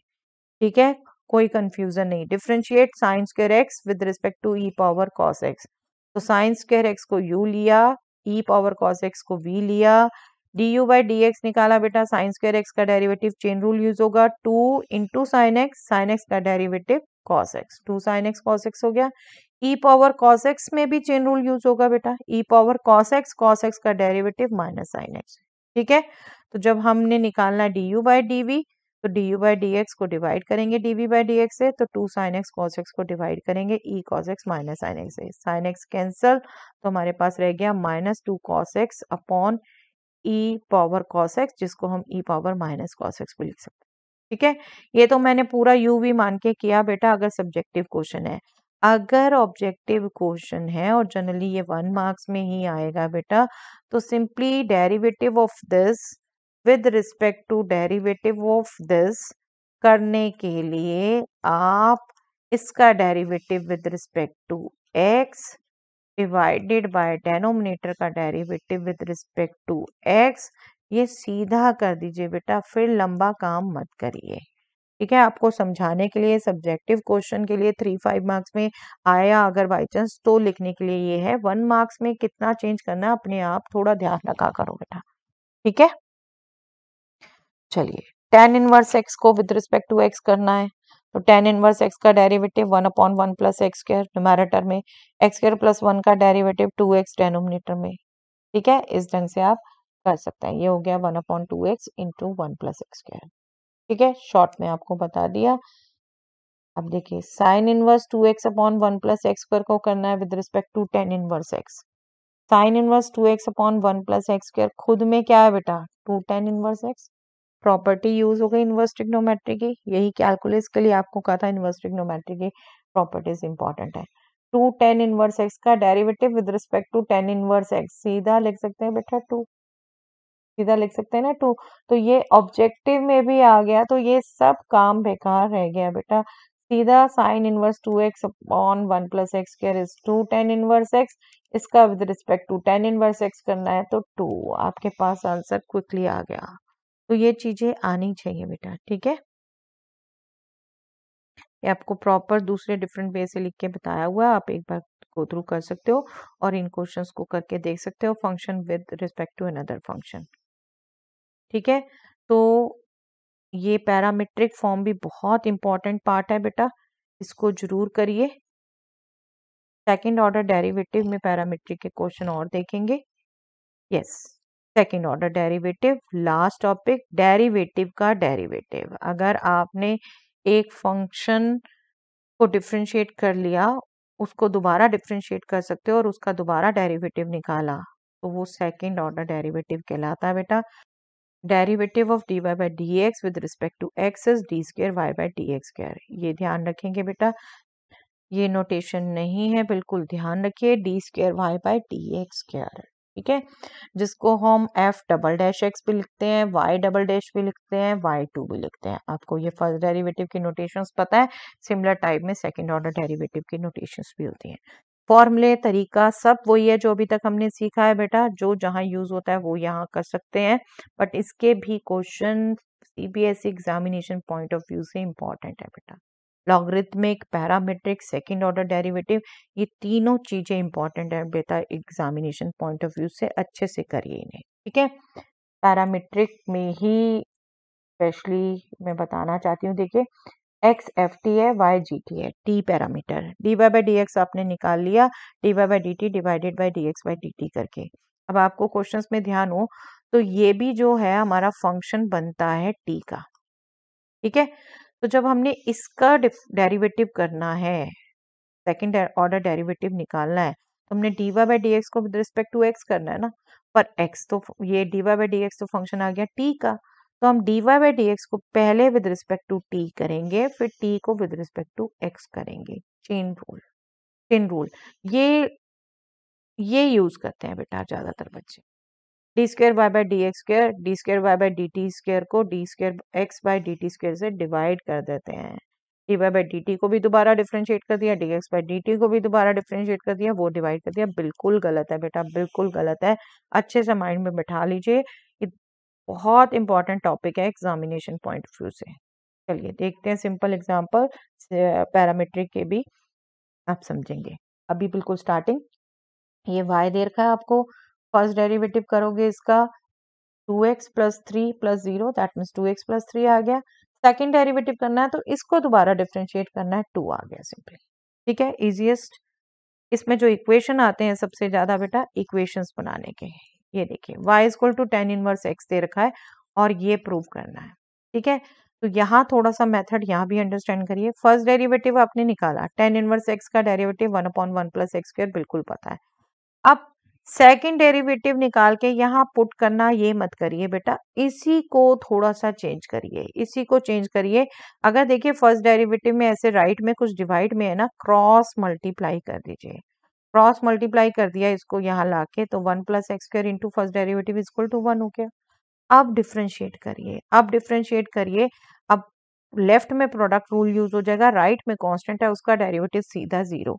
ठीक है, कोई कंफ्यूजन नहीं। Differentiate sine square x with respect to e power cos x, तो साइन स्क्वायर एक्स को u लिया, ई पावर कॉस एक्स को v लिया, du बाई डी एक्स निकाला बेटा, साइन स्क्वायर एक्स का डेरिवेटिव चेन रूल यूज होगा, two into sine x का derivative cos x, two sine x cos x हो गया। ई पावर कॉस एक्स में भी चेन रूल यूज होगा बेटा, ई पावर कॉस एक्स का डेरिवेटिव माइनस साइन एक्स। ठीक है, तो जब हमने निकालना du बाई डी वी, तो du बाई डी एक्स को डिवाइड करेंगे dv बाई डी एक्स से, तो two sine x cos x को डिवाइड करेंगे e cos x minus sine x से, साइन एक्स कैंसल, तो हमारे पास रह गया minus two cos x upon e power cos x, जिसको हम e power minus cos x को लिख सकते हैं। ठीक है, ये तो मैंने पूरा यू वी मान के किया बेटा, अगर सब्जेक्टिव क्वेश्चन है। अगर ऑब्जेक्टिव क्वेश्चन है और जनरली ये 1 मार्क्स में ही आएगा बेटा, तो simply derivative of this with respect to derivative of this करने के लिए आप इसका derivative with respect to x divided by denominator का derivative with respect to x, ये सीधा कर दीजिए बेटा, फिर लंबा काम मत करिए। ठीक है, आपको समझाने के लिए सब्जेक्टिव क्वेश्चन के लिए 3-5 मार्क्स में आया अगर बाई चांस, तो लिखने के लिए ये है। 1 मार्क्स में कितना चेंज करना है अपने आप थोड़ा ध्यान लगा करो बेटा। ठीक है, चलिए, tan इनवर्स x को विद रिस्पेक्ट टू x करना है, तो tan इनवर्स x का derivative 1/1 plus x square numerator में, एक्स स्क्वायर प्लस 1 का डेरिवेटिव 2x डिनोमिनेटर में। ठीक है, इस ढंग से आप कर सकते हैं। ये हो गया 1/2x into 1 plus x square. ठीक है, शॉर्ट में आपको बता दिया। अब देखिए, sine inverse 2x upon 1 plus x square को करना है with respect to tan inverse x। Sine inverse 2x upon 1 plus x square खुद में क्या है बेटा, 2tan inverse x। Property use हो गई इनवर्स ट्रिग्नोमेट्री की, यही कैलकुलस के लिए आपको कहा था इनवर्स ट्रिग्नोमेट्री की प्रॉपर्टीज इंपॉर्टेंट है। 2tan इनवर्स x का derivative with respect to tan inverse x सीधा लिख सकते हैं बेटा 2, सीधा लिख सकते हैं ना 2। तो ये ऑब्जेक्टिव में भी आ गया, तो ये सब काम बेकार रह गया बेटा। सीधा sine inverse 2x upon 1 plus x square is 2tan inverse x, इसका with respect to tan inverse x करना है, तो 2 आपके पास आंसर क्विकली आ गया। तो ये चीजें आनी चाहिए बेटा। ठीक है, ये आपको प्रॉपर दूसरे डिफरेंट वे से लिख के बताया हुआ, आप एक बार गो थ्रू कर सकते हो और इन क्वेश्चंस को करके देख सकते हो, function with respect to another function. ठीक है, तो ये पैरामीट्रिक फॉर्म भी बहुत इंपॉर्टेंट पार्ट है बेटा, इसको जरूर करिए। सेकंड ऑर्डर डेरिवेटिव में पैरामीट्रिक के क्वेश्चन और देखेंगे। Yes, second order derivative last topic, derivative का डेरिवेटिव। अगर आपने एक फंक्शन को डिफरेंशिएट कर लिया, उसको दोबारा डिफरेंशिएट कर सकते हो और उसका दोबारा डेरिवेटिव निकाला, तो वो सेकंड ऑर्डर डेरिवेटिव कहलाता है बेटा। Derivative of d y by d x with respect to x is d square y by d x square, ये ध्यान रखेंगे बेटा, ये नोटेशन नहीं है, बिल्कुल ध्यान रखिए, d square y by d x square. ठीक है, जिसको हम f डबल डैश एक्स भी लिखते हैं, y डबल डैश भी लिखते हैं, y2 भी लिखते हैं। आपको ये फर्स्ट डेरिवेटिव की नोटेशंस पता है, सिमिलर टाइप में सेकंड ऑर्डर डेरिवेटिव की नोटेशंस भी होती हैं। फॉर्मूले तरीका सब वही है जो अभी तक हमने सीखा है बेटा, जो जहाँ यूज होता है वो यहाँ कर सकते हैं, बट इसके भी question CBSE examination point of view से इम्पोर्टेंट है बेटा। Logarithmic, parametric, second order derivative, ये तीनों चीजें इंपॉर्टेंट है बेटा एग्जामिनेशन पॉइंट ऑफ व्यू से, अच्छे से करिए इन्हें, ठीक है। पैरामीट्रिक में ही स्पेशली मैं बताना चाहती हूँ, देखिए एक्स एफ टी है, वाई जी टी है, t parameter, d y by d x आपने निकाल लिया, d y by d t divided by d x by d t करके। अब आपको क्वेश्चंस में ध्यान हो तो ये भी जो है हमारा फंक्शन बनता है टी का, ठीक है। तो जब हमने इसका डेरिवेटिव करना है, सेकेंड ऑर्डर डेरिवेटिव निकालना है, तो हमने d y by d x को विद रिस्पेक्ट टू एक्स करना है ना, पर एक्स तो ये d y by d x तो फंक्शन आ गया टी का, तो हम dy बाई डी एक्स को पहले विद रिस्पेक्ट टू t करेंगे, फिर t को विद रिस्पेक्ट टू x करेंगे। चेन रूल ये यूज करते हैं बेटा ज्यादातर बच्चे। D square y by d x square, d square y by d t square को d square x by d t square से डिवाइड कर देते हैं, d y by d t को भी दोबारा डिफ्रेंशिएट कर दिया, d x by d t को भी दोबारा डिफ्रेंशिएट कर दिया, वो डिवाइड कर दिया। बिल्कुल गलत है बेटा, बिल्कुल गलत है, अच्छे से माइंड में बैठा लीजिए, बहुत इंपॉर्टेंट टॉपिक है एग्जामिनेशन पॉइंट ऑफ व्यू से। चलिए देखते हैं सिंपल एग्जांपल पैरामीट्रिक के भी आप समझेंगे। अभी बिल्कुल स्टार्टिंग, ये y दे रखा है आपको, फर्स्ट डेरिवेटिव करोगे इसका 2x प्लस 3 प्लस 0 दैट मींस 2x प्लस 3 आ गया। सेकंड डेरिवेटिव करना है तो इसको दोबारा डिफरेंशिएट करना है, 2 आ गया सिंपली, ठीक है। इजीएस्ट इसमें जो इक्वेशन आते हैं सबसे ज्यादा बेटा इक्वेशंस बनाने के, ये देखिए y equal to tan inverse x दे रखा है और ये प्रूव करना है, ठीक है। तो यहाँ थोड़ा सा मेथड यहाँ भी अंडरस्टैंड करिए। फर्स्ट डेरिवेटिव आपने निकाला, tan इनवर्स x का डेरिवेटिव 1/1 + x² बिल्कुल पता है। अब सेकंड डेरिवेटिव निकाल के यहाँ पुट करना, ये मत करिए बेटा, इसी को थोड़ा सा चेंज करिए, इसी को चेंज करिए। अगर देखिए फर्स्ट डेरिवेटिव में ऐसे राइट में कुछ डिवाइड में है ना, क्रॉस मल्टीप्लाई कर दीजिए, क्रॉस मल्टीप्लाई कर दिया इसको यहाँ लाके, तो 1 + x² into first derivative is equal to 1 हो गया। अब डिफ्रेंशिएट करिए, अब डिफ्रेंशिएट करिए, अब लेफ्ट में प्रोडक्ट रूल यूज हो जाएगा, राइट में कांस्टेंट है उसका डेरिवेटिव सीधा 0,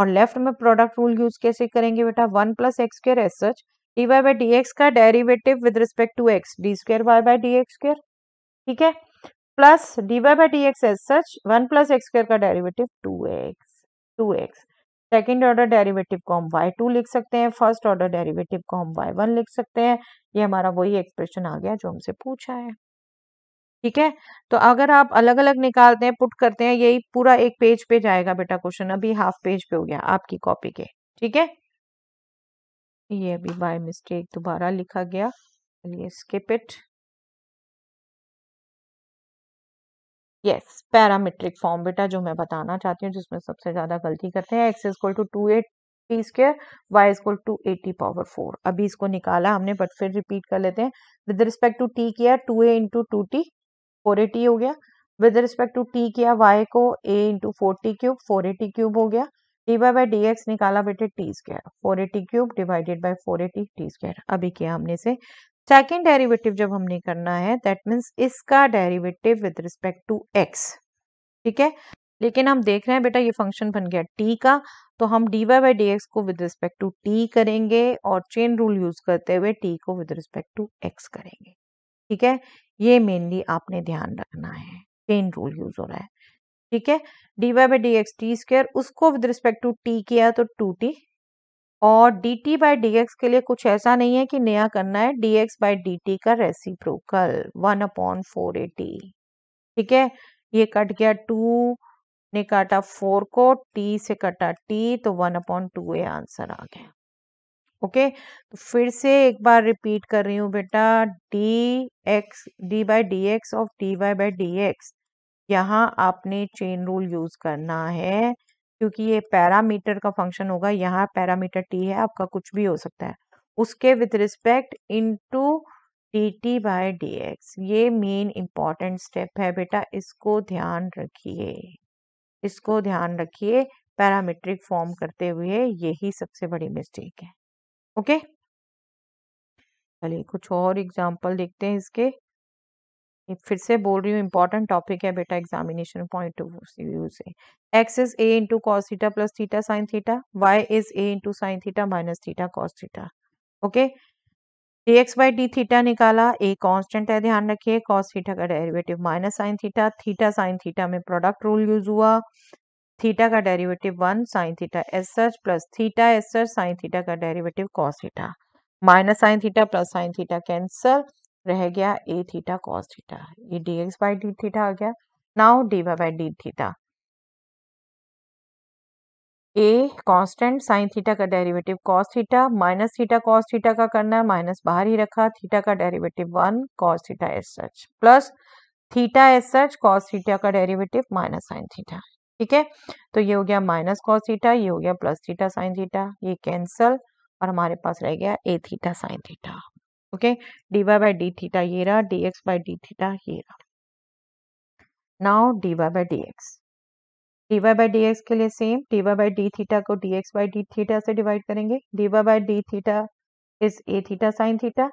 और लेफ्ट में प्रोडक्ट रूल यूज कैसे करेंगे बेटा, 1 + x² as such, d y by d x का derivative with respect to x, d square y by d x square, ठीक है, plus d y by d x as such 1 + x² का derivative 2x। Second order derivative को हम y2 लिख सकते हैं, first order derivative को हम y1 लिख सकते हैं, ये हमारा वही एक्सप्रेशन आ गया जो हमसे पूछा है, ठीक है। तो अगर आप अलग अलग निकालते हैं, पुट करते हैं, यही पूरा एक पेज पे जाएगा बेटा क्वेश्चन, अभी हाफ पेज पे हो गया आपकी कॉपी के, ठीक है। ये अभी बाय मिस्टेक दोबारा लिखा गया, चलिए skip it. Yes, parametric form बेटा जो मैं बताना चाहती हूँ, जिसमें सबसे ज्यादा गलती करते हैं, x equal to 280 square, y equal to 80 power 4। अभी इसको निकाला हमने, बट फिर रिपीट कर लेते हैं। विद रिस्पेक्ट टू t किया 2a इंटू 2t 480 हो गया, विद रिस्पेक्ट टू t किया y को a into 4t cube 480 cube हो गया, d y by d x निकाला बेटे t square 480 cube divided by 480 t square. अभी किया हमने से सेकेंड डेरिवेटिव, जब हमने करना है दैट मीन्स इसका derivative with respect to x, ठीक है। लेकिन हम देख रहे हैं बेटा ये फंक्शन बन गया t का, तो हम dy बाई डी एक्स को विद रिस्पेक्ट टू t करेंगे और चेन रूल यूज करते हुए t को विद रिस्पेक्ट टू x करेंगे, ठीक है। ये मेनली आपने ध्यान रखना है, चेन रूल यूज हो रहा है, ठीक है। dy by d x t square, उसको विद रिस्पेक्ट टू t किया तो 2t, और dt बाई डी एक्स के लिए कुछ ऐसा नहीं है कि नया करना है, dx बाई dt का रेसिप्रोकल 1/480, ठीक है। ये कट गया 2 ने काटा 4 को, t से कटा t, तो 1/2a आंसर आ गया, ओके। तो फिर से एक बार रिपीट कर रही हूँ बेटा, d by d x of d y by d x, यहाँ आपने चेन रूल यूज करना है, क्योंकि ये पैरामीटर का फंक्शन होगा, यहाँ पैरामीटर t है आपका, कुछ भी हो सकता है, उसके with respect into dt by dx। ये मेन इम्पॉर्टेंट स्टेप है बेटा, इसको ध्यान रखिए, इसको ध्यान रखिए। पैरामीट्रिक फॉर्म करते हुए यही सबसे बड़ी मिस्टेक है, ओके। चलिए कुछ और एग्जांपल देखते हैं इसके। फिर से बोल रही हूँ, इंपॉर्टेंट टॉपिक है बेटा एग्जामिनेशन पॉइंट ऑफ व्यू से। X is a into cos theta plus theta sine theta, y is a into sine theta minus theta cos theta. Okay, d x by d theta निकाला, a constant है ध्यान रखिए, cos theta का derivative minus sine theta, theta sine theta में product rule use हुआ, theta का derivative one sine theta S H plus theta S H sine theta का derivative cos theta, minus sine theta plus sine theta cancel, रह गया a theta cos theta, ये d x by d theta आ गया। Now d y by d theta, a constant, sine theta का derivative cos theta, minus theta cos theta का करना है, minus बाहर ही रखा, थीटा का derivative one cos theta S H plus theta S H cos theta का derivative minus sine theta. ठीक है, तो ये हो गया माइनस कॉस थीटा, ये हो गया प्लस थीटा साइन थीटा, ये कैंसल और हमारे पास रह गया a theta sine theta. Okay, d y by d theta ये रहा, d x by d theta ये रहा। Now d y by d x, d y by d x के लिए same, d y by d theta को d x by d theta से divide करेंगे। D y by d theta is a theta sine theta,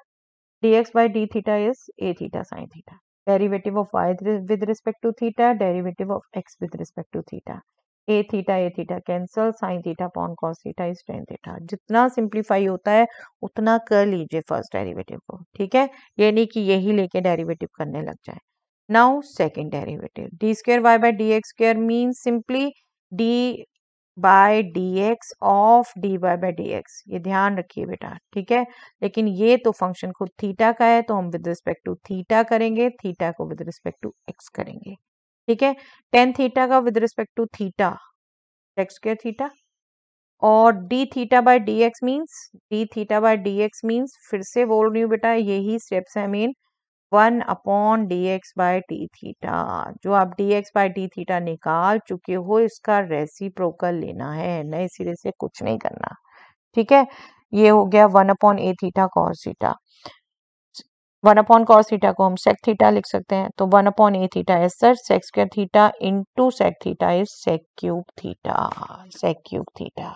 d x by d theta is a theta sine theta, derivative of y with respect to theta, derivative of x with respect to theta, a theta cancel, sine theta upon cos theta is tan theta. जितना simplify होता है उतना कर लीजिए first derivative को, ठीक है, ये नहीं कि यही लेके डेरिवेटिव करने लग जाए। Now second derivative, d square y by d x square mean simply d by d x of d y by d x, ये ध्यान रखिए बेटा, ठीक है। लेकिन ये तो फंक्शन खुद थीटा का है, तो हम विद रिस्पेक्ट टू थीटा करेंगे, थीटा को विद रिस्पेक्ट टू एक्स करेंगे, ठीक है। टेन थीटा का विद रिस्पेक्ट टू थीटा टेक्स स्क्वायर थीटा, और d theta by d x means, d theta by d x means, फिर से बोल रही हूँ बेटा यही स्टेप्स है main, one upon d x by d theta, जो आप d x by d theta निकाल चुके हो इसका रेसिप्रोकल लेना है, नए सिरे से कुछ नहीं करना, ठीक है। ये हो गया one upon a theta cos theta, one upon cos theta को हम सेक थीटा लिख सकते हैं, तो one upon a theta S sir sec square theta into sec theta is sec cube theta, sec cube theta.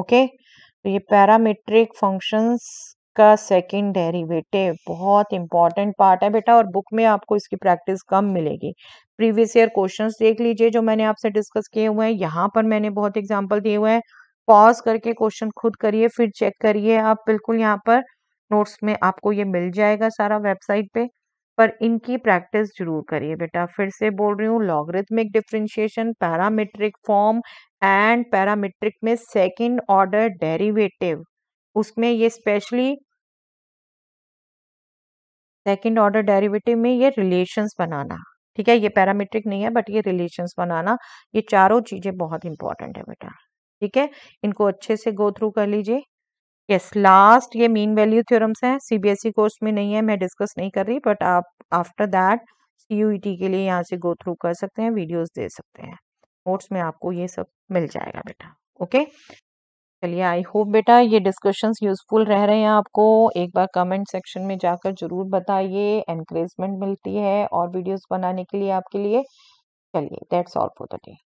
Okay, तो ये parametric functions का second derivative बहुत इंपॉर्टेंट पार्ट है बेटा, और बुक में आपको इसकी प्रैक्टिस कम मिलेगी। प्रीवियस ईयर क्वेश्चंस देख लीजिए जो मैंने आपसे डिस्कस किए हुए हैं, यहाँ पर मैंने बहुत एग्जाम्पल दिए हुए हैं, पॉज करके क्वेश्चन खुद करिए फिर चेक करिए आप, बिल्कुल यहाँ पर नोट्स में आपको ये मिल जाएगा सारा वेबसाइट पर इनकी प्रैक्टिस जरूर करिए बेटा। फिर से बोल रही हूँ, logarithmic differentiation, parametric form and parametric में सेकंड ऑर्डर डेरिवेटिव, उसमें ये स्पेशली सेकंड ऑर्डर डेरिवेटिव में ये रिलेशंस बनाना, ठीक है, ये पैरामीट्रिक नहीं है बट ये रिलेशंस बनाना, ये चारों चीजें बहुत इंपॉर्टेंट है बेटा, ठीक है, इनको अच्छे से गो थ्रू कर लीजिए। यस, लास्ट ये मीन वैल्यू थ्योरम्स हैं, सीबीएसई कोर्स में नहीं है, मैं डिस्कस नहीं कर रही, बट आप आफ्टर दैट सीयूईटी के लिए यहाँ से गो थ्रू कर सकते हैं, वीडियोस दे सकते हैं, नोट्स में आपको ये सब मिल जाएगा बेटा। ओके, चलिए, आई होप बेटा ये डिस्कशंस यूजफुल रह रहे हैं आपको, एक बार कमेंट सेक्शन में जाकर जरूर बताइए, एनकरेजमेंट मिलती है और वीडियोज बनाने के लिए आपके लिए। चलिए, that's all for the day.